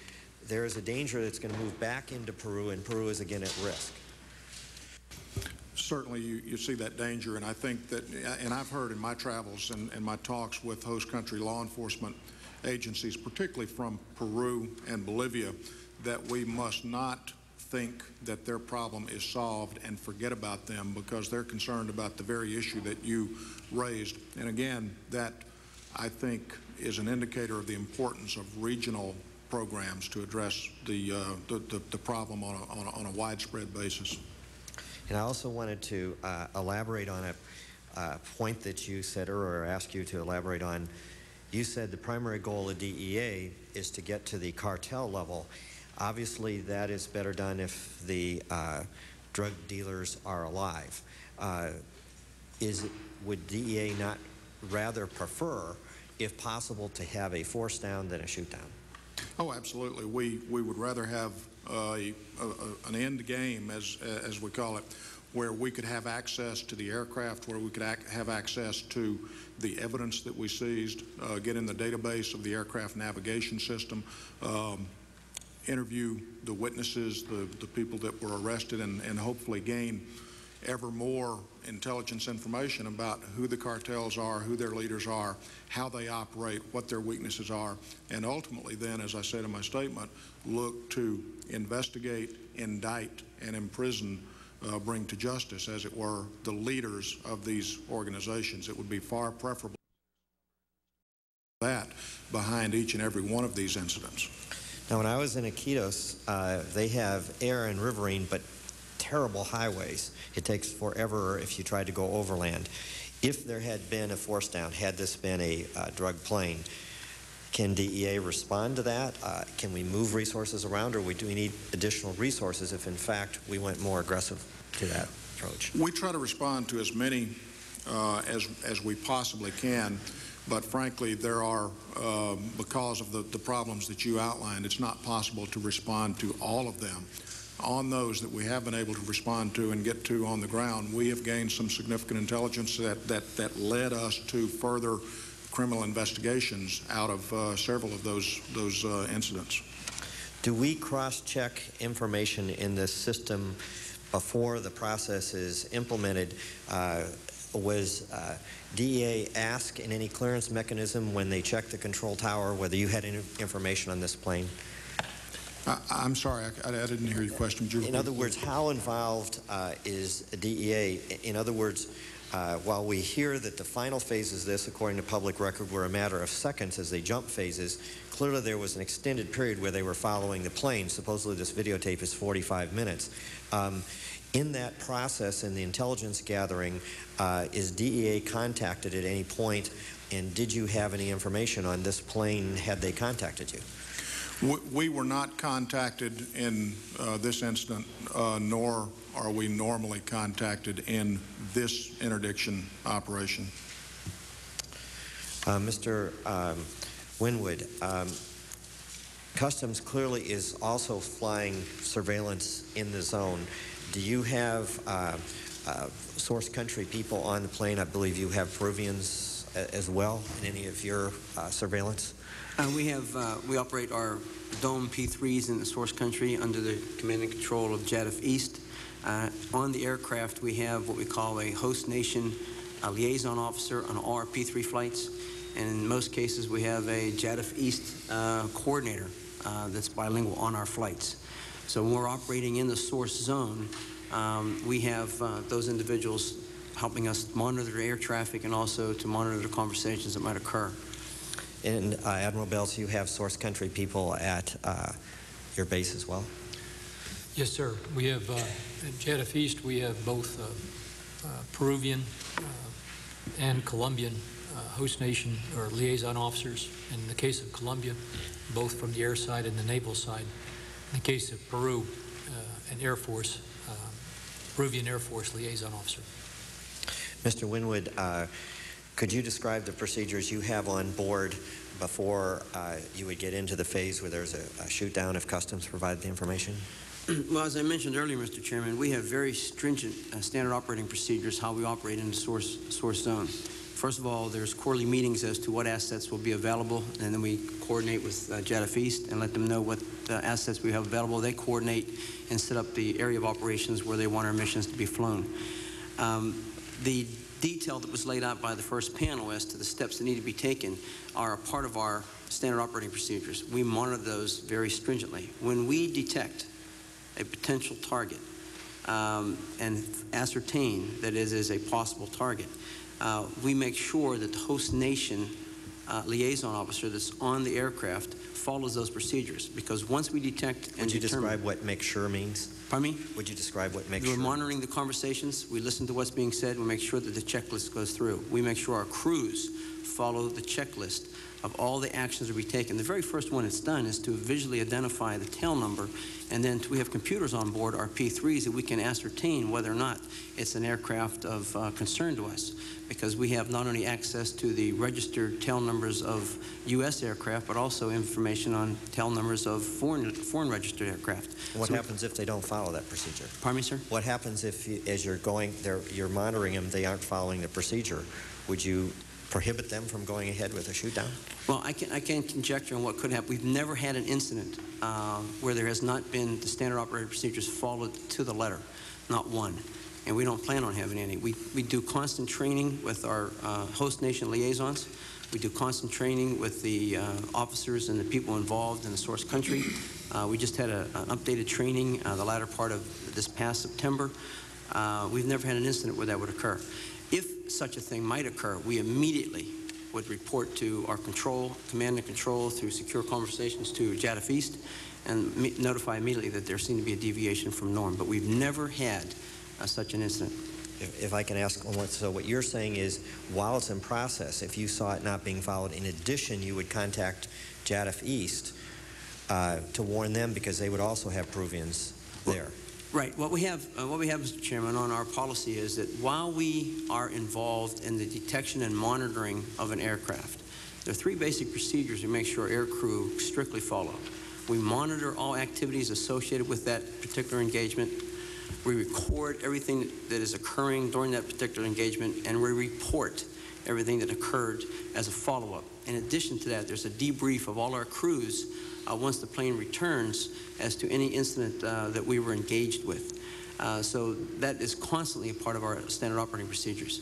there is a danger that's going to move back into Peru, and Peru is again at risk. Certainly you, you see that danger, and I think that, and I've heard in my travels and, and my talks with host country law enforcement agencies, particularly from Peru and Bolivia, that we must not think that their problem is solved and forget about them, because they're concerned about the very issue that you raised. And again, that I think is an indicator of the importance of regional programs to address the, uh, the, the, the problem on a, on, a, on a widespread basis. And I also wanted to uh, elaborate on a uh, point that you said, or ask you to elaborate on. You said the primary goal of D E A is to get to the cartel level. Obviously, that is better done if the uh, drug dealers are alive. Uh, is it, would D E A not rather prefer, if possible, to have a force down than a shoot down? Oh, absolutely. We we would rather have uh, a, a, an end game, as as we call it, where we could have access to the aircraft, where we could ac have access to the evidence that we seized, uh, get in the database of the aircraft navigation system, um, interview the witnesses, the, the people that were arrested, and, and hopefully gain ever more intelligence information about who the cartels are, who their leaders are, how they operate, what their weaknesses are, and ultimately then, as I said in my statement, look to investigate, indict, and imprison, uh, bring to justice, as it were, the leaders of these organizations. It would be far preferable that behind each and every one of these incidents. Now, when I was in Iquitos, uh, they have air and riverine, but terrible highways. It takes forever if you try to go overland. If there had been a force down, had this been a uh, drug plane, can D E A respond to that? Uh, can we move resources around, or we, do we need additional resources if, in fact, we went more aggressive to that approach? We try to respond to as many uh, as, as we possibly can. But frankly, there are, uh, because of the, the problems that you outlined, it's not possible to respond to all of them. On those that we have been able to respond to and get to on the ground, we have gained some significant intelligence that, that, that led us to further criminal investigations out of uh, several of those, those uh, incidents. Do we cross-check information in this system before the process is implemented? Uh, was uh, D E A ask in any clearance mechanism when they checked the control tower whether you had any information on this plane? I, I'm sorry, I, I didn't hear your question. You in other words, how involved uh, is D E A? In other words, uh, while we hear that the final phases of this, according to public record, were a matter of seconds as they jump phases, clearly there was an extended period where they were following the plane. Supposedly this videotape is forty-five minutes. Um, In that process, in the intelligence gathering, uh, is D E A contacted at any point, and did you have any information on this plane had they contacted you? We were not contacted in uh, this incident, uh, nor are we normally contacted in this interdiction operation. Uh, Mister Um, Winwood, um, Customs clearly is also flying surveillance in the zone. Do you have uh, uh, source country people on the plane? I believe you have Peruvians as well in any of your uh, surveillance? Uh, we have, uh, we operate our Dome P threes in the source country under the command and control of J A D F East. Uh, on the aircraft, we have what we call a host nation a liaison officer on all our P three flights. And in most cases, we have a J A D F East uh, coordinator uh, that's bilingual on our flights. So when we're operating in the source zone, um, we have uh, those individuals helping us monitor their air traffic and also to monitor the conversations that might occur. And uh, Admiral Belz, you have source country people at uh, your base as well? Yes, sir. We have, uh, at J A D F East, we have both uh, uh, Peruvian uh, and Colombian uh, host nation or liaison officers. In the case of Colombia, both from the air side and the naval side. In the case of Peru, uh, an Air Force, uh, Peruvian Air Force liaison officer. Mister Winwood, uh, could you describe the procedures you have on board before uh, you would get into the phase where there's a, a shoot down if Customs provided the information? Well, as I mentioned earlier, Mister Chairman, we have very stringent uh, standard operating procedures how we operate in the source, source zone. First of all, there's quarterly meetings as to what assets will be available, and then we coordinate with uh, J A D F East and let them know what uh, assets we have available. They coordinate and set up the area of operations where they want our missions to be flown. Um, the detail that was laid out by the first panel as to the steps that need to be taken are a part of our standard operating procedures. We monitor those very stringently. When we detect a potential target um, and ascertain that it is a possible target, Uh, we make sure that the host nation uh, liaison officer that's on the aircraft follows those procedures, because once we detect and determine... Would you describe what make sure means? Pardon me? Would you describe what make sure? We're monitoring the conversations. We listen to what's being said. We make sure that the checklist goes through. We make sure our crews follow the checklist of all the actions that we take. And the very first one that's done is to visually identify the tail number, and then we have computers on board our P threes that we can ascertain whether or not it's an aircraft of uh, concern to us, because we have not only access to the registered tail numbers of U S aircraft, but also information on tail numbers of foreign foreign registered aircraft. What so happens if they don't follow that procedure? Pardon me, sir? What happens if, you, as you're going, you're monitoring them, they aren't following the procedure? Would you prohibit them from going ahead with a shoot-down? Well, I can't I can conjecture on what could happen. We've never had an incident uh, where there has not been the standard operating procedures followed to the letter, not one. And we don't plan on having any. We, we do constant training with our uh, host nation liaisons. We do constant training with the uh, officers and the people involved in the source country. Uh, we just had a, an updated training uh, the latter part of this past September. Uh, we've never had an incident where that would occur. If such a thing might occur, we immediately would report to our control, command and control through secure conversations to J A D F East and notify immediately that there seemed to be a deviation from norm. But we've never had uh, such an incident. If, if I can ask, so what you're saying is while it's in process, if you saw it not being followed, in addition, you would contact J A D F East uh, to warn them, because they would also have Peruvians there. Well, right. What we have, uh, what we have, Mister Chairman, on our policy is that while we are involved in the detection and monitoring of an aircraft, there are three basic procedures we make sure air crew strictly follow. We monitor all activities associated with that particular engagement. We record everything that is occurring during that particular engagement, and we report everything that occurred as a follow-up. In addition to that, there's a debrief of all our crews Uh, once the plane returns as to any incident uh, that we were engaged with. Uh, so that is constantly a part of our standard operating procedures.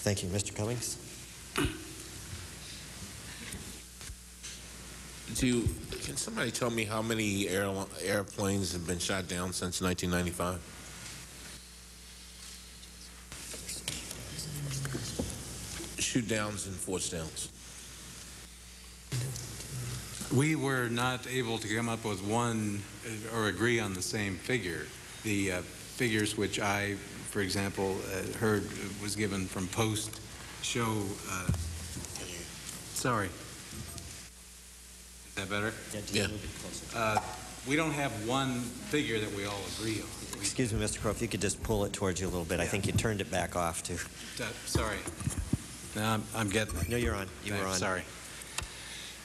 Thank you. Mister Cummings? Do, can somebody tell me how many air, airplanes have been shot down since nineteen ninety-five? Shoot downs and force downs. We were not able to come up with one or agree on the same figure. The uh, figures which I, for example, uh, heard was given from Post show. Uh, sorry. Is that better? Yeah. Uh, we don't have one figure that we all agree on. We Excuse me, Mister Crow, if you could just pull it towards you a little bit. Yeah. I think you turned it back off, too. Uh, sorry. No, I'm, I'm getting it. No, you're on. You were on. Sorry.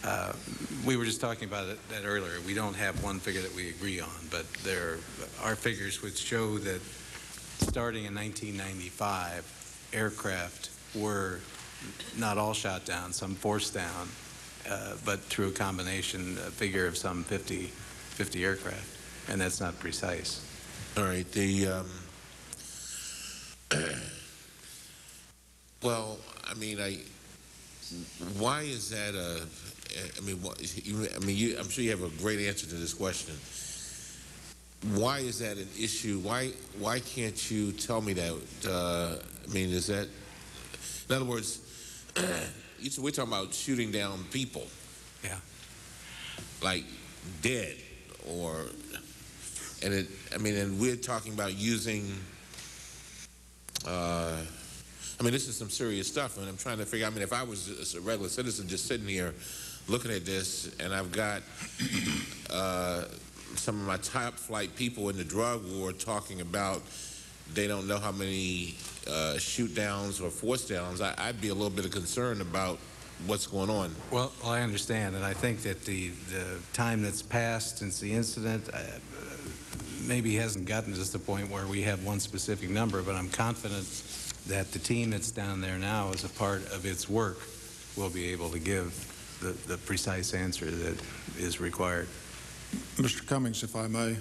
Uh, we were just talking about it, that earlier. We don't have one figure that we agree on, but there are figures which show that starting in nineteen ninety-five, aircraft were not all shot down, some forced down, uh, but through a combination a figure of some fifty, fifty aircraft, and that's not precise. All right. The um, well, I mean, I why is that a I mean, I mean, you, I'm sure you have a great answer to this question. Why is that an issue? Why, why can't you tell me that? Uh, I mean, is that, in other words, we're talking about shooting down people. Yeah. Like dead, or, and it, I mean, and we're talking about using, uh, I mean, this is some serious stuff, and I'm trying to figure, I mean, if I was just a regular citizen just sitting here looking at this, and I've got uh, some of my top flight people in the drug war talking about they don't know how many uh, shoot downs or force downs, I, I'd be a little bit of concern about what's going on. Well, I understand, and I think that the, the time that's passed since the incident uh, maybe hasn't gotten us to the point where we have one specific number, but I'm confident that the team that's down there now, as a part of its work, will be able to give The, the precise answer that is required. Mister Cummings, if I may,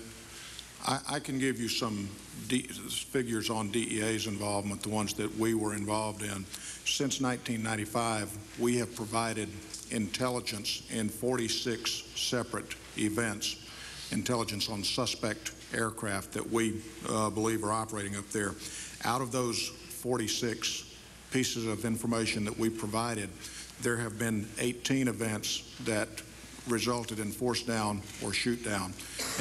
I, I can give you some de figures on D E A's involvement, the ones that we were involved in. Since nineteen ninety-five, we have provided intelligence in forty-six separate events, intelligence on suspect aircraft that we uh, believe are operating up there. Out of those forty-six pieces of information that we provided, there have been eighteen events that resulted in force down or shoot down.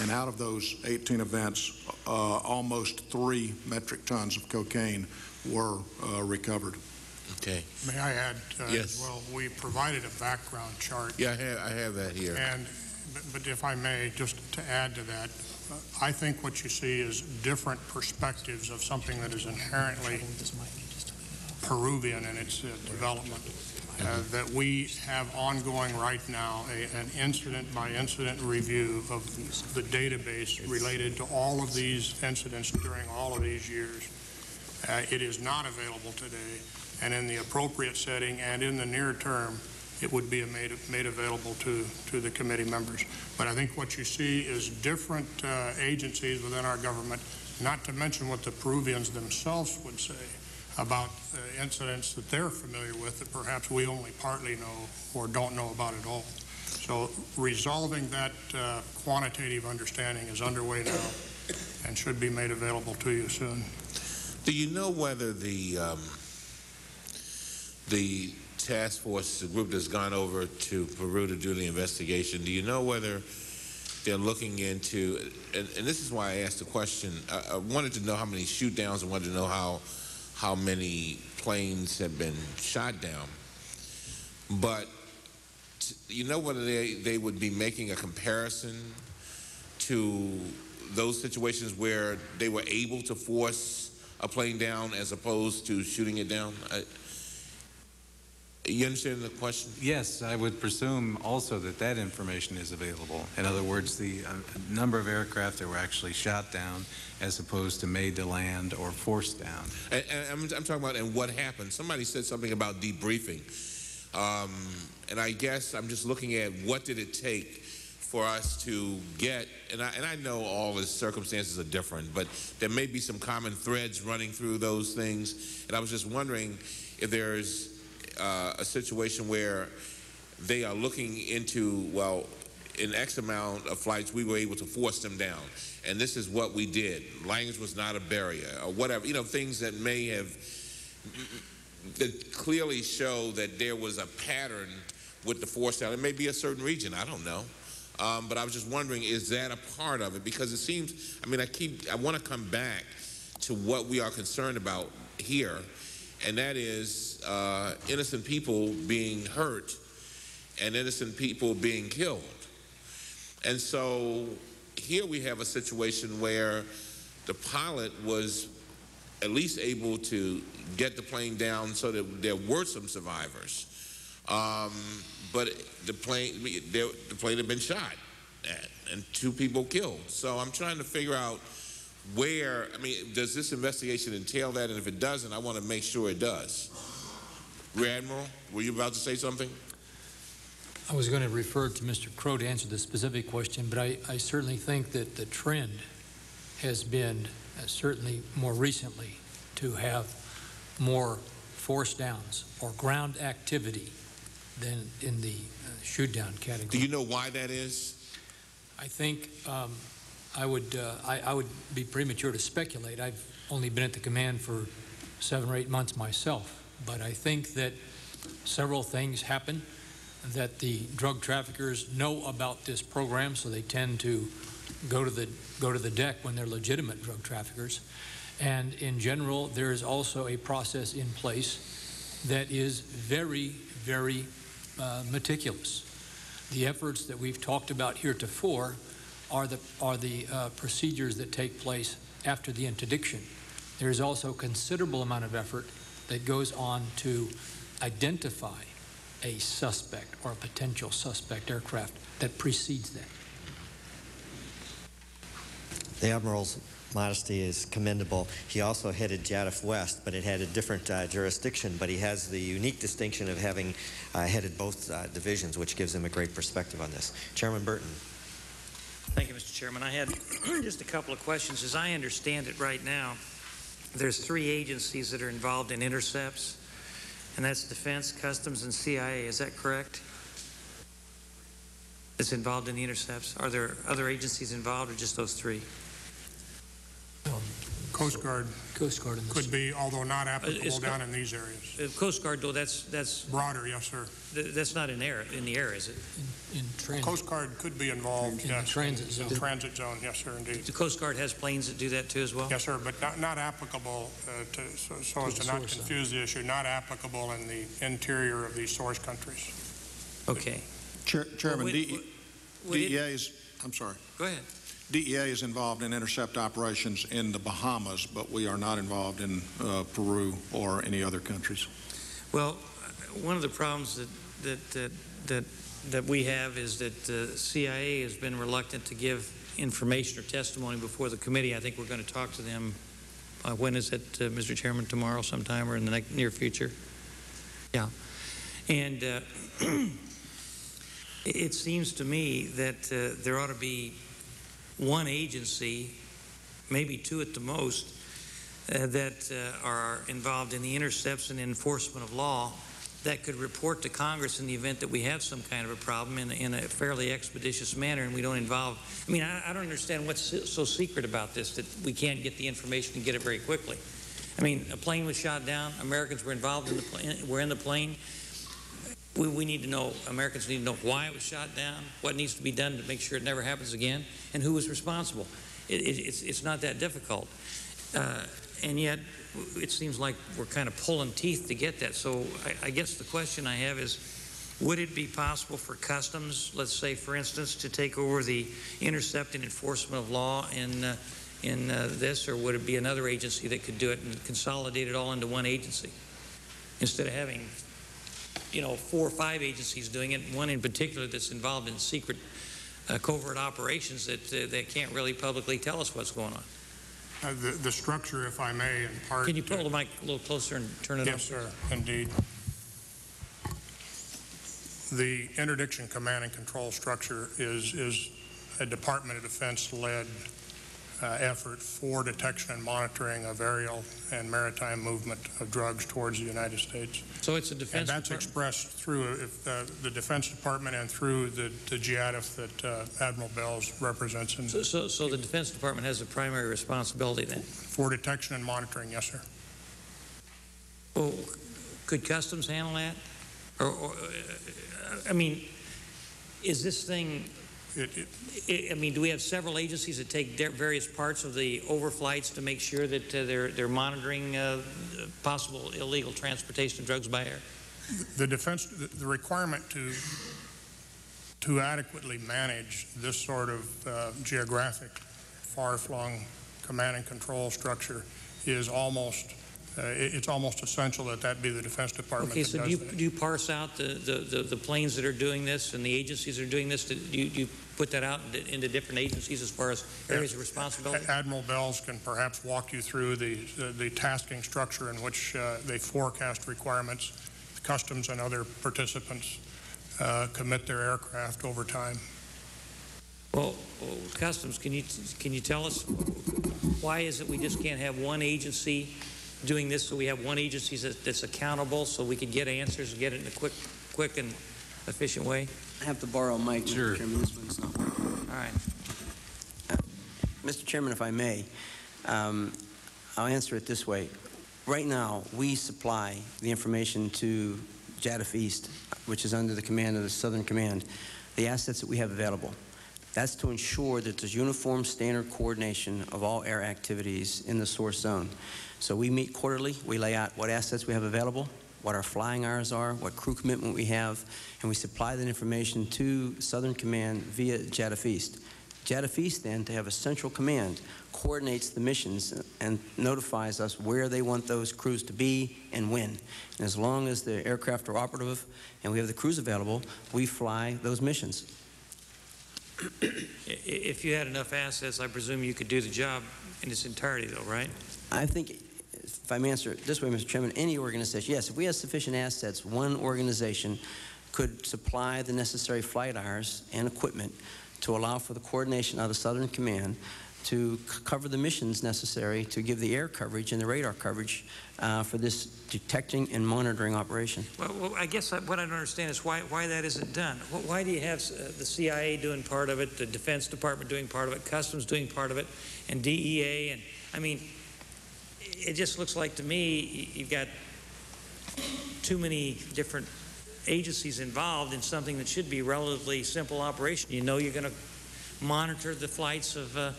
And out of those eighteen events, uh, almost three metric tons of cocaine were uh, recovered. Okay. May I add, uh, yes. Well, we provided a background chart. Yeah, I have, I have that here. And, but if I may, just to add to that, uh, I think what you see is different perspectives of something that is inherently Peruvian in its uh, development. Uh, that we have ongoing right now a, an incident-by-incident review of the database related to all of these incidents during all of these years. Uh, it is not available today, and in the appropriate setting and in the near term, it would be made, made available to, to the committee members. But I think what you see is different uh, agencies within our government, not to mention what the Peruvians themselves would say about uh, incidents that they're familiar with that perhaps we only partly know or don't know about at all. So resolving that uh, quantitative understanding is underway now and should be made available to you soon. Do you know whether the um, the task force, the group that's gone over to Peru to do the investigation, do you know whether they're looking into, and, and this is why I asked the question, I, I wanted to know how many shoot downs, I wanted to know how how many planes have been shot down, but you know whether they, they would be making a comparison to those situations where they were able to force a plane down as opposed to shooting it down? I, you understand the question? Yes, I would presume also that that information is available. In other words, the uh, number of aircraft that were actually shot down as opposed to made to land or forced down. And, and I'm, I'm talking about, and what happened. Somebody said something about debriefing. Um, and I guess I'm just looking at what did it take for us to get, and I, and I know all the circumstances are different, but there may be some common threads running through those things. And I was just wondering if there's uh, a situation where they are looking into, well, in X amount of flights, we were able to force them down. And this is what we did. Language was not a barrier or whatever, you know, things that may have, that clearly show that there was a pattern with the force down. It may be a certain region, I don't know. Um, but I was just wondering, is that a part of it? Because it seems, I mean, I keep, I want to come back to what we are concerned about here, and that is uh, innocent people being hurt and innocent people being killed. And so here we have a situation where the pilot was at least able to get the plane down so that there were some survivors. Um, but the plane, the plane had been shot at and two people killed. So I'm trying to figure out where, I mean, does this investigation entail that? And if it doesn't, I want to make sure it does. Rear Admiral, were you about to say something? I was going to refer to Mister Crow to answer the specific question, but I, I certainly think that the trend has been, uh, certainly more recently, to have more force downs or ground activity than in the uh, shoot-down category. Do you know why that is? I think um, I would uh, I, I would be premature to speculate. I've only been at the command for seven or eight months myself, but I think that several things happen, that the drug traffickers know about this program, so they tend to go to the go to the deck when they're legitimate drug traffickers. And in general, there is also a process in place that is very, very uh, meticulous. The efforts that we've talked about heretofore are the are the uh, procedures that take place after the interdiction. There is also a considerable amount of effort that goes on to identify a suspect or a potential suspect aircraft that precedes that. The Admiral's modesty is commendable. He also headed J A D F West, but it had a different uh, jurisdiction, but he has the unique distinction of having uh, headed both uh, divisions, which gives him a great perspective on this. Chairman Burton. Thank you, Mister Chairman. I had just a couple of questions. As I understand it right now, there's three agencies that are involved in intercepts, and that's Defense, Customs, and C I A. Is that correct? That's involved in the intercepts. Are there other agencies involved, or just those three? Um, Coast Guard. Coast Guard in this could be, although not applicable uh, down in these areas. Uh, Coast Guard, though, that's that's broader. Yes, sir. Th that's not in air in the air, is it? In, in transit. Well, Coast Guard could be involved. In, yes, in the transit zone. In transit zone. Yes, sir, indeed. The Coast Guard has planes that do that too, as well. Yes, sir, but not not applicable uh, to so, so to as to not confuse zone. The issue. Not applicable in the interior of these source countries. Okay. Chair, Chairman, well, wait, wait, D E A is. I'm sorry. Go ahead. D E A is involved in intercept operations in the Bahamas, but we are not involved in uh, Peru or any other countries. Well, one of the problems that that that that, that we have is that the uh, C I A has been reluctant to give information or testimony before the committee. I think we're going to talk to them. Uh, when is it, uh, Mister Chairman? Tomorrow, sometime, or in the ne near future? Yeah, and uh, it seems to me that uh, there ought to be one agency, maybe two at the most, uh, that uh, are involved in the intercepts and enforcement of law that could report to Congress in the event that we have some kind of a problem in, in a fairly expeditious manner, and we don't involve. I mean, I, I don't understand what's so secret about this, that we can't get the information and get it very quickly. I mean, a plane was shot down. Americans were involved in the plane, were in the plane. We, we need to know, Americans need to know why it was shot down, what needs to be done to make sure it never happens again, and who was responsible. It, it, it's, it's not that difficult. Uh, and yet, it seems like we're kind of pulling teeth to get that. So I, I guess the question I have is, would it be possible for Customs, let's say, for instance, to take over the intercept and enforcement of law in, uh, in uh, this, or would it be another agency that could do it and consolidate it all into one agency instead of having, you know, four or five agencies doing it, one in particular that's involved in secret uh, covert operations that uh, they can't really publicly tell us what's going on? Uh, the, the structure, if I may, in part... Can you pull the mic a little closer and turn it up? Yes, sir, indeed. The Interdiction Command and Control structure is, is a Department of Defense-led uh, effort for detection and monitoring of aerial and maritime movement of drugs towards the United States. So it's a defense. And that's Depart expressed through if, uh, the Defense Department and through the, the G A D F that uh, Admiral Belz represents. In so, so, so the Defense Department has the primary responsibility then? For detection and monitoring, yes, sir. Well, could Customs handle that? Or, or, I mean, is this thing, it, it, it, I mean, do we have several agencies that take various parts of the overflights to make sure that uh, they're, they're monitoring uh, possible illegal transportation of drugs by air? The defense, the requirement to, to adequately manage this sort of uh, geographic, far-flung command and control structure is almost Uh, it, it's almost essential that that be the Defense Department. Okay, so that does do, you, do you parse out the, the, the, the planes that are doing this and the agencies that are doing this? Do you, do you put that out into different agencies as far as areas of responsibility? Admiral Belz can perhaps walk you through the, the, the tasking structure in which uh, they forecast requirements. Customs and other participants uh, commit their aircraft over time. Well, well Customs, can you, can you tell us why is it we just can't have one agency doing this, so we have one agency that's accountable, so we can get answers and get it in a quick, quick and efficient way? I have to borrow a mic, sure. Mister Chairman. This one's not working. All right. Uh, Mister Chairman, if I may, um, I'll answer it this way. Right now, we supply the information to J A D F East, which is under the command of the Southern Command, the assets that we have available. That's to ensure that there's uniform standard coordination of all air activities in the source zone. So we meet quarterly, we lay out what assets we have available, what our flying hours are, what crew commitment we have, and we supply that information to Southern Command via J A D F East. J A D F East then, to have a central command, coordinates the missions and notifies us where they want those crews to be and when. And as long as the aircraft are operative and we have the crews available, we fly those missions. If you had enough assets, I presume you could do the job in its entirety, though, right? I think, if I may answer it this way, Mister Chairman, any organization, yes, if we have sufficient assets, one organization could supply the necessary flight hours and equipment to allow for the coordination of the Southern Command to cover the missions necessary to give the air coverage and the radar coverage uh, for this detecting and monitoring operation. Well, well I guess I, what I don't understand is why, why that isn't done. Why do you have uh, the C I A doing part of it, the Defense Department doing part of it, Customs doing part of it, and D E A? And I mean, it just looks like to me you've got too many different agencies involved in something that should be relatively simple operation. You know you're going to monitor the flights of uh,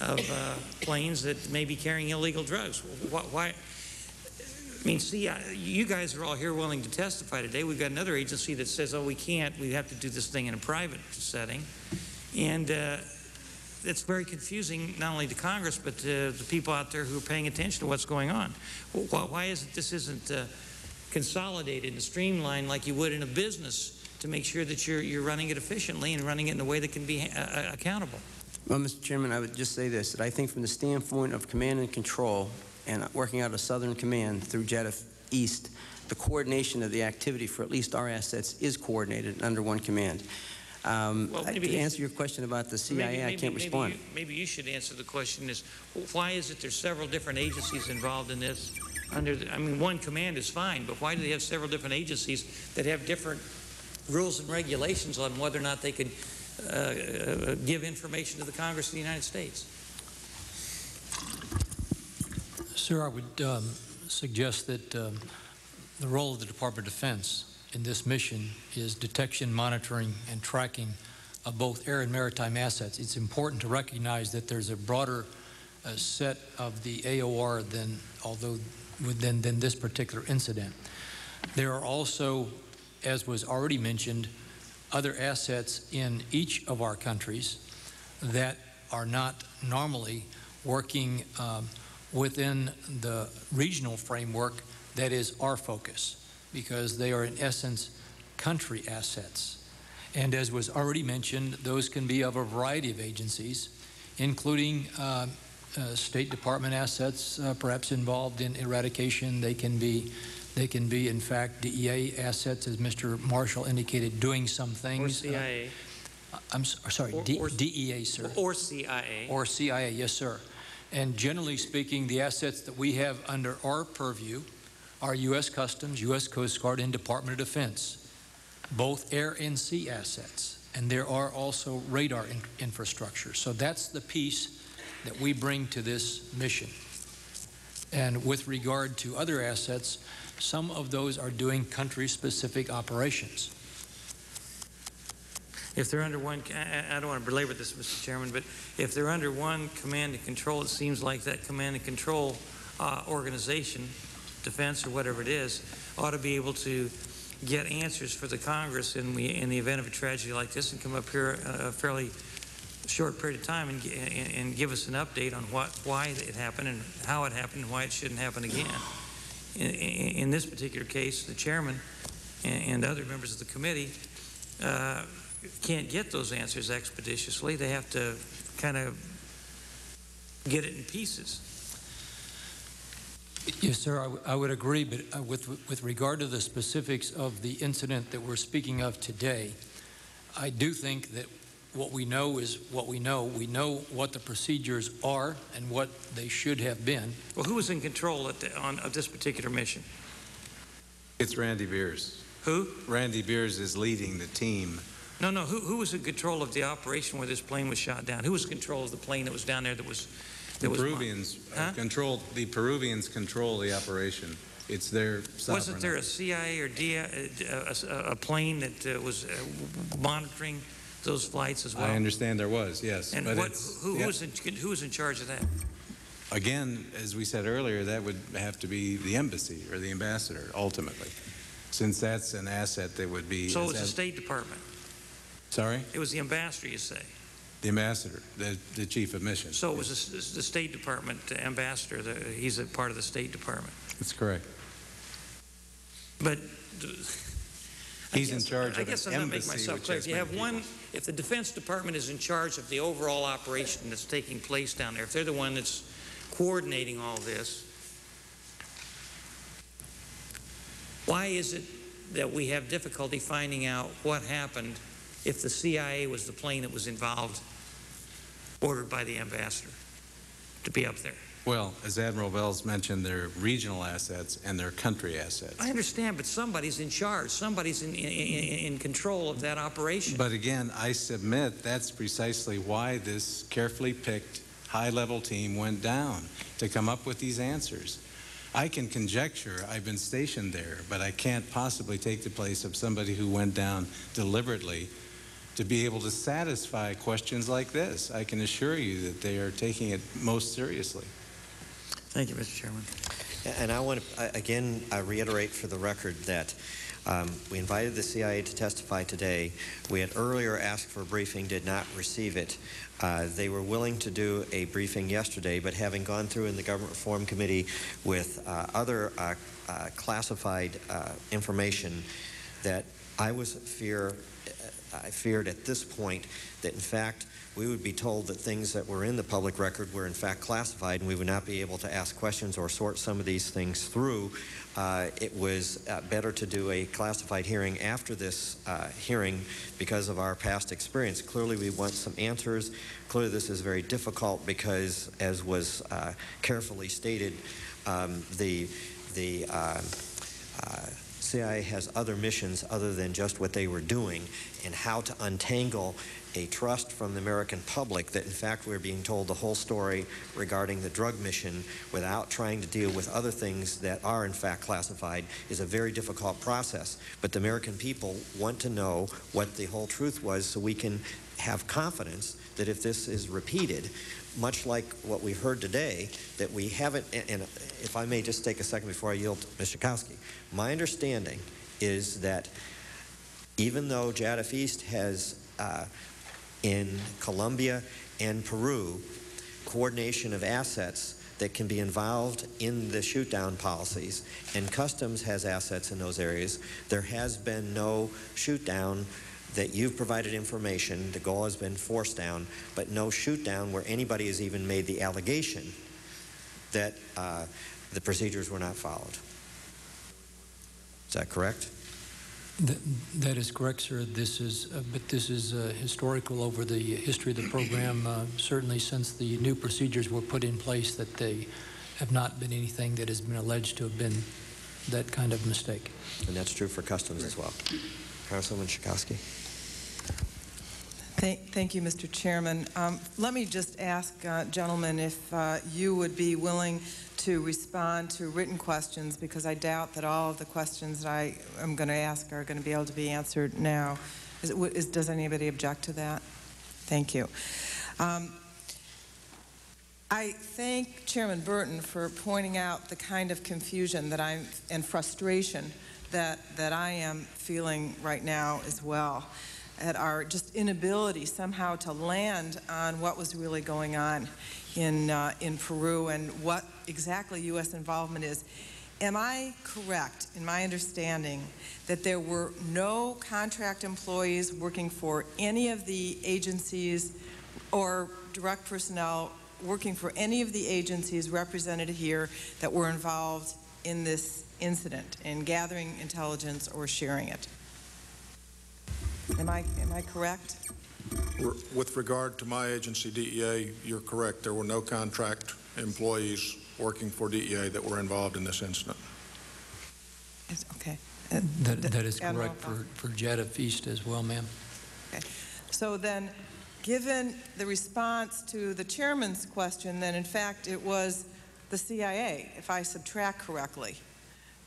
of uh, planes that may be carrying illegal drugs. Why, why? I mean, see, I, you guys are all here willing to testify today. We've got another agency that says, oh, we can't. We have to do this thing in a private setting. And uh, it's very confusing, not only to Congress, but to the people out there who are paying attention to what's going on. Why, why is it this isn't uh, consolidated and streamlined like you would in a business to make sure that you're, you're running it efficiently and running it in a way that can be uh, accountable? Well, Mister Chairman, I would just say this, that I think from the standpoint of command and control and working out of Southern Command through J A D F East, the coordination of the activity for at least our assets is coordinated under one command. Um, well, maybe to answer your question about the C I A, maybe, maybe, I can't maybe respond. You, maybe you should answer the question is, why is it there's several different agencies involved in this? Under, the, I mean, one command is fine, but why do they have several different agencies that have different rules and regulations on whether or not they could Uh, uh, give information to the Congress of the United States? Sir, I would um, suggest that um, the role of the Department of Defense in this mission is detection, monitoring, and tracking of both air and maritime assets. It's important to recognize that there's a broader uh, set of the A O R than, although within than this particular incident. There are also, as was already mentioned, other assets in each of our countries that are not normally working um, within the regional framework that is our focus, because they are in essence country assets. And as was already mentioned, those can be of a variety of agencies, including uh, uh, State Department assets uh, perhaps involved in eradication. They can be They can be, in fact, D E A assets, as Mister Marshall indicated, doing some things. Or C I A. Uh, I'm so, sorry, or, D, or, D E A, sir. Or C I A. Or C I A, yes, sir. And generally speaking, the assets that we have under our purview are U S Customs, U S Coast Guard, and Department of Defense, both air and sea assets. And there are also radar in infrastructure. So that's the piece that we bring to this mission. And with regard to other assets, some of those are doing country-specific operations. If they're under one, I don't want to belabor this, Mister Chairman, but if they're under one command and control, it seems like that command and control uh, organization, defense or whatever it is, ought to be able to get answers for the Congress in the, in the event of a tragedy like this and come up here a fairly short period of time and, and, and give us an update on what, why it happened and how it happened and why it shouldn't happen again. In, in this particular case, the chairman and, and other members of the committee uh, can't get those answers expeditiously. They have to kind of get it in pieces. Yes, sir, I, w I would agree, but uh, with, with regard to the specifics of the incident that we're speaking of today, I do think that what we know is what we know. We know what the procedures are and what they should have been. Well, who was in control at the, on, of this particular mission? It's Randy Beers. Who? Randy Beers is leading the team. No, no, who, who was in control of the operation where this plane was shot down? Who was in control of the plane that was down there that was... The Peruvians huh? control, the Peruvians control the operation. It's their sovereign. Wasn't there a C I A or D I A, a, a, a plane that uh, was uh, monitoring those flights as well? I understand there was, yes. And but what, who, yeah. was in, who was in charge of that? Again, as we said earlier, that would have to be the embassy or the ambassador, ultimately, since that's an asset that would be... So it was the State Department? Sorry? It was the ambassador, you say? The ambassador, the, the chief of mission. So it was yes. a, the State Department ambassador. The, he's a part of the State Department. That's correct. But I he's guess, in charge I of guess an I'm embassy. Not making myself clear. If you have people. one, if the Defense Department is in charge of the overall operation that's taking place down there, if they're the one that's coordinating all this, why is it that we have difficulty finding out what happened? If the C I A was the plane that was involved, ordered by the ambassador to be up there? Well, as Admiral Belz mentioned, they're regional assets and they're country assets. I understand, but somebody's in charge. Somebody's in, in, in control of that operation. But again, I submit that's precisely why this carefully picked high-level team went down, to come up with these answers. I can conjecture, I've been stationed there, but I can't possibly take the place of somebody who went down deliberately to be able to satisfy questions like this. I can assure you that they are taking it most seriously. Thank you, Mister Chairman. And I want to, again, I reiterate for the record that um, we invited the C I A to testify today. We had earlier asked for a briefing, did not receive it. Uh, they were willing to do a briefing yesterday, but having gone through in the Government Reform Committee with uh, other uh, uh, classified uh, information that I was fear, I feared at this point that, in fact, we would be told that things that were in the public record were, in fact, classified, and we would not be able to ask questions or sort some of these things through. Uh, it was uh, better to do a classified hearing after this uh, hearing because of our past experience. Clearly, we want some answers. Clearly, this is very difficult because, as was uh, carefully stated, um, the, the uh, uh, C I A has other missions other than just what they were doing, and how to untangle a trust from the American public that, in fact, we're being told the whole story regarding the drug mission without trying to deal with other things that are, in fact, classified is a very difficult process. But the American people want to know what the whole truth was so we can have confidence that if this is repeated, much like what we've heard today, that we haven't, and if I may just take a second before I yield to Miz Schakowsky, my understanding is that even though J A D F East has, uh, in Colombia and Peru, coordination of assets that can be involved in the shoot-down policies, and Customs has assets in those areas, there has been no shoot-down that you've provided information, the goal has been forced down, but no shoot down where anybody has even made the allegation that uh, the procedures were not followed. Is that correct? That, that is correct, sir. This is, uh, but this is uh, historical over the history of the program. Uh, certainly, since the new procedures were put in place, that they have not been anything that has been alleged to have been that kind of mistake. And that's true for customs as well. Councilwoman Schakowsky. Thank, thank you, Mister Chairman. Um, let me just ask, uh, gentlemen, if uh, you would be willing to respond to written questions, because I doubt that all of the questions that I am going to ask are going to be able to be answered now. Is it, is, does anybody object to that? Thank you. Um, I thank Chairman Burton for pointing out the kind of confusion that I'm, and frustration that, that I am feeling right now as well, at our just inability somehow to land on what was really going on in, uh, in Peru and what exactly U S involvement is. Am I correct in my understanding that there were no contract employees working for any of the agencies or direct personnel working for any of the agencies represented here that were involved in this incident, in gathering intelligence or sharing it? Am I, am I correct? With regard to my agency, D E A, you're correct. There were no contract employees working for D E A that were involved in this incident. It's, okay. Uh, that, that is correct for, for J A D A Feast as well, ma'am. Okay. So then, given the response to the chairman's question, then in fact it was the C I A, if I subtract correctly.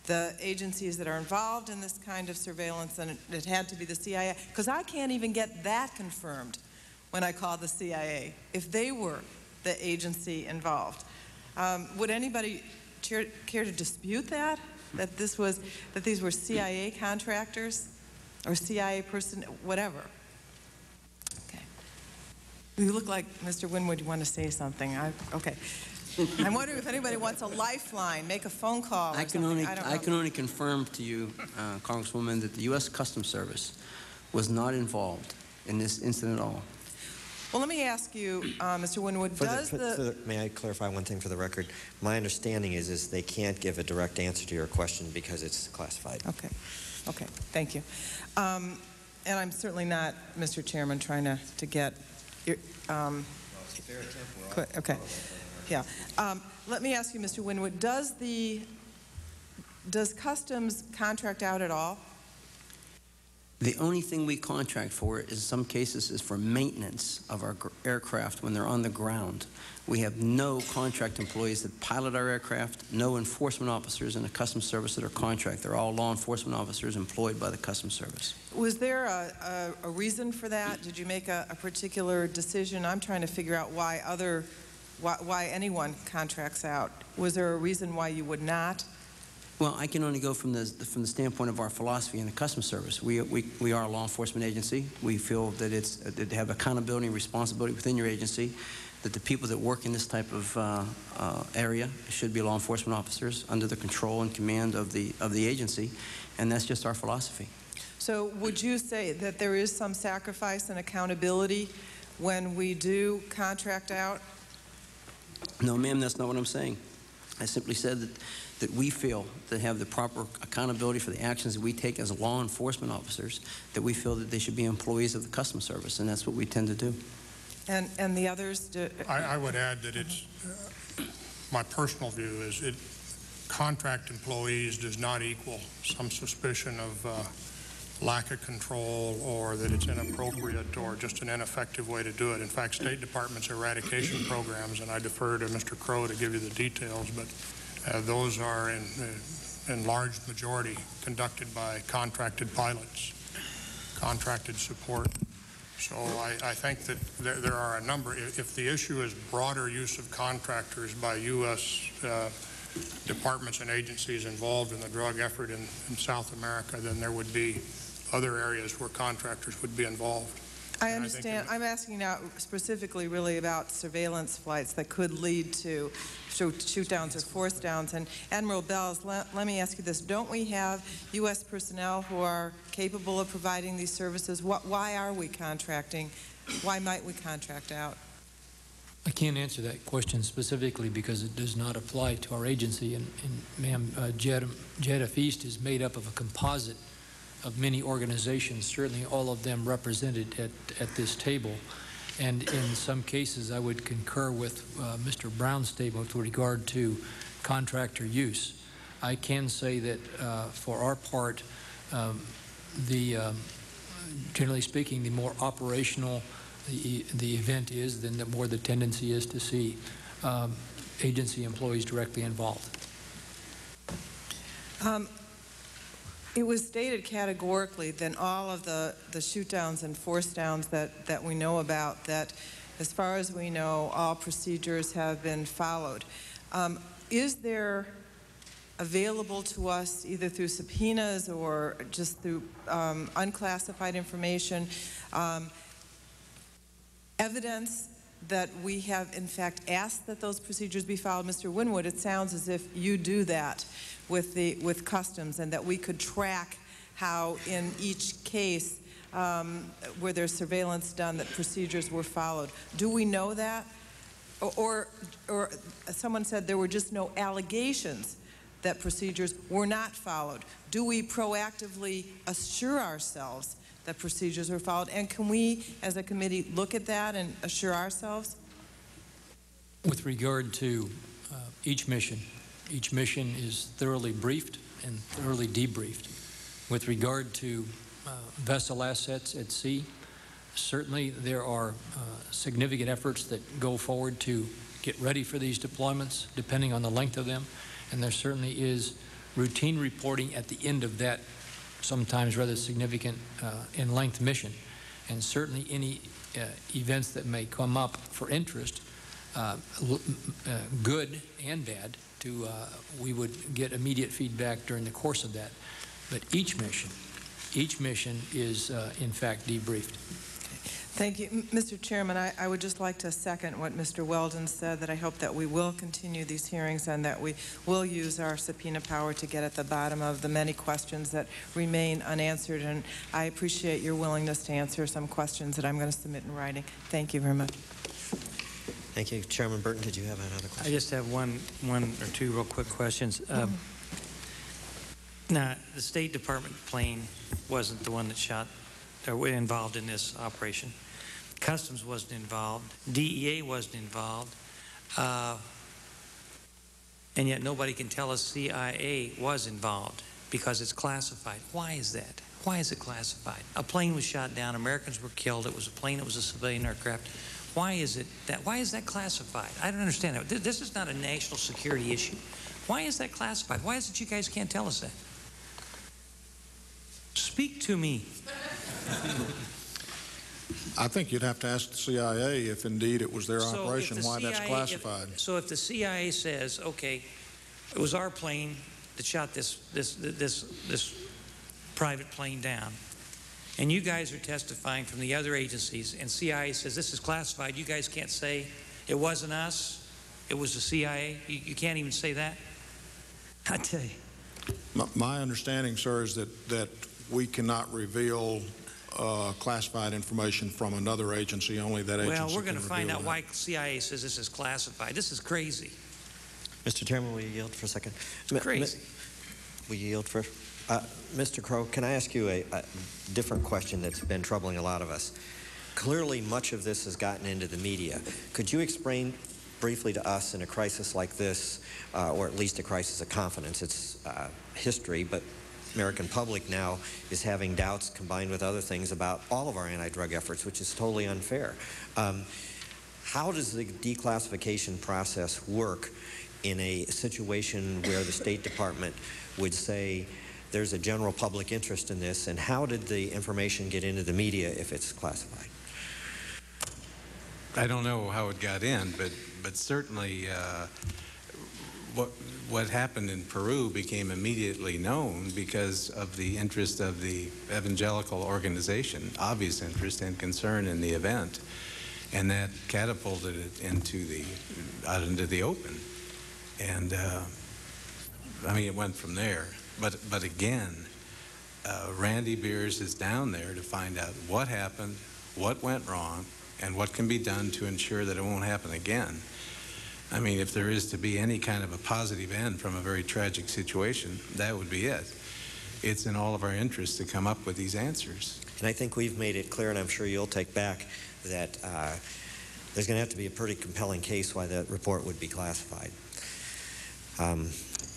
The agencies that are involved in this kind of surveillance, and it, it had to be the C I A, because I can't even get that confirmed when I call the C I A, if they were the agency involved. Um, would anybody cheer, care to dispute that, that this was, that these were C I A contractors or C I A person, whatever? Okay. You look like, Mister Winwood, you want to say something. I, okay. I'm wondering if anybody wants a lifeline, make a phone call. I can only, I, I can only confirm to you, uh, Congresswoman, that the U S Customs Service was not involved in this incident at all. Well, let me ask you, uh, Mister Winwood, for does the, for, the, for the... May I clarify one thing for the record? My understanding is, is they can't give a direct answer to your question because it's classified. Okay. Okay. Thank you. Um, and I'm certainly not, Mister Chairman, trying to, to get... Your, um, well, it's okay. Yeah. Um, let me ask you, Mister Winwood, does the, does Customs contract out at all? The only thing we contract for is, in some cases, is for maintenance of our aircraft when they're on the ground. We have no contract employees that pilot our aircraft, no enforcement officers in the Customs Service that are contract. They're all law enforcement officers employed by the Customs Service. Was there a, a, a reason for that? Did you make a, a particular decision? I'm trying to figure out why other... Why, why anyone contracts out. Was there a reason why you would not? Well, I can only go from the, from the standpoint of our philosophy in the Customs Service. We, we, we are a law enforcement agency. We feel that it's, that they have accountability and responsibility within your agency, that the people that work in this type of uh, uh, area should be law enforcement officers under the control and command of the, of the agency, and that's just our philosophy. So would you say that there is some sacrifice and accountability when we do contract out? No, ma'am, that's not what I'm saying. I simply said that, that we feel to have the proper accountability for the actions that we take as law enforcement officers, that we feel that they should be employees of the Customs Service, and that's what we tend to do. And, and the others do... I, I would add that it's... Uh, my personal view is it contract employees does not equal some suspicion of uh, lack of control or that it's inappropriate or just an ineffective way to do it. In fact, State Department's eradication programs, and I defer to Mister Crow to give you the details, but uh, those are in, uh, in large majority conducted by contracted pilots, contracted support. So I, I think that there, there are a number, if the issue is broader use of contractors by U S uh, departments and agencies involved in the drug effort in, in South America, then there would be other areas where contractors would be involved. I and understand. I I'm asking now specifically really about surveillance flights that could lead to shoot-downs or force-downs. And Admiral Belz, let, let me ask you this. Don't we have U S personnel who are capable of providing these services? What, why are we contracting? Why might we contract out? I can't answer that question specifically because it does not apply to our agency. And, and ma'am, uh, J E D F East is made up of a composite of many organizations, certainly all of them represented at, at this table. And in some cases, I would concur with uh, Mister Brown's statement with regard to contractor use. I can say that uh, for our part, um, the, um, generally speaking, the more operational The, the event is, then the more the tendency is to see um, agency employees directly involved. Um, it was stated categorically then all of the, the shoot downs and force downs that, that we know about, that as far as we know, all procedures have been followed. Um, is there available to us, either through subpoenas or just through um, unclassified information, um, evidence that we have, in fact, asked that those procedures be followed? Mister Winwood, it sounds as if you do that with, the, with Customs, and that we could track how in each case um, where there's surveillance done that procedures were followed. Do we know that? Or, or, or someone said there were just no allegations that procedures were not followed. Do we proactively assure ourselves that procedures are followed? And can we, as a committee, look at that and assure ourselves? With regard to uh, each mission, each mission is thoroughly briefed and thoroughly debriefed. With regard to uh, vessel assets at sea, certainly there are uh, significant efforts that go forward to get ready for these deployments, depending on the length of them. And there certainly is routine reporting at the end of that sometimes rather significant uh, in length mission. And certainly any uh, events that may come up for interest, uh, uh, good and bad, to, uh, we would get immediate feedback during the course of that. But each mission, each mission is uh, in fact debriefed. Thank you. Mister Chairman, I, I would just like to second what Mister Weldon said, that I hope that we will continue these hearings and that we will use our subpoena power to get at the bottom of the many questions that remain unanswered. And I appreciate your willingness to answer some questions that I'm going to submit in writing. Thank you very much. Thank you. Chairman Burton, did you have another question? I just have one, one or two real quick questions. Mm-hmm. um, now, the State Department plane wasn't the one that shot, or involved in this operation. Customs wasn't involved, D E A wasn't involved, uh, and yet nobody can tell us C I A was involved because it's classified. Why is that? Why is it classified? A plane was shot down, Americans were killed, it was a plane, it was a civilian aircraft. Why is it that, why is that classified? I don't understand that. This is not a national security issue. Why is that classified? Why is it you guys can't tell us that? Speak to me. I think you'd have to ask the C I A if indeed it was their so operation, the why C I A, that's classified. If, so if the C I A says, okay, it was our plane that shot this, this, this, this private plane down, and you guys are testifying from the other agencies, and C I A says this is classified, you guys can't say it wasn't us, it was the C I A, you, you can't even say that? I tell you. My, my understanding, sir, is that, that we cannot reveal Uh, classified information from another agency, only that agency. Well, we're going to find out that. Why C I A says this is classified. This is crazy. Mister Chairman, will you yield for a second? It's crazy. Will you yield for? Uh, Mister Crow, can I ask you a, a different question that's been troubling a lot of us? Clearly, much of this has gotten into the media. Could you explain briefly to us in a crisis like this, uh, or at least a crisis of confidence? It's uh, history, but American public now is having doubts combined with other things about all of our anti-drug efforts, which is totally unfair. Um, how does the declassification process work in a situation where the State Department would say there's a general public interest in this, and how did the information get into the media if it's classified? I don't know how it got in, but, but certainly uh, what What happened in Peru became immediately known because of the interest of the evangelical organization, obvious interest and concern in the event, and that catapulted it into the, out into the open. And uh, I mean, it went from there. But, but again, uh, Randy Beers is down there to find out what happened, what went wrong, and what can be done to ensure that it won't happen again. I mean, if there is to be any kind of a positive end from a very tragic situation, that would be it. It's in all of our interests to come up with these answers. And I think we've made it clear, and I'm sure you'll take back, that uh, there's going to have to be a pretty compelling case why that report would be classified. Um,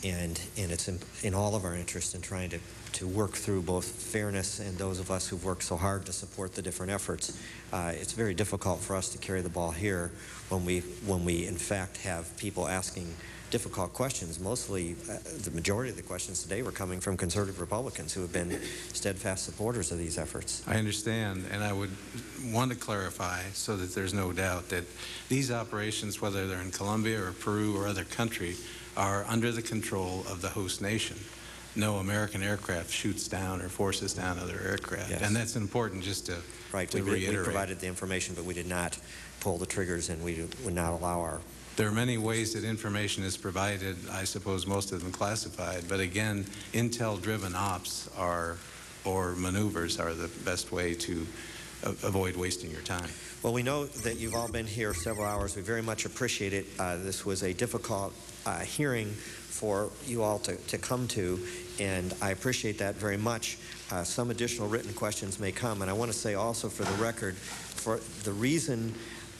and and it's in, in all of our interest in trying to, to work through both fairness and those of us who've worked so hard to support the different efforts. Uh, it's very difficult for us to carry the ball here when we, when we in fact have people asking difficult questions. Mostly, uh, the majority of the questions today were coming from conservative Republicans who have been steadfast supporters of these efforts. I understand, and I would want to clarify so that there's no doubt that these operations, whether they're in Colombia or Peru or other country, are under the control of the host nation. No American aircraft shoots down or forces down other aircraft. Yes. And that's important just to, right. to we, reiterate. We provided the information, but we did not pull the triggers, and we would not allow our... There are many ways that information is provided, I suppose most of them classified, but again, intel-driven ops are, or maneuvers are the best way to avoid wasting your time. Well, we know that you've all been here several hours. We very much appreciate it. Uh, this was a difficult uh, hearing for you all to, to come to, and I appreciate that very much. Uh, some additional written questions may come, and I want to say also for the record, for the reason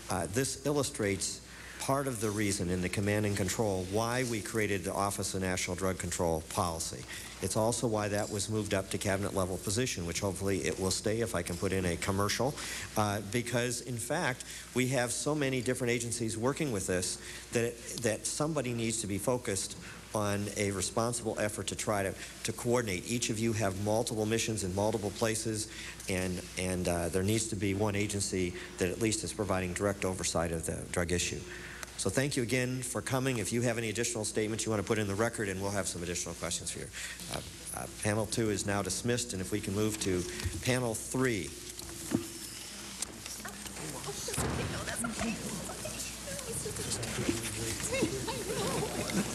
uh, this illustrates part of the reason in the command and control why we created the Office of National Drug Control Policy. It's also why that was moved up to cabinet level position, which hopefully it will stay if I can put in a commercial, uh, because in fact we have so many different agencies working with this that, it, that somebody needs to be focused on a responsible effort to try to, to coordinate. Each of you have multiple missions in multiple places, and, and uh, there needs to be one agency that at least is providing direct oversight of the drug issue. So thank you again for coming. If you have any additional statements you want to put in the record, and we'll have some additional questions for you. Uh, uh, panel two is now dismissed, and if we can move to panel three.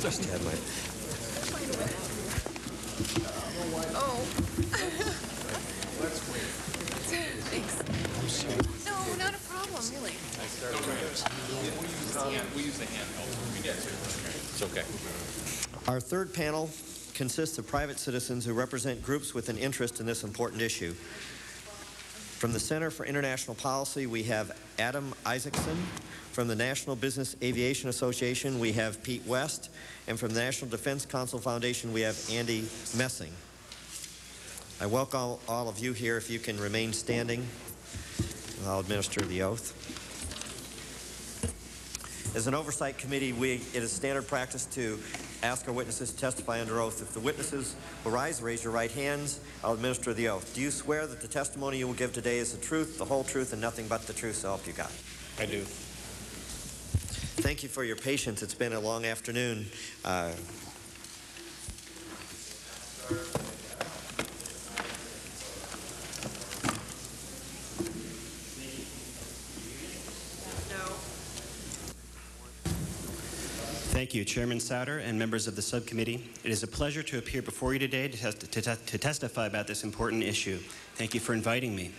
Just had my... Oh. Let's wait. Thanks. No, not a problem, really. We use the handheld. We get to it. It's okay. Our third panel consists of private citizens who represent groups with an interest in this important issue. From the Center for International Policy, we have Adam Isacson. From the National Business Aviation Association, we have Pete West. And from the National Defense Council Foundation, we have Andy Messing. I welcome all, all of you here. If you can remain standing, I'll administer the oath. As an oversight committee, we, it is standard practice to ask our witnesses to testify under oath. If the witnesses will rise, raise your right hands. I'll administer the oath. Do you swear that the testimony you will give today is the truth, the whole truth, and nothing but the truth, so help you God? I do. Thank you for your patience. It's been a long afternoon. Uh, Thank you, Chairman Souder and members of the subcommittee. It is a pleasure to appear before you today to, test to, te to testify about this important issue. Thank you for inviting me.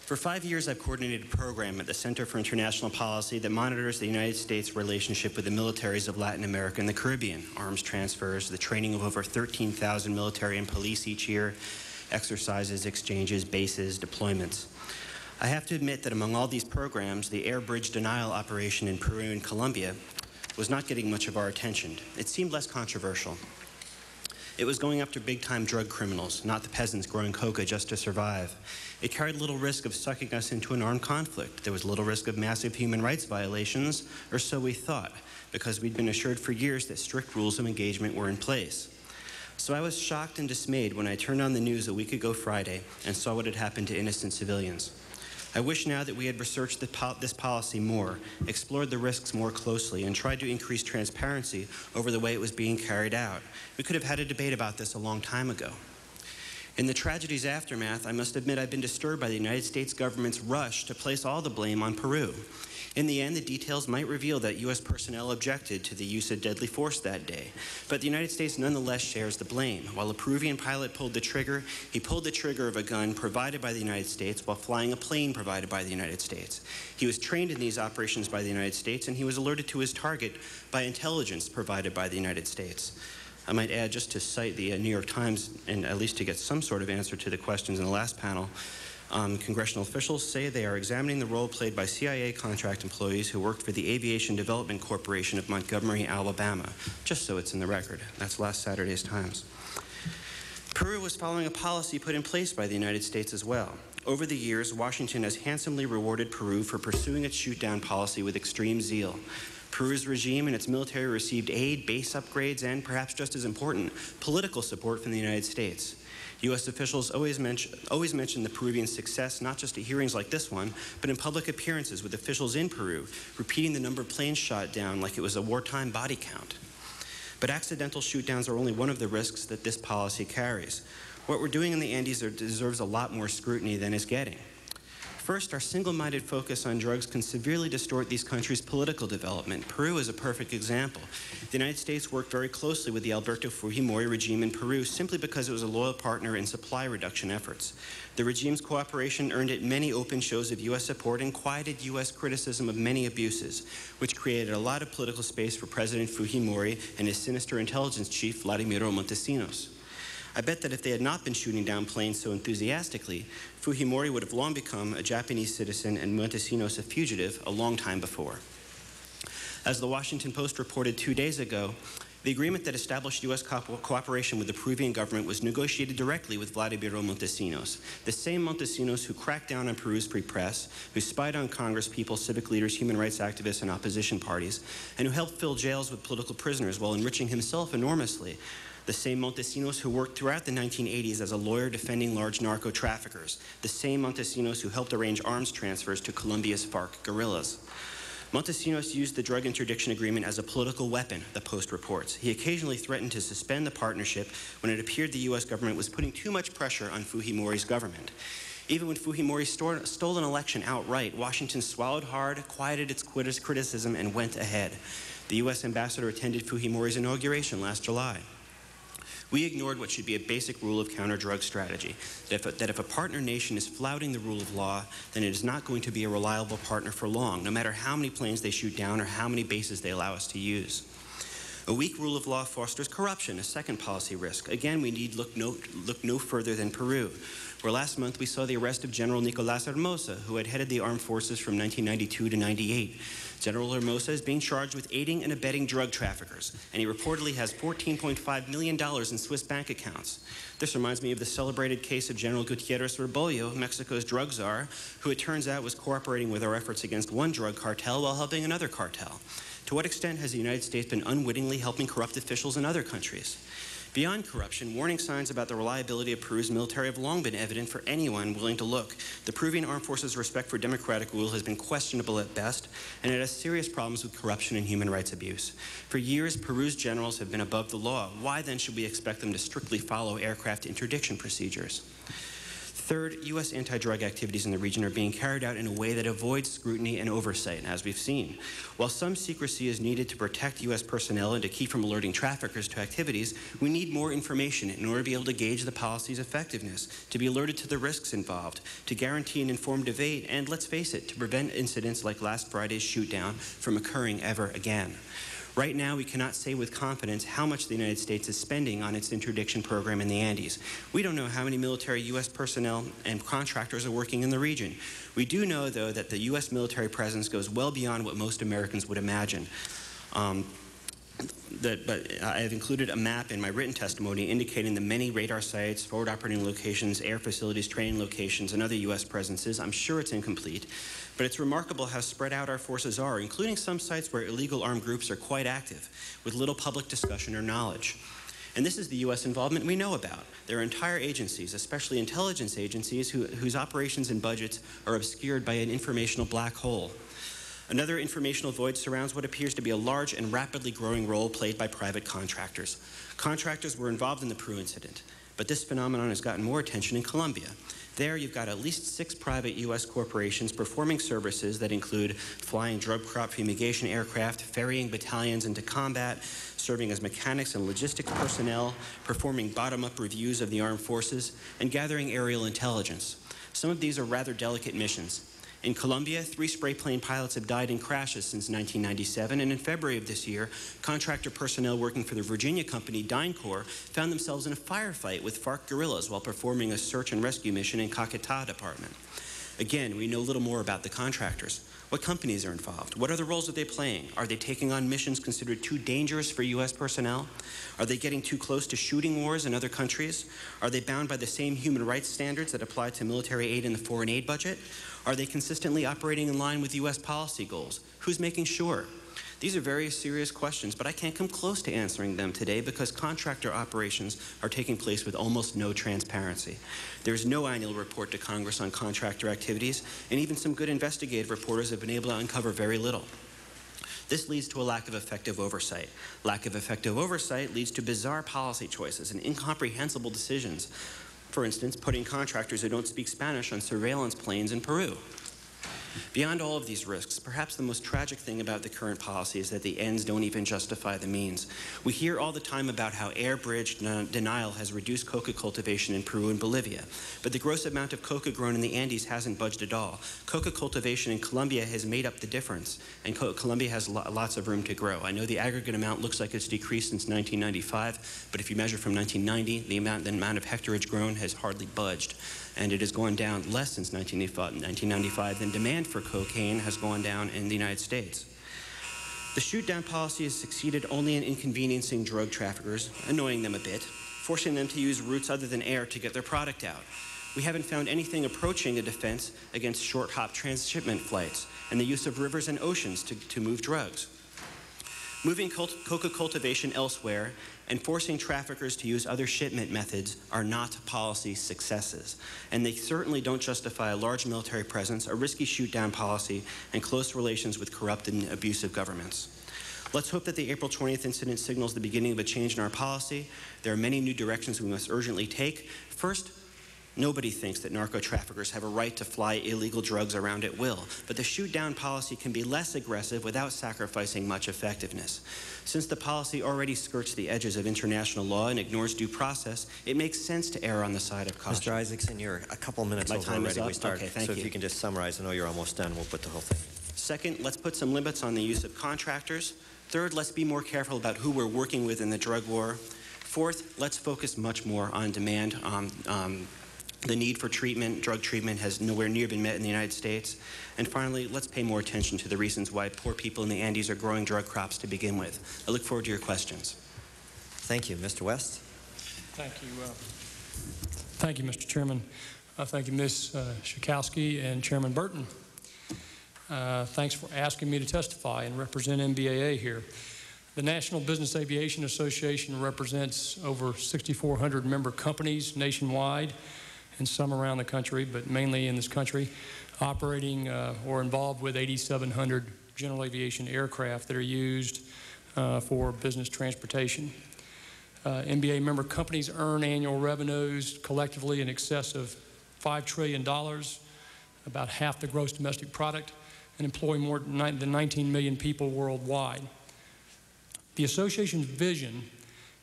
For five years, I've coordinated a program at the Center for International Policy that monitors the United States' relationship with the militaries of Latin America and the Caribbean, arms transfers, the training of over thirteen thousand military and police each year, exercises, exchanges, bases, deployments. I have to admit that among all these programs, the air bridge denial operation in Peru and Colombia was not getting much of our attention. It seemed less controversial. It was going after big-time drug criminals, not the peasants growing coca just to survive. It carried little risk of sucking us into an armed conflict. There was little risk of massive human rights violations, or so we thought, because we'd been assured for years that strict rules of engagement were in place. So I was shocked and dismayed when I turned on the news a week ago Friday and saw what had happened to innocent civilians. I wish now that we had researched this policy more, explored the risks more closely, and tried to increase transparency over the way it was being carried out. We could have had a debate about this a long time ago. In the tragedy's aftermath, I must admit I've been disturbed by the United States government's rush to place all the blame on Peru. In the end, the details might reveal that U S personnel objected to the use of deadly force that day, but the United States nonetheless shares the blame. While a Peruvian pilot pulled the trigger, he pulled the trigger of a gun provided by the United States while flying a plane provided by the United States. He was trained in these operations by the United States, and he was alerted to his target by intelligence provided by the United States. I might add, just to cite the uh, New York Times, and at least to get some sort of answer to the questions in the last panel, Um, congressional officials say they are examining the role played by C I A contract employees who worked for the Aviation Development Corporation of Montgomery, Alabama, just so it's in the record. That's last Saturday's Times. Peru was following a policy put in place by the United States as well. Over the years, Washington has handsomely rewarded Peru for pursuing its shoot-down policy with extreme zeal. Peru's regime and its military received aid, base upgrades, and, perhaps just as important, political support from the United States. U S officials always mention, always mention the Peruvian success, not just at hearings like this one, but in public appearances with officials in Peru, repeating the number of planes shot down like it was a wartime body count. But accidental shoot-downs are only one of the risks that this policy carries. What we're doing in the Andes deserves a lot more scrutiny than it's getting. First, our single-minded focus on drugs can severely distort these countries' political development. Peru is a perfect example. The United States worked very closely with the Alberto Fujimori regime in Peru simply because it was a loyal partner in supply reduction efforts. The regime's cooperation earned it many open shows of U S support and quieted U S criticism of many abuses, which created a lot of political space for President Fujimori and his sinister intelligence chief, Vladimiro Montesinos. I bet that if they had not been shooting down planes so enthusiastically, Fujimori would have long become a Japanese citizen and Montesinos a fugitive a long time before. As the Washington Post reported two days ago, the agreement that established U S co cooperation with the Peruvian government was negotiated directly with Vladimiro Montesinos, the same Montesinos who cracked down on Peru's free press, who spied on Congress people, civic leaders, human rights activists, and opposition parties, and who helped fill jails with political prisoners while enriching himself enormously. The same Montesinos who worked throughout the nineteen eighties as a lawyer defending large narco traffickers. The same Montesinos who helped arrange arms transfers to Colombia's FARC guerrillas. Montesinos used the drug interdiction agreement as a political weapon, the Post reports. He occasionally threatened to suspend the partnership when it appeared the U S government was putting too much pressure on Fujimori's government. Even when Fujimori stole an election outright, Washington swallowed hard, quieted its criticism, and went ahead. The U S ambassador attended Fujimori's inauguration last July. We ignored what should be a basic rule of counter-drug strategy, that if, a, that if a partner nation is flouting the rule of law, then it is not going to be a reliable partner for long, no matter how many planes they shoot down or how many bases they allow us to use. A weak rule of law fosters corruption, a second policy risk. Again, we need look no, look no further than Peru, where last month we saw the arrest of General Nicolás Hermoza, who had headed the armed forces from nineteen ninety-two to ninety-eight. General Hermoza is being charged with aiding and abetting drug traffickers, and he reportedly has fourteen point five million dollars in Swiss bank accounts. This reminds me of the celebrated case of General Gutierrez Rebollo, Mexico's drug czar, who it turns out was cooperating with our efforts against one drug cartel while helping another cartel. To what extent has the United States been unwittingly helping corrupt officials in other countries? Beyond corruption, warning signs about the reliability of Peru's military have long been evident for anyone willing to look. The Peruvian Armed Forces' respect for democratic rule has been questionable at best, and it has serious problems with corruption and human rights abuse. For years, Peru's generals have been above the law. Why then should we expect them to strictly follow aircraft interdiction procedures? Third, U S anti-drug activities in the region are being carried out in a way that avoids scrutiny and oversight, as we've seen. While some secrecy is needed to protect U S personnel and to keep from alerting traffickers to activities, we need more information in order to be able to gauge the policy's effectiveness, to be alerted to the risks involved, to guarantee an informed debate, and, let's face it, to prevent incidents like last Friday's shoot-down from occurring ever again. Right now, we cannot say with confidence how much the United States is spending on its interdiction program in the Andes. We don't know how many military U S personnel and contractors are working in the region. We do know, though, that the U S military presence goes well beyond what most Americans would imagine. Um, That, but I have included a map in my written testimony indicating the many radar sites, forward operating locations, air facilities, training locations, and other U S presences. I'm sure it's incomplete, but it's remarkable how spread out our forces are, including some sites where illegal armed groups are quite active, with little public discussion or knowledge. And this is the U S involvement we know about. There are entire agencies, especially intelligence agencies, who, whose operations and budgets are obscured by an informational black hole. Another informational void surrounds what appears to be a large and rapidly growing role played by private contractors. Contractors were involved in the Peru incident. But this phenomenon has gotten more attention in Colombia. There, you've got at least six private U S corporations performing services that include flying drug crop fumigation aircraft, ferrying battalions into combat, serving as mechanics and logistics personnel, performing bottom-up reviews of the armed forces, and gathering aerial intelligence. Some of these are rather delicate missions. In Colombia, three spray plane pilots have died in crashes since nineteen ninety-seven, and in February of this year, contractor personnel working for the Virginia company DynCorp found themselves in a firefight with FARC guerrillas while performing a search and rescue mission in Caquetá Department. Again, we know little more about the contractors. What companies are involved? What other roles are they playing? Are they taking on missions considered too dangerous for U S personnel? Are they getting too close to shooting wars in other countries? Are they bound by the same human rights standards that apply to military aid in the foreign aid budget? Are they consistently operating in line with U S policy goals? Who's making sure? These are very serious questions, but I can't come close to answering them today because contractor operations are taking place with almost no transparency. There is no annual report to Congress on contractor activities, and even some good investigative reporters have been able to uncover very little. This leads to a lack of effective oversight. Lack of effective oversight leads to bizarre policy choices and incomprehensible decisions. For instance, putting contractors who don't speak Spanish on surveillance planes in Peru. Beyond all of these risks, perhaps the most tragic thing about the current policy is that the ends don't even justify the means. We hear all the time about how air bridge denial has reduced coca cultivation in Peru and Bolivia, but the gross amount of coca grown in the Andes hasn't budged at all. Coca cultivation in Colombia has made up the difference, and Co Colombia has lo lots of room to grow. I know the aggregate amount looks like it's decreased since nineteen ninety-five, but if you measure from nineteen ninety, the amount, the amount of hectareage grown has hardly budged, and it has gone down less since nineteen ninety-five than demand for cocaine has gone down in the United States. The shoot-down policy has succeeded only in inconveniencing drug traffickers, annoying them a bit, forcing them to use routes other than air to get their product out. We haven't found anything approaching a defense against short-hop transshipment flights and the use of rivers and oceans to, to move drugs. Moving cult coca cultivation elsewhere and forcing traffickers to use other shipment methods are not policy successes, and they certainly don't justify a large military presence, a risky shoot-down policy, and close relations with corrupt and abusive governments. Let's hope that the April twentieth incident signals the beginning of a change in our policy. There are many new directions we must urgently take. First, nobody thinks that narco-traffickers have a right to fly illegal drugs around at will, but the shoot-down policy can be less aggressive without sacrificing much effectiveness. Since the policy already skirts the edges of international law and ignores due process, it makes sense to err on the side of caution. Mister Isacson, you're a couple minutes over already. We start, okay, thank so you. If you can just summarize. I know you're almost done. We'll put the whole thing. Second, let's put some limits on the use of contractors. Third, let's be more careful about who we're working with in the drug war. Fourth, let's focus much more on demand. Um, um, The need for treatment, drug treatment, has nowhere near been met in the United States. And finally, let's pay more attention to the reasons why poor people in the Andes are growing drug crops to begin with. I look forward to your questions. Thank you. Mister West. Thank you. Uh, thank you, Mister Chairman. Uh, thank you, Miz Uh, Schakowsky and Chairman Burton. Uh, thanks for asking me to testify and represent N B A A here. The National Business Aviation Association represents over sixty-four hundred member companies nationwide, and some around the country, but mainly in this country, operating uh, or involved with eighty-seven hundred general aviation aircraft that are used uh, for business transportation. Uh, N B A member companies earn annual revenues collectively in excess of five trillion dollars, about half the gross domestic product, and employ more than nineteen million people worldwide. The association's vision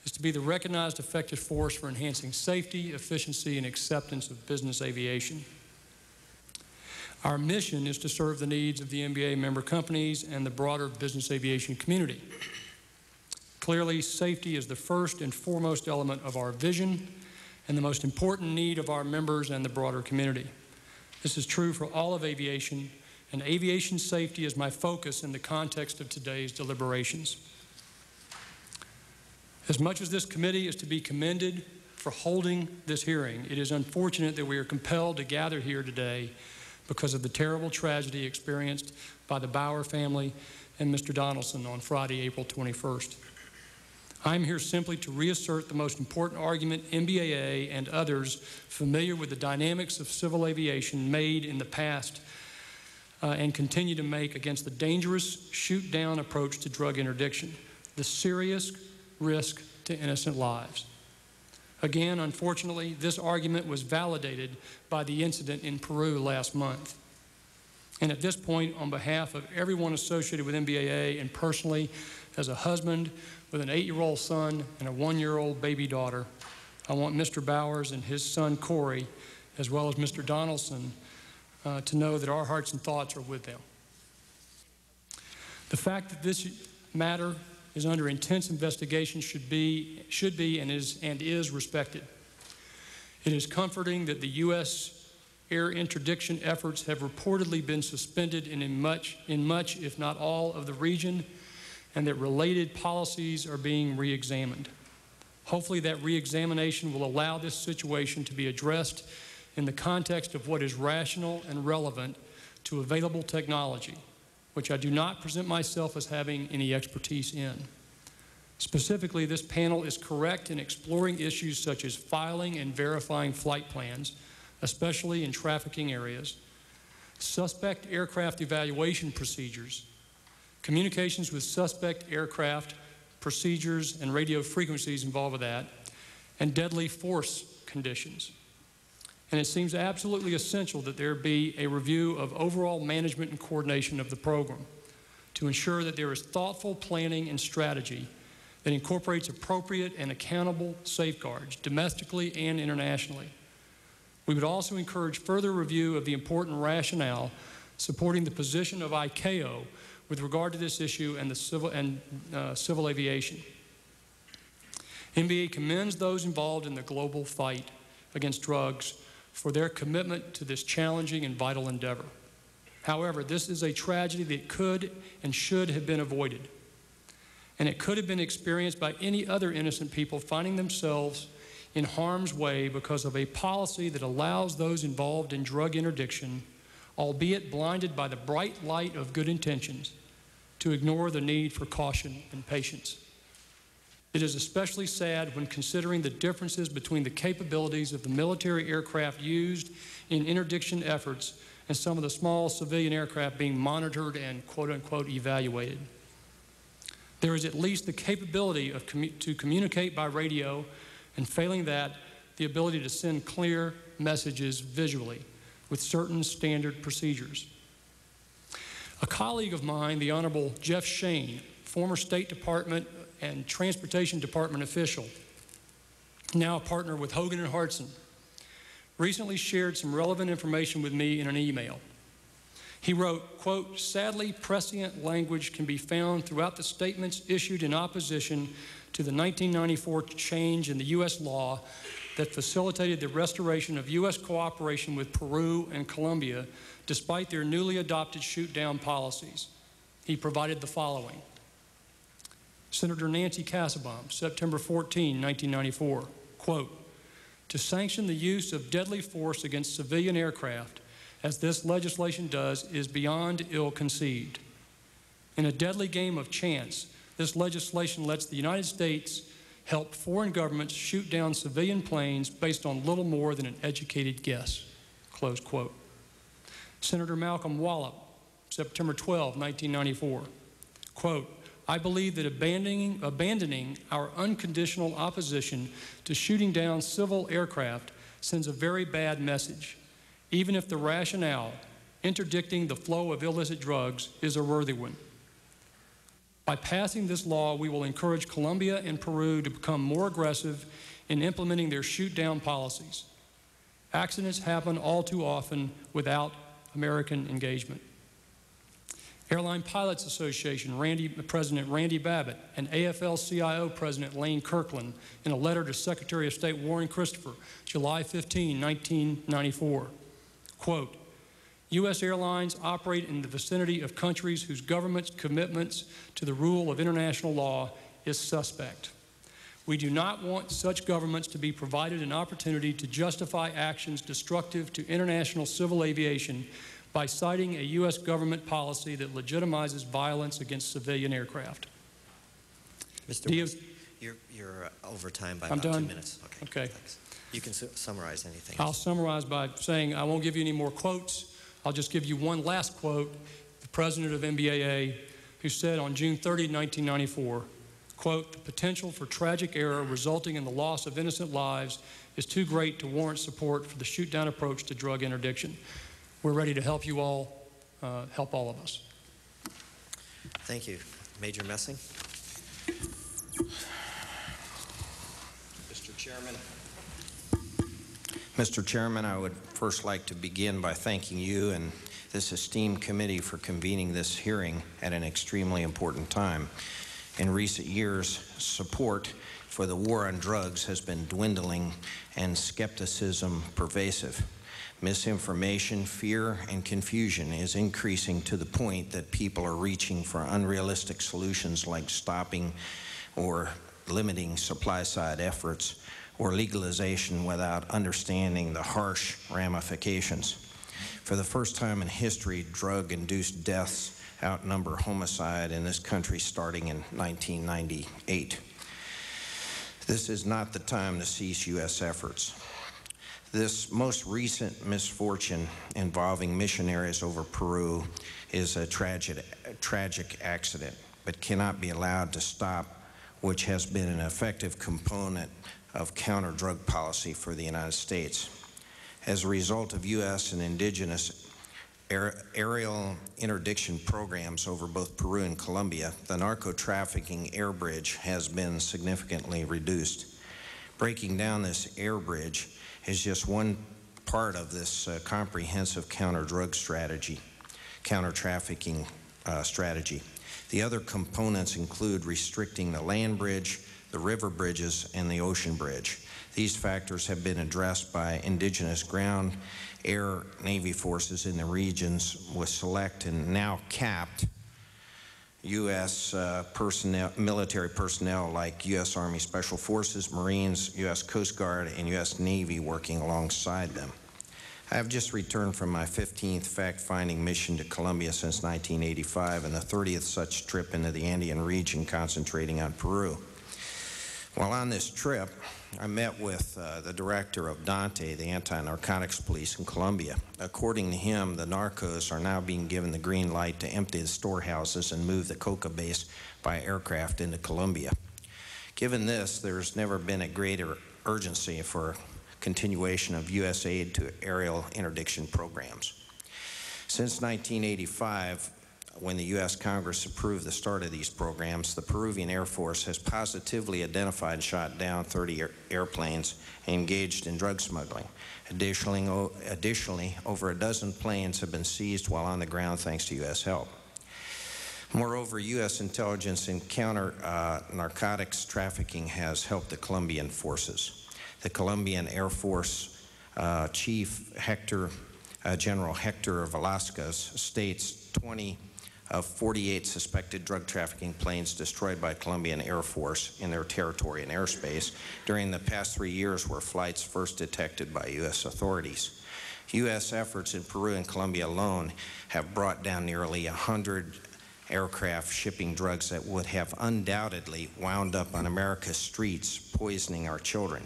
is to be the recognized effective force for enhancing safety, efficiency, and acceptance of business aviation. Our mission is to serve the needs of the N B A member companies and the broader business aviation community. Clearly, safety is the first and foremost element of our vision and the most important need of our members and the broader community. This is true for all of aviation, and aviation safety is my focus in the context of today's deliberations. As much as this committee is to be commended for holding this hearing, it is unfortunate that we are compelled to gather here today because of the terrible tragedy experienced by the Bauer family and Mister Donaldson on Friday, April twenty-first. I'm here simply to reassert the most important argument N B A A and others familiar with the dynamics of civil aviation made in the past uh, and continue to make against the dangerous shoot-down approach to drug interdiction, the serious risk to innocent lives. Again, unfortunately, this argument was validated by the incident in Peru last month. And at this point, on behalf of everyone associated with M B A A and personally, as a husband with an eight-year-old son and a one-year-old baby daughter, I want Mister Bowers and his son Corey, as well as Mister Donaldson, uh, to know that our hearts and thoughts are with them. The fact that this matter is under intense investigation should be, should be and, is, and is respected. It is comforting that the U S air interdiction efforts have reportedly been suspended in, in, much, in much, if not all, of the region, and that related policies are being re-examined. Hopefully that re-examination will allow this situation to be addressed in the context of what is rational and relevant to available technology, which I do not present myself as having any expertise in. Specifically, this panel is correct in exploring issues such as filing and verifying flight plans, especially in trafficking areas, suspect aircraft evaluation procedures, communications with suspect aircraft, procedures and radio frequencies involved with that, and deadly force conditions. And it seems absolutely essential that there be a review of overall management and coordination of the program to ensure that there is thoughtful planning and strategy that incorporates appropriate and accountable safeguards domestically and internationally. We would also encourage further review of the important rationale supporting the position of I C A O with regard to this issue and the civil, and, uh, civil aviation. M B A A commends those involved in the global fight against drugs for their commitment to this challenging and vital endeavor. However, this is a tragedy that could and should have been avoided. And it could have been experienced by any other innocent people finding themselves in harm's way because of a policy that allows those involved in drug interdiction, albeit blinded by the bright light of good intentions, to ignore the need for caution and patience. It is especially sad when considering the differences between the capabilities of the military aircraft used in interdiction efforts and some of the small civilian aircraft being monitored and quote-unquote evaluated. There is at least the capability of commu- to communicate by radio, and failing that, the ability to send clear messages visually, with certain standard procedures. A colleague of mine, the Honorable Jeff Shane, former State Department and Transportation Department official, now a partner with Hogan and Hartson, recently shared some relevant information with me in an email. He wrote, quote, "Sadly, prescient language can be found throughout the statements issued in opposition to the nineteen ninety-four change in the U S law that facilitated the restoration of U S cooperation with Peru and Colombia despite their newly adopted shoot-down policies." He provided the following. Senator Nancy Kassebaum, September fourteenth, nineteen ninety-four, quote, "To sanction the use of deadly force against civilian aircraft, as this legislation does, is beyond ill-conceived. In a deadly game of chance, this legislation lets the United States help foreign governments shoot down civilian planes based on little more than an educated guess," close quote. Senator Malcolm Wallop, September twelfth, nineteen ninety-four, quote, "I believe that abandoning, abandoning our unconditional opposition to shooting down civil aircraft sends a very bad message, even if the rationale interdicting the flow of illicit drugs is a worthy one. By passing this law, we will encourage Colombia and Peru to become more aggressive in implementing their shoot-down policies. Accidents happen all too often without American engagement." Airline Pilots Association Randy, President Randy Babbitt and A F L C I O President Lane Kirkland, in a letter to Secretary of State Warren Christopher, July fifteenth, nineteen ninety-four, quote, "U S airlines operate in the vicinity of countries whose government's commitments to the rule of international law is suspect. We do not want such governments to be provided an opportunity to justify actions destructive to international civil aviation by citing a U S government policy that legitimizes violence against civilian aircraft." Mister West, you're, you're over time by I'm about done? two minutes. Okay. Okay. Thanks. You can su summarize anything. I'll summarize by saying I won't give you any more quotes. I'll just give you one last quote, the president of M B A A, who said on June thirtieth, nineteen ninety-four, quote, "The potential for tragic error resulting in the loss of innocent lives is too great to warrant support for the shoot-down approach to drug interdiction." We're ready to help you all, uh, help all of us. Thank you. Major Messing. Mister Chairman. Mister Chairman, I would first like to begin by thanking you and this esteemed committee for convening this hearing at an extremely important time. In recent years, support for the war on drugs has been dwindling and skepticism pervasive. Misinformation, fear, and confusion is increasing to the point that people are reaching for unrealistic solutions like stopping or limiting supply-side efforts or legalization without understanding the harsh ramifications. For the first time in history, drug-induced deaths outnumber homicide in this country starting in nineteen ninety-eight. This is not the time to cease U S efforts. This most recent misfortune involving missionaries over Peru is a tragic, a tragic accident, but cannot be allowed to stop, which has been an effective component of counter-drug policy for the United States. As a result of U S and indigenous aer aerial interdiction programs over both Peru and Colombia, the narco-trafficking air bridge has been significantly reduced. Breaking down this air bridge is just one part of this uh, comprehensive counter-drug strategy, counter-trafficking uh, strategy. The other components include restricting the land bridge, the river bridges, and the ocean bridge. These factors have been addressed by indigenous ground, air, Navy forces in the regions with select and now capped U S Uh, personnel, military personnel like U S Army Special Forces, Marines, U S Coast Guard, and U S Navy working alongside them. I have just returned from my fifteenth fact-finding mission to Colombia since nineteen eighty-five and the thirtieth such trip into the Andean region concentrating on Peru. While on this trip, I met with uh, the director of DANTE, the anti-narcotics police in Colombia. According to him, the narcos are now being given the green light to empty the storehouses and move the coca base by aircraft into Colombia. Given this, there's never been a greater urgency for continuation of U S aid to aerial interdiction programs. Since nineteen eighty-five, when the U S Congress approved the start of these programs, the Peruvian Air Force has positively identified and shot down thirty air airplanes engaged in drug smuggling. Additionally, o additionally, over a dozen planes have been seized while on the ground thanks to U S help. Moreover, U S intelligence and counter-narcotics uh, trafficking has helped the Colombian forces. The Colombian Air Force uh, Chief Hector, uh, General Hector Velasquez states twenty of forty-eight suspected drug trafficking planes destroyed by Colombian Air Force in their territory and airspace during the past three years were flights first detected by U S authorities. U S efforts in Peru and Colombia alone have brought down nearly one hundred aircraft shipping drugs that would have undoubtedly wound up on America's streets, poisoning our children.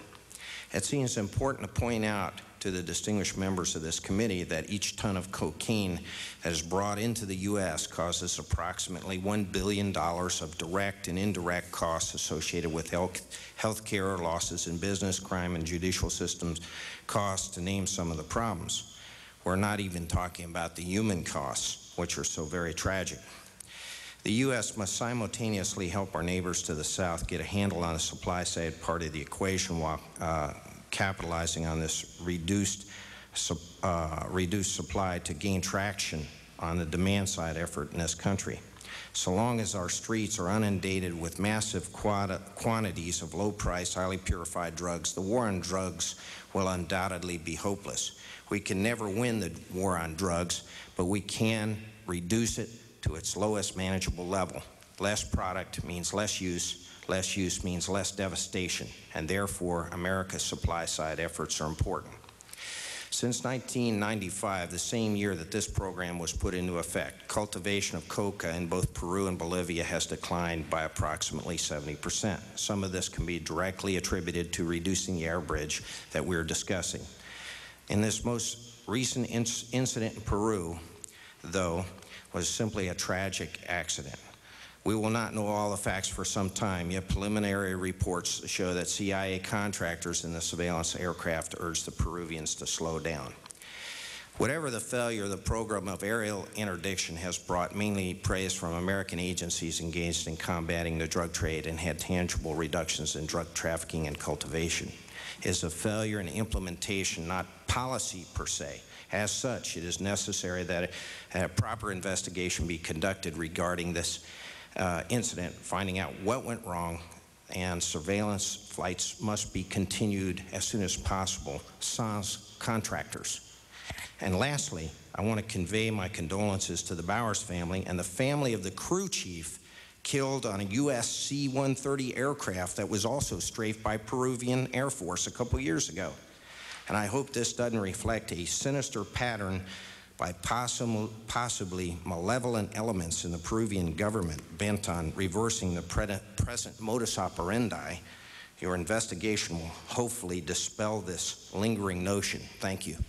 It seems important to point out to the distinguished members of this committee that each ton of cocaine that is brought into the U S causes approximately one billion dollars of direct and indirect costs associated with health care, losses in business, crime, and judicial systems costs, to name some of the problems. We're not even talking about the human costs, which are so very tragic. The U S must simultaneously help our neighbors to the south get a handle on the supply side part of the equation while uh, capitalizing on this reduced, uh, reduced supply to gain traction on the demand side effort in this country. So long as our streets are inundated with massive quantities of low-priced, highly purified drugs, the war on drugs will undoubtedly be hopeless. We can never win the war on drugs, but we can reduce it to its lowest manageable level. Less product means less use. Less use means less devastation, and therefore America's supply-side efforts are important. Since nineteen ninety-five, the same year that this program was put into effect, cultivation of coca in both Peru and Bolivia has declined by approximately seventy percent. Some of this can be directly attributed to reducing the air bridge that we're discussing. In this most recent inc- incident in Peru, though, was simply a tragic accident. We will not know all the facts for some time, yet preliminary reports show that C I A contractors in the surveillance aircraft urged the Peruvians to slow down. Whatever the failure, the program of aerial interdiction has brought mainly praise from American agencies engaged in combating the drug trade and had tangible reductions in drug trafficking and cultivation. It is a failure in implementation, not policy per se. As such, it is necessary that a, a proper investigation be conducted regarding this uh, incident, finding out what went wrong, and surveillance flights must be continued as soon as possible, sans contractors. And lastly, I want to convey my condolences to the Bowers family and the family of the crew chief killed on a U S C one thirty aircraft that was also strafed by Peruvian Air Force a couple years ago. And I hope this doesn't reflect a sinister pattern by possible, possibly malevolent elements in the Peruvian government bent on reversing the pre present modus operandi. Your investigation will hopefully dispel this lingering notion. Thank you. I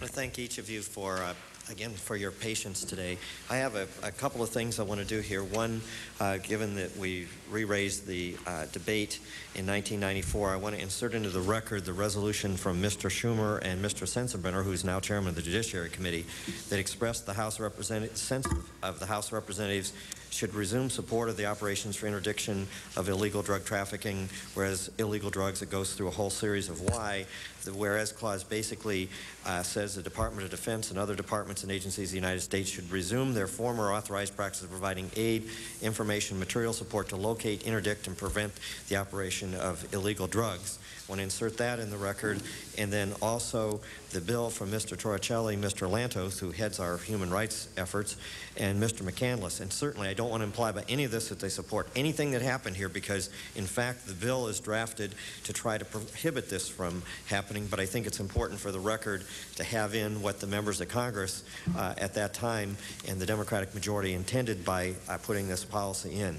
want to thank each of you for, uh, again, for your patience today. I have a, a couple of things I want to do here. One, uh, given that we re-raised the uh, debate in nineteen ninety-four, I want to insert into the record the resolution from Mister Schumer and Mister Sensenbrenner, who is now chairman of the Judiciary Committee, that expressed the House Representatives' sense of the House Representatives should resume support of the operations for interdiction of illegal drug trafficking, whereas illegal drugs, it goes through a whole series of why. The whereas clause basically uh, says the Department of Defense and other departments and agencies of the United States should resume their former authorized practice of providing aid, information, material support to locate, interdict, and prevent the operation of illegal drugs. I want to insert that in the record, and then also the bill from Mister Torricelli, Mister Lantos, who heads our human rights efforts, and Mister McCandless. And certainly I don't want to imply by any of this that they support anything that happened here, because in fact the bill is drafted to try to prohibit this from happening, but I think it's important for the record to have in what the members of Congress uh, at that time and the Democratic majority intended by uh, putting this policy in.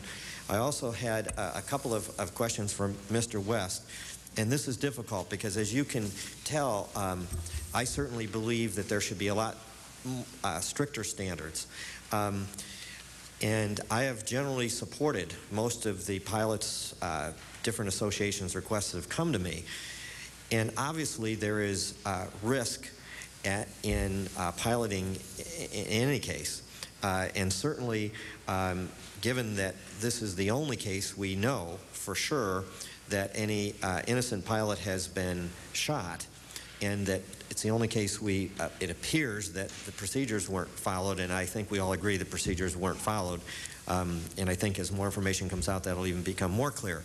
I also had uh, a couple of, of questions from Mister West. And this is difficult because, as you can tell, um, I certainly believe that there should be a lot uh, stricter standards. Um, and I have generally supported most of the pilots' uh, different associations' requests that have come to me. And obviously there is uh, risk at, in uh, piloting in any case. Uh, and certainly, um, given that this is the only case we know for sure that any uh, innocent pilot has been shot, and that it's the only case we, uh, it appears that the procedures weren't followed, and I think we all agree the procedures weren't followed. Um, and I think as more information comes out, that'll even become more clear.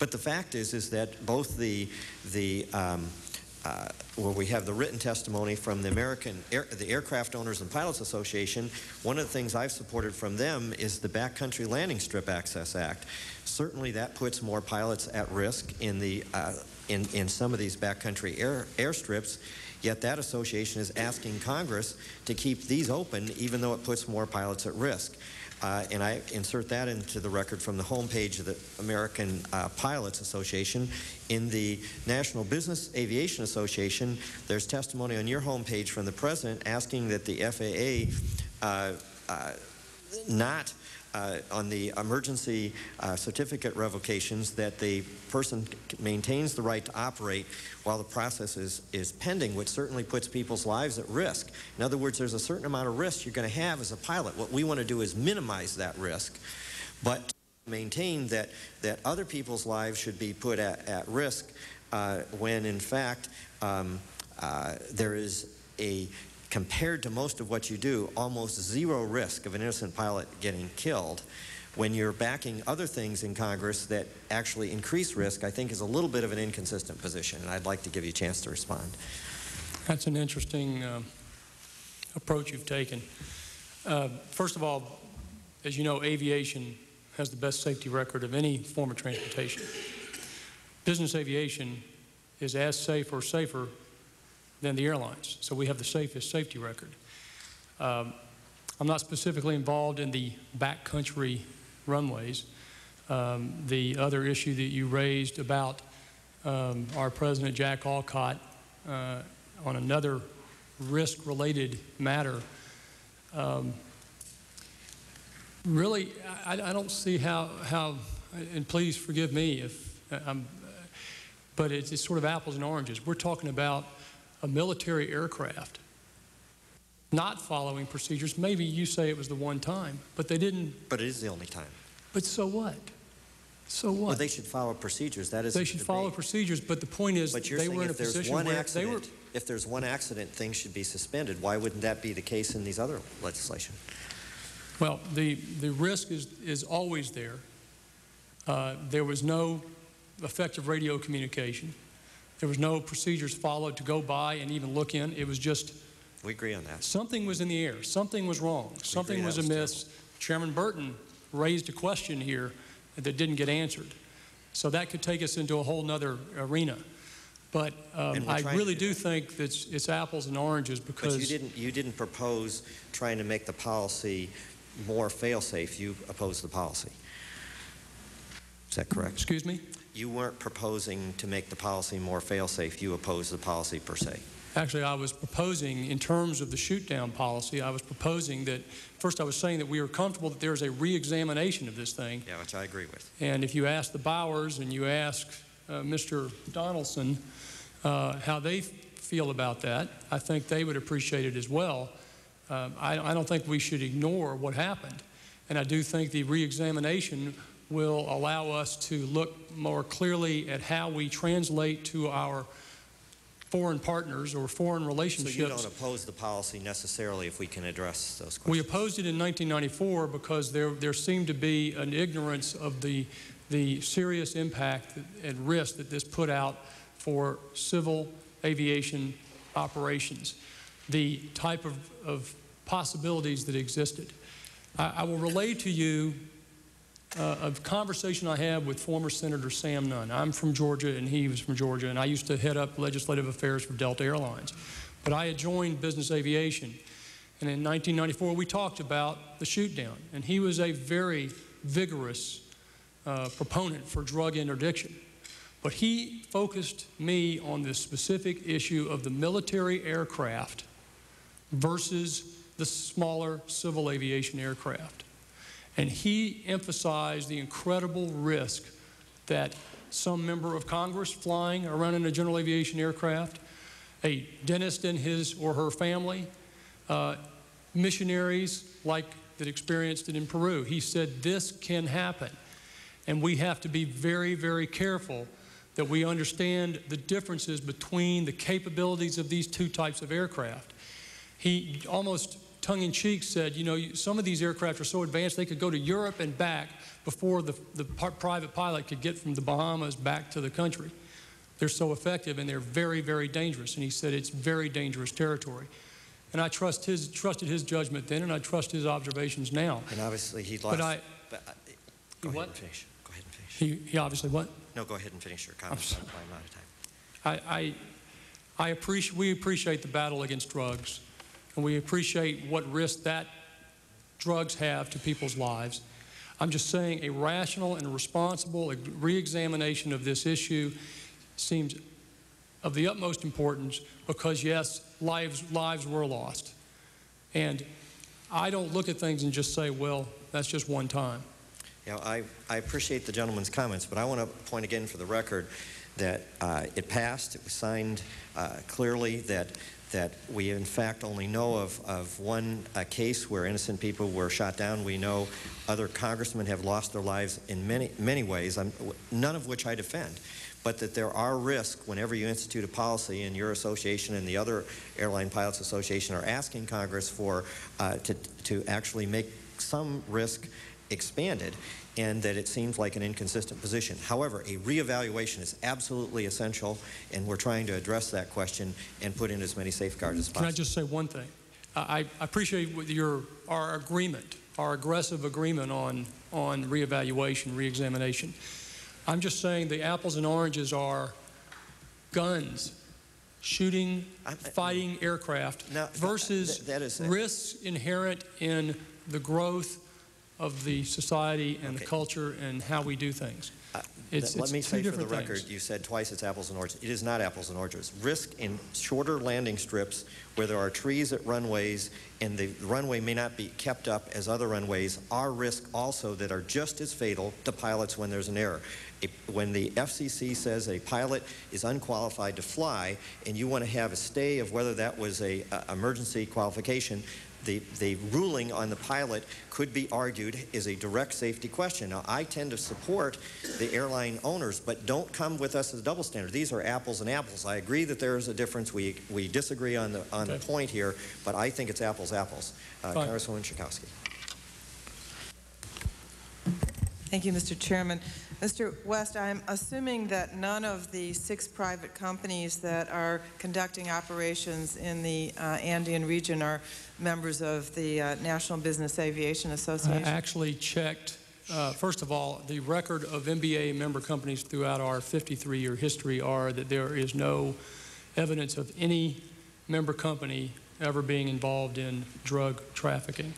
But the fact is, is that both the, the um, uh, where well, we have the written testimony from the American, Air, the Aircraft Owners and Pilots Association, one of the things I've supported from them is the Backcountry Landing Strip Access Act. Certainly that puts more pilots at risk in, the, uh, in, in some of these backcountry air, airstrips, yet that association is asking Congress to keep these open even though it puts more pilots at risk. Uh, and I insert that into the record from the homepage of the American uh, Pilots Association. In the National Business Aviation Association, there's testimony on your homepage from the President asking that the F A A uh, uh, not Uh, on the emergency uh, certificate revocations, that the person maintains the right to operate while the process is, is pending, which certainly puts people's lives at risk. In other words, there's a certain amount of risk you're going to have as a pilot. What we want to do is minimize that risk, but maintain that, that other people's lives should be put at, at risk uh, when, in fact, um, uh, there is a compared to most of what you do, almost zero risk of an innocent pilot getting killed. When you're backing other things in Congress that actually increase risk, I think is a little bit of an inconsistent position, and I'd like to give you a chance to respond. That's an interesting uh, approach you've taken. Uh, first of all, as you know, aviation has the best safety record of any form of transportation. Business aviation is as safe or safer than the airlines, so we have the safest safety record. Um, I'm not specifically involved in the backcountry runways. Um, the other issue that you raised about um, our President Jack Olcott uh, on another risk-related matter, um, really, I, I don't see how, how, and please forgive me if I'm, but it's, it's sort of apples and oranges. We're talking about a military aircraft not following procedures. Maybe you say it was the one time, but they didn't. But it is the only time. But so what? So what? Well, they should follow procedures. That is. They should follow procedures, but the point is but you're they saying were in if a there's position one where accident, they were. If there's one accident, things should be suspended. Why wouldn't that be the case in these other legislation? Well, the the risk is is always there. Uh, there was no effective radio communication. There was no procedures followed to go by and even look in. It was just. We agree on that. Something was in the air. Something was wrong. We something was amiss. Terrible. Chairman Burton raised a question here that didn't get answered. So that could take us into a whole nother arena. But um, I really do, do think that it's, it's apples and oranges because... But you didn't, you didn't propose trying to make the policy more fail-safe. You opposed the policy. Is that correct? Excuse me? You weren't proposing to make the policy more fail-safe. You opposed the policy per se. Actually, I was proposing, in terms of the shoot-down policy, I was proposing that, first I was saying that we were comfortable that there is a re-examination of this thing. Yeah, which I agree with. And if you ask the Bowers and you ask uh, Mister Donaldson uh, how they feel about that, I think they would appreciate it as well. Uh, I, I don't think we should ignore what happened. And I do think the re-examination will allow us to look more clearly at how we translate to our foreign partners or foreign relationships. So you don't oppose the policy necessarily if we can address those questions? We opposed it in nineteen ninety-four because there, there seemed to be an ignorance of the, the serious impact and risk that this put out for civil aviation operations, the type of, of possibilities that existed. I, I will relay to you Uh, a conversation I had with former Senator Sam Nunn. I'm from Georgia and he was from Georgia, and I used to head up legislative affairs for Delta Airlines. But I had joined business aviation, and in nineteen ninety-four we talked about the shoot-down, and he was a very vigorous uh, proponent for drug interdiction. But he focused me on the specific issue of the military aircraft versus the smaller civil aviation aircraft. And he emphasized the incredible risk that some member of Congress flying around in a general aviation aircraft, a dentist and his or her family, uh, missionaries like that experienced it in Peru. He said this can happen. And we have to be very, very careful that we understand the differences between the capabilities of these two types of aircraft. He almost tongue-in-cheek said, you know, some of these aircraft are so advanced they could go to Europe and back before the, the private pilot could get from the Bahamas back to the country. They're so effective and they're very, very dangerous. And he said it's very dangerous territory. And I trust his, trusted his judgment then, and I trust his observations now. And obviously he lost. But I, but I, go ahead what? and finish. Go ahead and finish. He, he obviously what? No, go ahead and finish your comments. I'm, I'm out of time. I, I, I appreciate, we appreciate the battle against drugs. And we appreciate what risk that drugs have to people's lives. I'm just saying a rational and responsible re-examination of this issue seems of the utmost importance because, yes, lives, lives were lost. And I don't look at things and just say, well, that's just one time. Yeah, I, I appreciate the gentleman's comments, but I want to point again for the record that uh, it passed, it was signed uh, clearly that that we, in fact, only know of, of one uh, case where innocent people were shot down. We know other congressmen have lost their lives in many, many ways, I'm, none of which I defend, but that there are risks whenever you institute a policy, and your association and the other Airline Pilots Association are asking Congress for, uh, to, to actually make some risk expanded, and that it seems like an inconsistent position. However, a reevaluation is absolutely essential, and we're trying to address that question and put in as many safeguards as possible. Can I just say one thing? I, I appreciate your, our agreement, our aggressive agreement on, on reevaluation, reexamination. I'm just saying the apples and oranges are guns, shooting, I'm, fighting I'm, aircraft no, versus that, that is, risks inherent in the growth of the society and okay. the culture and how we do things. Uh, It's, Let it's me say for the record, things. You said twice it's apples and oranges. It is not apples and oranges. Risk in shorter landing strips where there are trees at runways and the runway may not be kept up as other runways are risk also that are just as fatal to pilots when there's an error. When the F C C says a pilot is unqualified to fly and you want to have a stay of whether that was a, a emergency qualification, The, the ruling on the pilot could be argued is a direct safety question. Now, I tend to support the airline owners, but don't come with us as a double standard. These are apples and apples. I agree that there is a difference. We, we disagree on the, on okay. the point here, but I think it's apples, apples. Uh, Congresswoman Schakowsky. Thank you, Mister Chairman. Mister West, I'm assuming that none of the six private companies that are conducting operations in the uh, Andean region are members of the uh, National Business Aviation Association? I actually checked, uh, first of all, the record of N B A member companies throughout our fifty-three year history are that there is no evidence of any member company ever being involved in drug trafficking.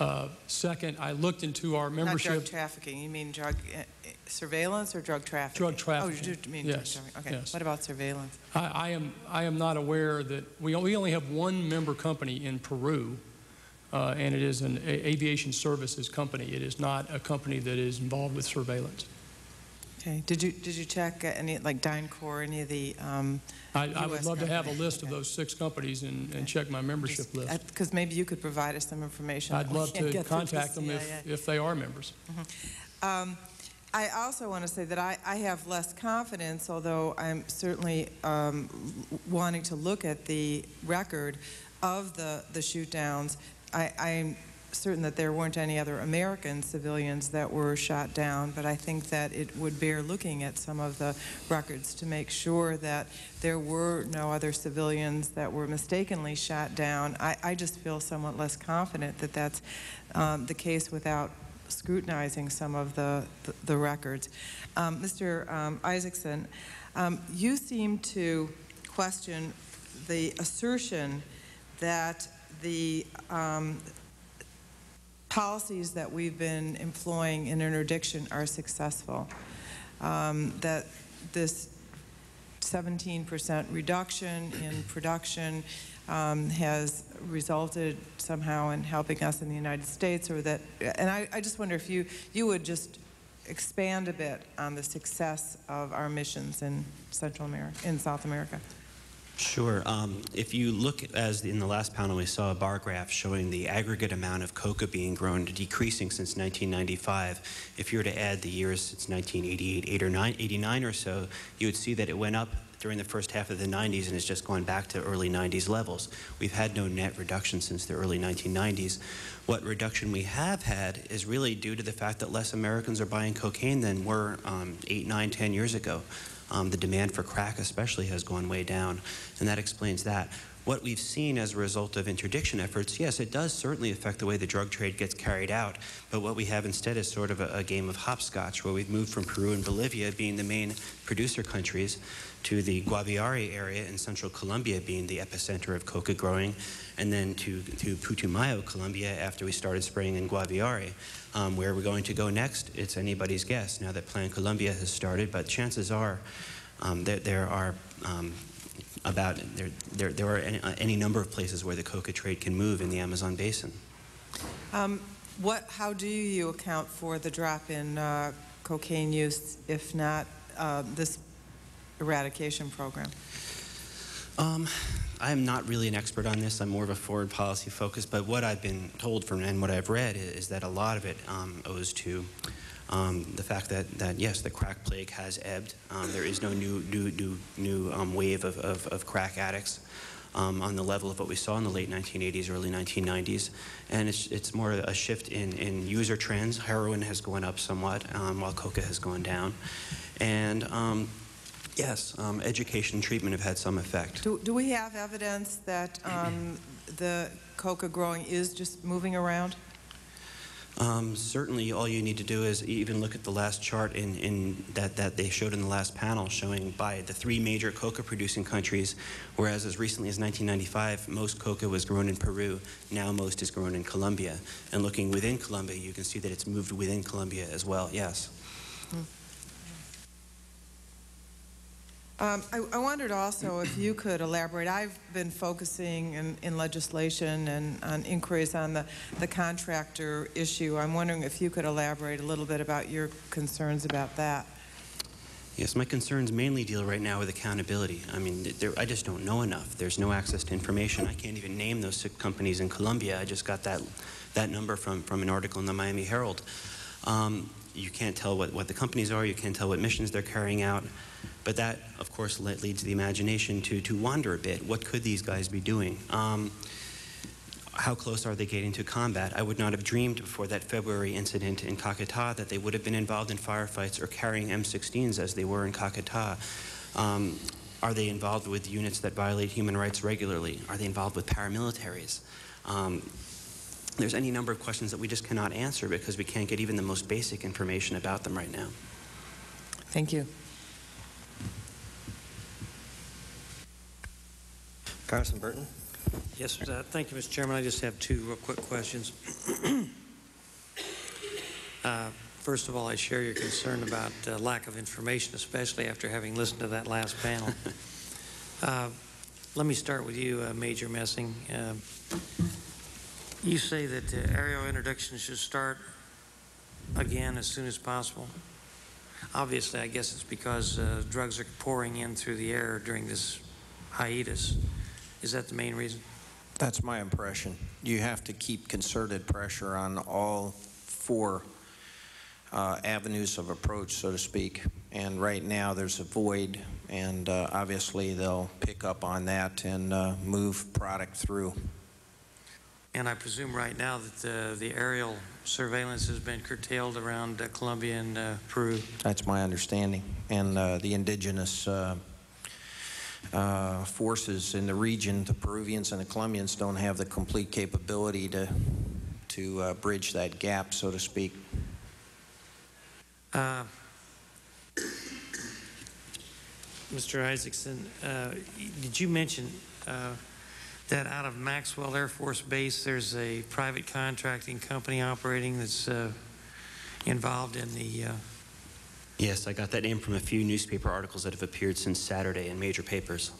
Uh, second, I looked into our membership. Not drug trafficking. You mean drug uh, surveillance or drug trafficking? Drug trafficking. Oh, you do mean yes. drug trafficking. Okay. Yes. What about surveillance? I, I am I am not aware that we we only have one member company in Peru, uh, and it is an a, aviation services company. It is not a company that is involved with surveillance. Okay. Did you did you check any like DynCorp, any of the? Um, I, I would love companies. to have a list of those six companies and, okay. and check my membership Just, list. Because maybe you could provide us some information. I'd love to contact them if, if they are members. Mm-hmm. um, I also want to say that I, I have less confidence, although I'm certainly um, wanting to look at the record of the the shoot downs. I, I'm certain that there weren't any other American civilians that were shot down, but I think that it would bear looking at some of the records to make sure that there were no other civilians that were mistakenly shot down. I, I just feel somewhat less confident that that's um, the case without scrutinizing some of the, the, the records. Um, Mister Um, Isacson, um, you seem to question the assertion that the um, policies that we've been employing in interdiction are successful. Um, that this seventeen percent reduction in production um, has resulted somehow in helping us in the United States, or that, and I, I just wonder if you, you would just expand a bit on the success of our missions in Central America, in South America. Sure. Um, if you look, as in the last panel, we saw a bar graph showing the aggregate amount of coca being grown decreasing since nineteen ninety-five. If you were to add the years since nineteen eighty-eight, eight or nine, eighty-nine or so, you would see that it went up during the first half of the nineties and it's just gone back to early nineties levels. We've had no net reduction since the early nineteen nineties. What reduction we have had is really due to the fact that less Americans are buying cocaine than were um, eight, nine, ten years ago. Um, the demand for crack especially has gone way down, and that explains that. What we've seen as a result of interdiction efforts, yes, it does certainly affect the way the drug trade gets carried out, but what we have instead is sort of a, a game of hopscotch, where we've moved from Peru and Bolivia being the main producer countries to the Guaviare area in central Colombia being the epicenter of coca growing, and then to, to Putumayo, Colombia, after we started spraying in Guaviare. Um, where we're going to go next, it's anybody's guess now that Plan Colombia has started, but chances are um, that there are um, about, there, there, there are any, any number of places where the coca trade can move in the Amazon basin. Um, what, how do you account for the drop in uh, cocaine use, if not uh, this eradication program? Um, I'm not really an expert on this. I'm more of a forward policy focus, but what I've been told from and what I've read is that a lot of it um, owes to um, the fact that, that, yes, the crack plague has ebbed. Um, there is no new, new, new, new um, wave of, of, of crack addicts um, on the level of what we saw in the late nineteen eighties, early nineteen nineties. And it's, it's more a shift in, in user trends. Heroin has gone up somewhat, um, while coca has gone down. And um, Yes, um, education and treatment have had some effect. Do, do we have evidence that um, the coca growing is just moving around? Um, certainly, all you need to do is even look at the last chart in, in that, that they showed in the last panel, showing by the three major coca-producing countries, whereas as recently as nineteen ninety-five, most coca was grown in Peru. Now most is grown in Colombia. And looking within Colombia, you can see that it's moved within Colombia as well, yes. Mm. Um, I, I wondered also if you could elaborate. I've been focusing in, in legislation and on inquiries on the, the contractor issue. I'm wondering if you could elaborate a little bit about your concerns about that. Yes, my concerns mainly deal right now with accountability. I mean, there, I just don't know enough. There's no access to information. I can't even name those six companies in Colombia. I just got that, that number from, from an article in the Miami Herald. Um, you can't tell what, what the companies are. You can't tell what missions they're carrying out. But that, of course, leads the imagination to, to wander a bit. What could these guys be doing? Um, how close are they getting to combat? I would not have dreamed before that February incident in Caquetá that they would have been involved in firefights or carrying M sixteens as they were in Caquetá. Um, are they involved with units that violate human rights regularly? Are they involved with paramilitaries? Um, there's any number of questions that we just cannot answer because we can't get even the most basic information about them right now. Thank you. Congressman Burton. Yes, uh, thank you, Mister Chairman. I just have two real quick questions. uh, first of all, I share your concern about uh, lack of information, especially after having listened to that last panel. uh, let me start with you, uh, Major Messing. Uh, you say that uh, aerial introduction should start again as soon as possible. Obviously, I guess it's because uh, drugs are pouring in through the air during this hiatus. Is that the main reason? That's my impression. You have to keep concerted pressure on all four uh, avenues of approach, so to speak. And right now there's a void, and uh, obviously they'll pick up on that and uh, move product through. And I presume right now that uh, the aerial surveillance has been curtailed around uh, Colombia and uh, Peru. That's my understanding. And uh, the indigenous uh, Uh, forces in the region, the Peruvians and the Colombians, don't have the complete capability to to uh, bridge that gap, so to speak. Uh, Mister Isacson, uh, did you mention uh, that out of Maxwell Air Force Base there's a private contracting company operating that's uh, involved in the uh, Yes, I got that name from a few newspaper articles that have appeared since Saturday in major papers.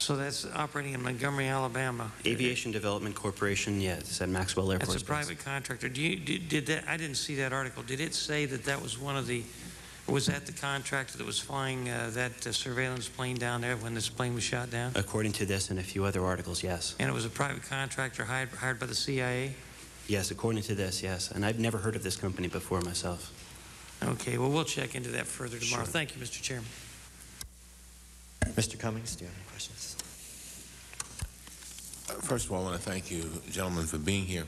So that's operating in Montgomery, Alabama. Aviation Development Corporation, yes, it's at Maxwell Air Force Base. That's a private contractor. Do you, did, did that, I didn't see that article. Did it say that that was one of the, was that the contractor that was flying uh, that uh, surveillance plane down there when this plane was shot down? According to this and a few other articles, yes. And it was a private contractor hired, hired by the C I A? Yes, according to this, yes. And I've never heard of this company before myself. Okay, well, we'll check into that further tomorrow. Sure. Thank you, Mister Chairman. Mister Cummings, do you have any questions? First of all, I want to thank you, gentlemen, for being here.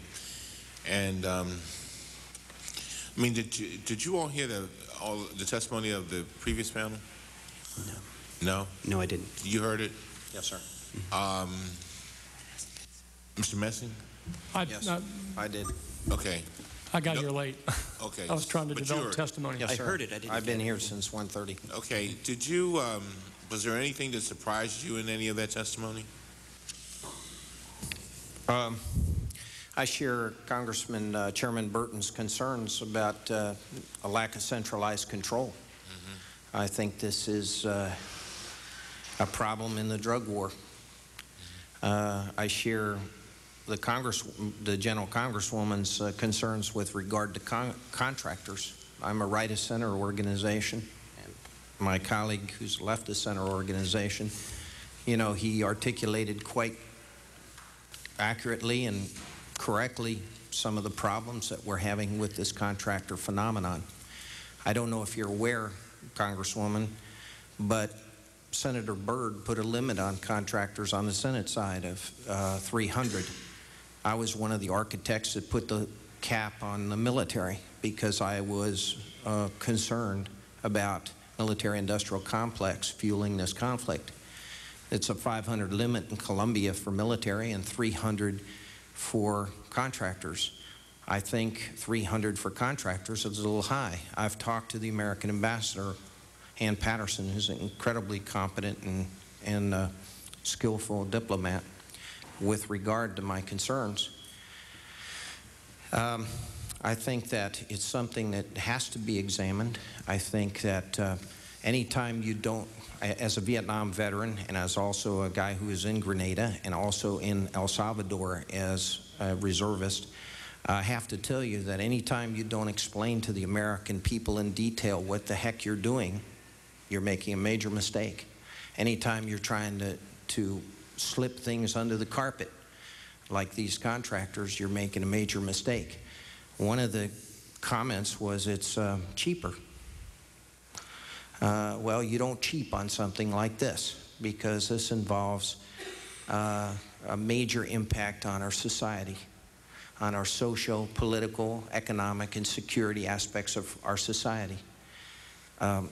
And, um, I mean, did you, did you all hear the, all the testimony of the previous panel? No. No? No, I didn't. You heard it? Yes, sir. Um, Mister Messing? I, yes, I, I did. Okay. I got no. here late. Okay. I was trying to but develop testimony. Yes, sir. I heard it. I didn't I've been here since one thirty. Okay. Did you, um, was there anything that surprised you in any of that testimony? Um, I share Congressman uh, Chairman Burton's concerns about uh, a lack of centralized control. Mm-hmm. I think this is uh, a problem in the drug war. Uh, I share The, Congress, the General Congresswoman's uh, concerns with regard to con contractors. I'm a right-of-center organization, and my colleague who's left-of-center organization, you know, he articulated quite accurately and correctly some of the problems that we're having with this contractor phenomenon. I don't know if you're aware, Congresswoman, but Senator Byrd put a limit on contractors on the Senate side of uh, three hundred. I was one of the architects that put the cap on the military because I was uh, concerned about military-industrial complex fueling this conflict. It's a five hundred limit in Colombia for military and three hundred for contractors. I think three hundred for contractors is a little high. I've talked to the American ambassador, Ann Patterson, who's an incredibly competent and, and uh, skillful diplomat, with regard to my concerns. Um, I think that it's something that has to be examined. I think that uh, Anytime you don't, as a Vietnam veteran, and as also a guy who was in Grenada and also in El Salvador as a reservist, I have to tell you that anytime you don't explain to the American people in detail what the heck you're doing, you're making a major mistake. Anytime you're trying to, to slip things under the carpet, like these contractors, you're making a major mistake. One of the comments was it's uh, cheaper. Uh, well, you don't cheap on something like this, because this involves uh, a major impact on our society, on our social, political, economic, and security aspects of our society. Um,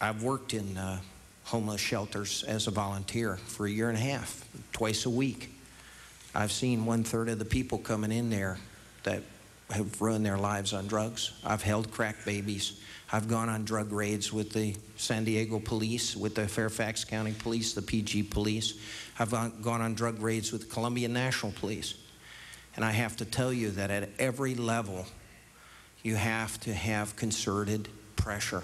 I've worked in uh, homeless shelters as a volunteer for a year and a half, twice a week. I've seen one-third of the people coming in there that have ruined their lives on drugs. I've held crack babies. I've gone on drug raids with the San Diego police, with the Fairfax County police, the P G police. I've gone on drug raids with the Colombian National Police. And I have to tell you that at every level, you have to have concerted pressure.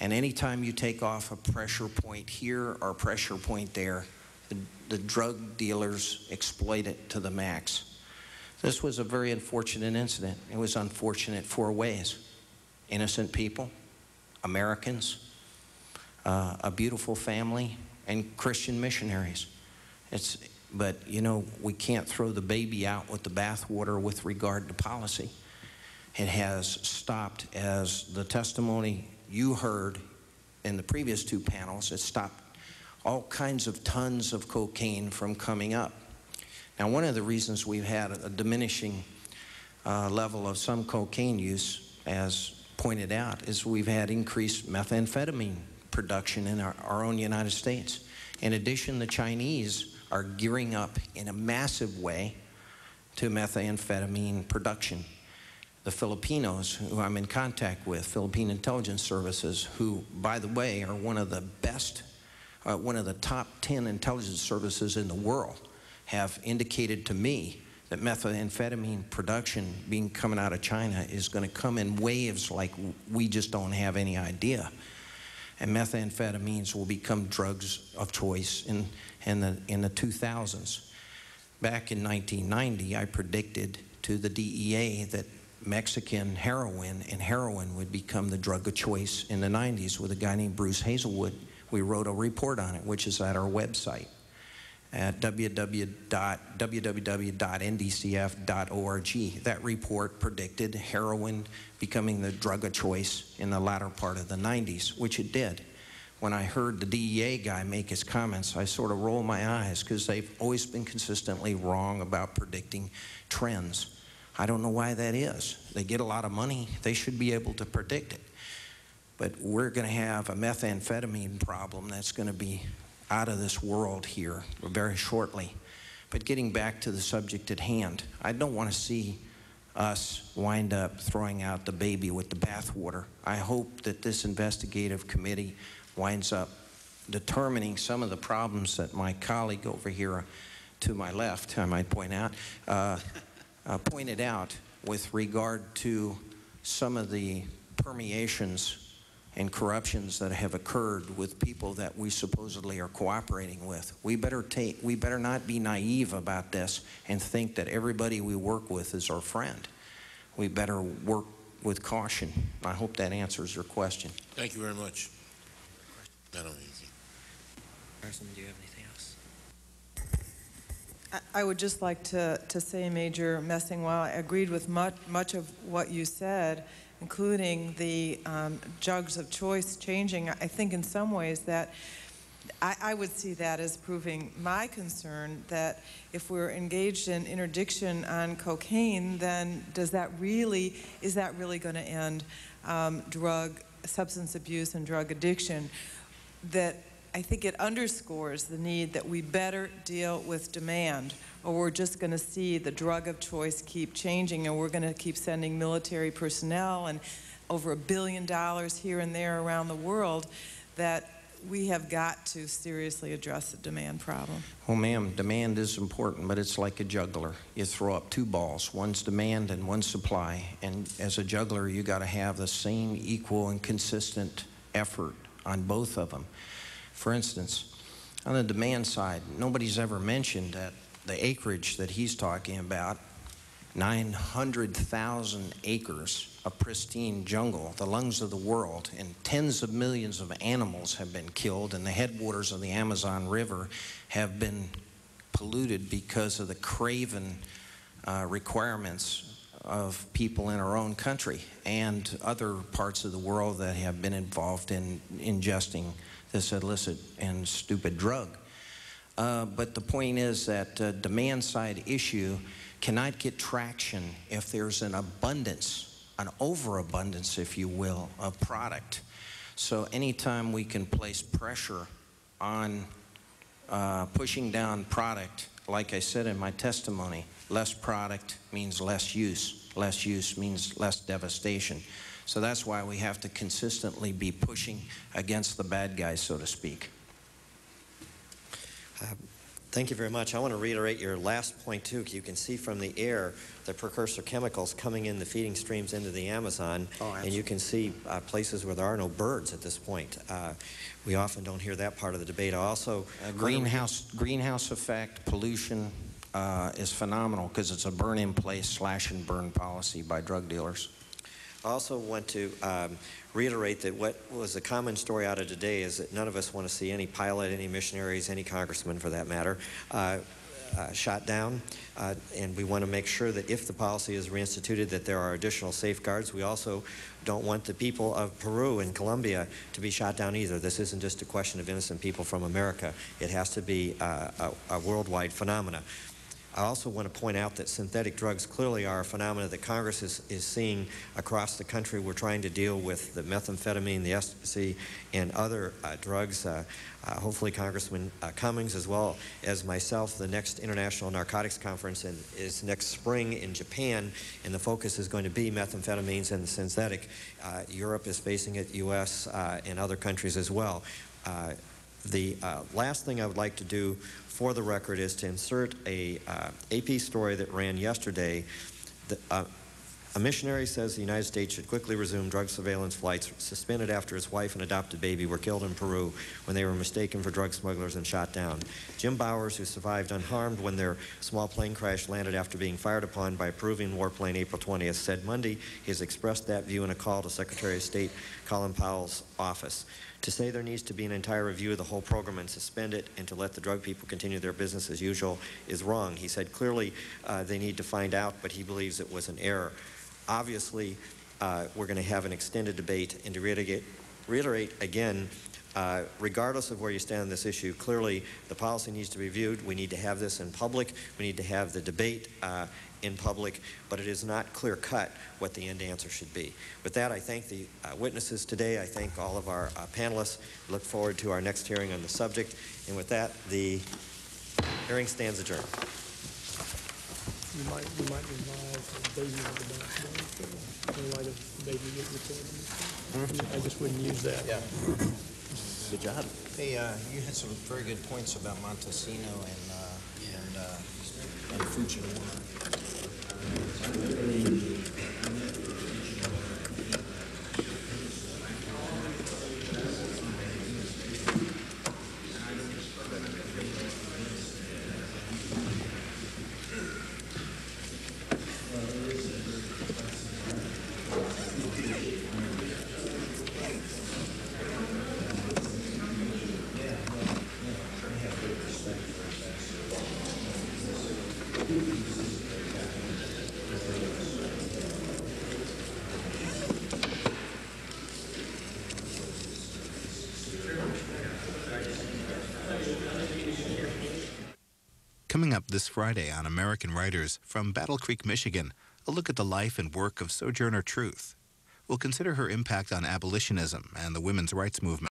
And anytime you take off a pressure point here or a pressure point there, the, the drug dealers exploit it to the max. This was a very unfortunate incident. It was unfortunate four ways. Innocent people, Americans, uh, a beautiful family, and Christian missionaries. It's, but, you know, we can't throw the baby out with the bathwater with regard to policy. It has stopped, as the testimony you heard in the previous two panels, it stopped all kinds of tons of cocaine from coming up. Now, one of the reasons we've had a diminishing uh, level of some cocaine use, as pointed out, is we've had increased methamphetamine production in our, our own United States. In addition, the Chinese are gearing up in a massive way to methamphetamine production. The Filipinos, who I'm in contact with, Philippine Intelligence Services, who, by the way, are one of the best, uh, one of the top ten intelligence services in the world, have indicated to me that methamphetamine production being coming out of China is going to come in waves like we just don't have any idea. And methamphetamines will become drugs of choice in, in, the, in the two thousands. Back in nineteen ninety, I predicted to the D E A that Mexican heroin and heroin would become the drug of choice in the nineties with a guy named Bruce Hazelwood. We wrote a report on it, which is at our website at w w w dot n d c f dot org. That report predicted heroin becoming the drug of choice in the latter part of the nineties, which it did. When I heard the D E A guy make his comments, I sort of rolled my eyes, because they've always been consistently wrong about predicting trends. I don't know why that is. They get a lot of money. They should be able to predict it. But we're going to have a methamphetamine problem that's going to be out of this world here very shortly. But getting back to the subject at hand, I don't want to see us wind up throwing out the baby with the bathwater. I hope that this investigative committee winds up determining some of the problems that my colleague over here to my left, I might point out, uh, uh, pointed out with regard to some of the permeations and corruptions that have occurred with people that we supposedly are cooperating with. We better take, we better not be naive about this and think that everybody we work with is our friend. We better work with caution. I hope that answers your question. Thank you very much. I don't Carson, do you have anything else? I, I would just like to, to say, Major Messing, while I agreed with much, much of what you said, including the um, drugs of choice changing, I think in some ways that I, I would see that as proving my concern that if we're engaged in interdiction on cocaine, then does that really, is that really going to end um, drug, substance abuse and drug addiction? That I think it underscores the need that we better deal with demand, or we're just going to see the drug of choice keep changing, and we're going to keep sending military personnel and over a billion dollars here and there around the world, that we have got to seriously address the demand problem. Well, ma'am, demand is important, but it's like a juggler. You throw up two balls, one's demand and one's supply, and as a juggler, you got to have the same equal and consistent effort on both of them. For instance, on the demand side, nobody's ever mentioned that the acreage that he's talking about, nine hundred thousand acres of pristine jungle, the lungs of the world, and tens of millions of animals have been killed, and the headwaters of the Amazon River have been polluted because of the craven uh, requirements of people in our own country and other parts of the world that have been involved in ingesting this illicit and stupid drug. Uh, but the point is that uh, demand side issue cannot get traction if there's an abundance, an overabundance, if you will, of product. So anytime we can place pressure on uh, pushing down product, like I said in my testimony, less product means less use. Less use means less devastation. So that's why we have to consistently be pushing against the bad guys, so to speak. Uh, Thank you very much. I want to reiterate your last point, too. You can see from the air the precursor chemicals coming in the feeding streams into the Amazon, oh, and you can see uh, places where there are no birds at this point. Uh, we often don't hear that part of the debate. Also, uh, greenhouse, greenhouse effect, pollution uh, is phenomenal because it's a burn-in-place, slash-and-burn policy by drug dealers. I also want to um, reiterate that what was a common story out of today is that none of us want to see any pilot, any missionaries, any congressman for that matter, uh, uh, shot down. Uh, and we want to make sure that if the policy is reinstituted, that there are additional safeguards. We also don't want the people of Peru and Colombia to be shot down either. This isn't just a question of innocent people from America. It has to be uh, a, a worldwide phenomenon. I also want to point out that synthetic drugs clearly are a phenomenon that Congress is, is seeing across the country. We're trying to deal with the methamphetamine, the ecstasy, and other uh, drugs. Uh, uh, hopefully, Congressman uh, Cummings, as well as myself, the next International Narcotics Conference in, is next spring in Japan, and the focus is going to be methamphetamines and the synthetic. Uh, Europe is facing it, U S uh, and other countries as well. Uh, the uh, last thing I would like to do for the record is to insert a uh, A P story that ran yesterday. The, uh, a missionary says the United States should quickly resume drug surveillance flights suspended after his wife and adopted baby were killed in Peru when they were mistaken for drug smugglers and shot down. Jim Bowers, who survived unharmed when their small plane crash landed after being fired upon by a Peruvian warplane April twentieth, said Monday he has expressed that view in a call to Secretary of State Colin Powell's office. To say there needs to be an entire review of the whole program and suspend it and to let the drug people continue their business as usual is wrong. He said clearly uh, they need to find out, but he believes it was an error. Obviously, uh, we're going to have an extended debate, and to reiterate, reiterate again, Uh, regardless of where you stand on this issue, clearly the policy needs to be reviewed. We need to have this in public. We need to have the debate uh, in public, but it is not clear-cut what the end answer should be. With that, I thank the uh, witnesses today. I thank all of our uh, panelists. Look forward to our next hearing on the subject. And with that, the hearing stands adjourned. You might, you might involve the baby with the back in light of baby getting recorded. Mm-hmm. I just wouldn't use that. Yeah. Good job. Hey, uh, you had some very good points about Montesino and uh, and, uh, and Coming up this Friday on American Writers, from Battle Creek, Michigan, a look at the life and work of Sojourner Truth. We'll consider her impact on abolitionism and the women's rights movement.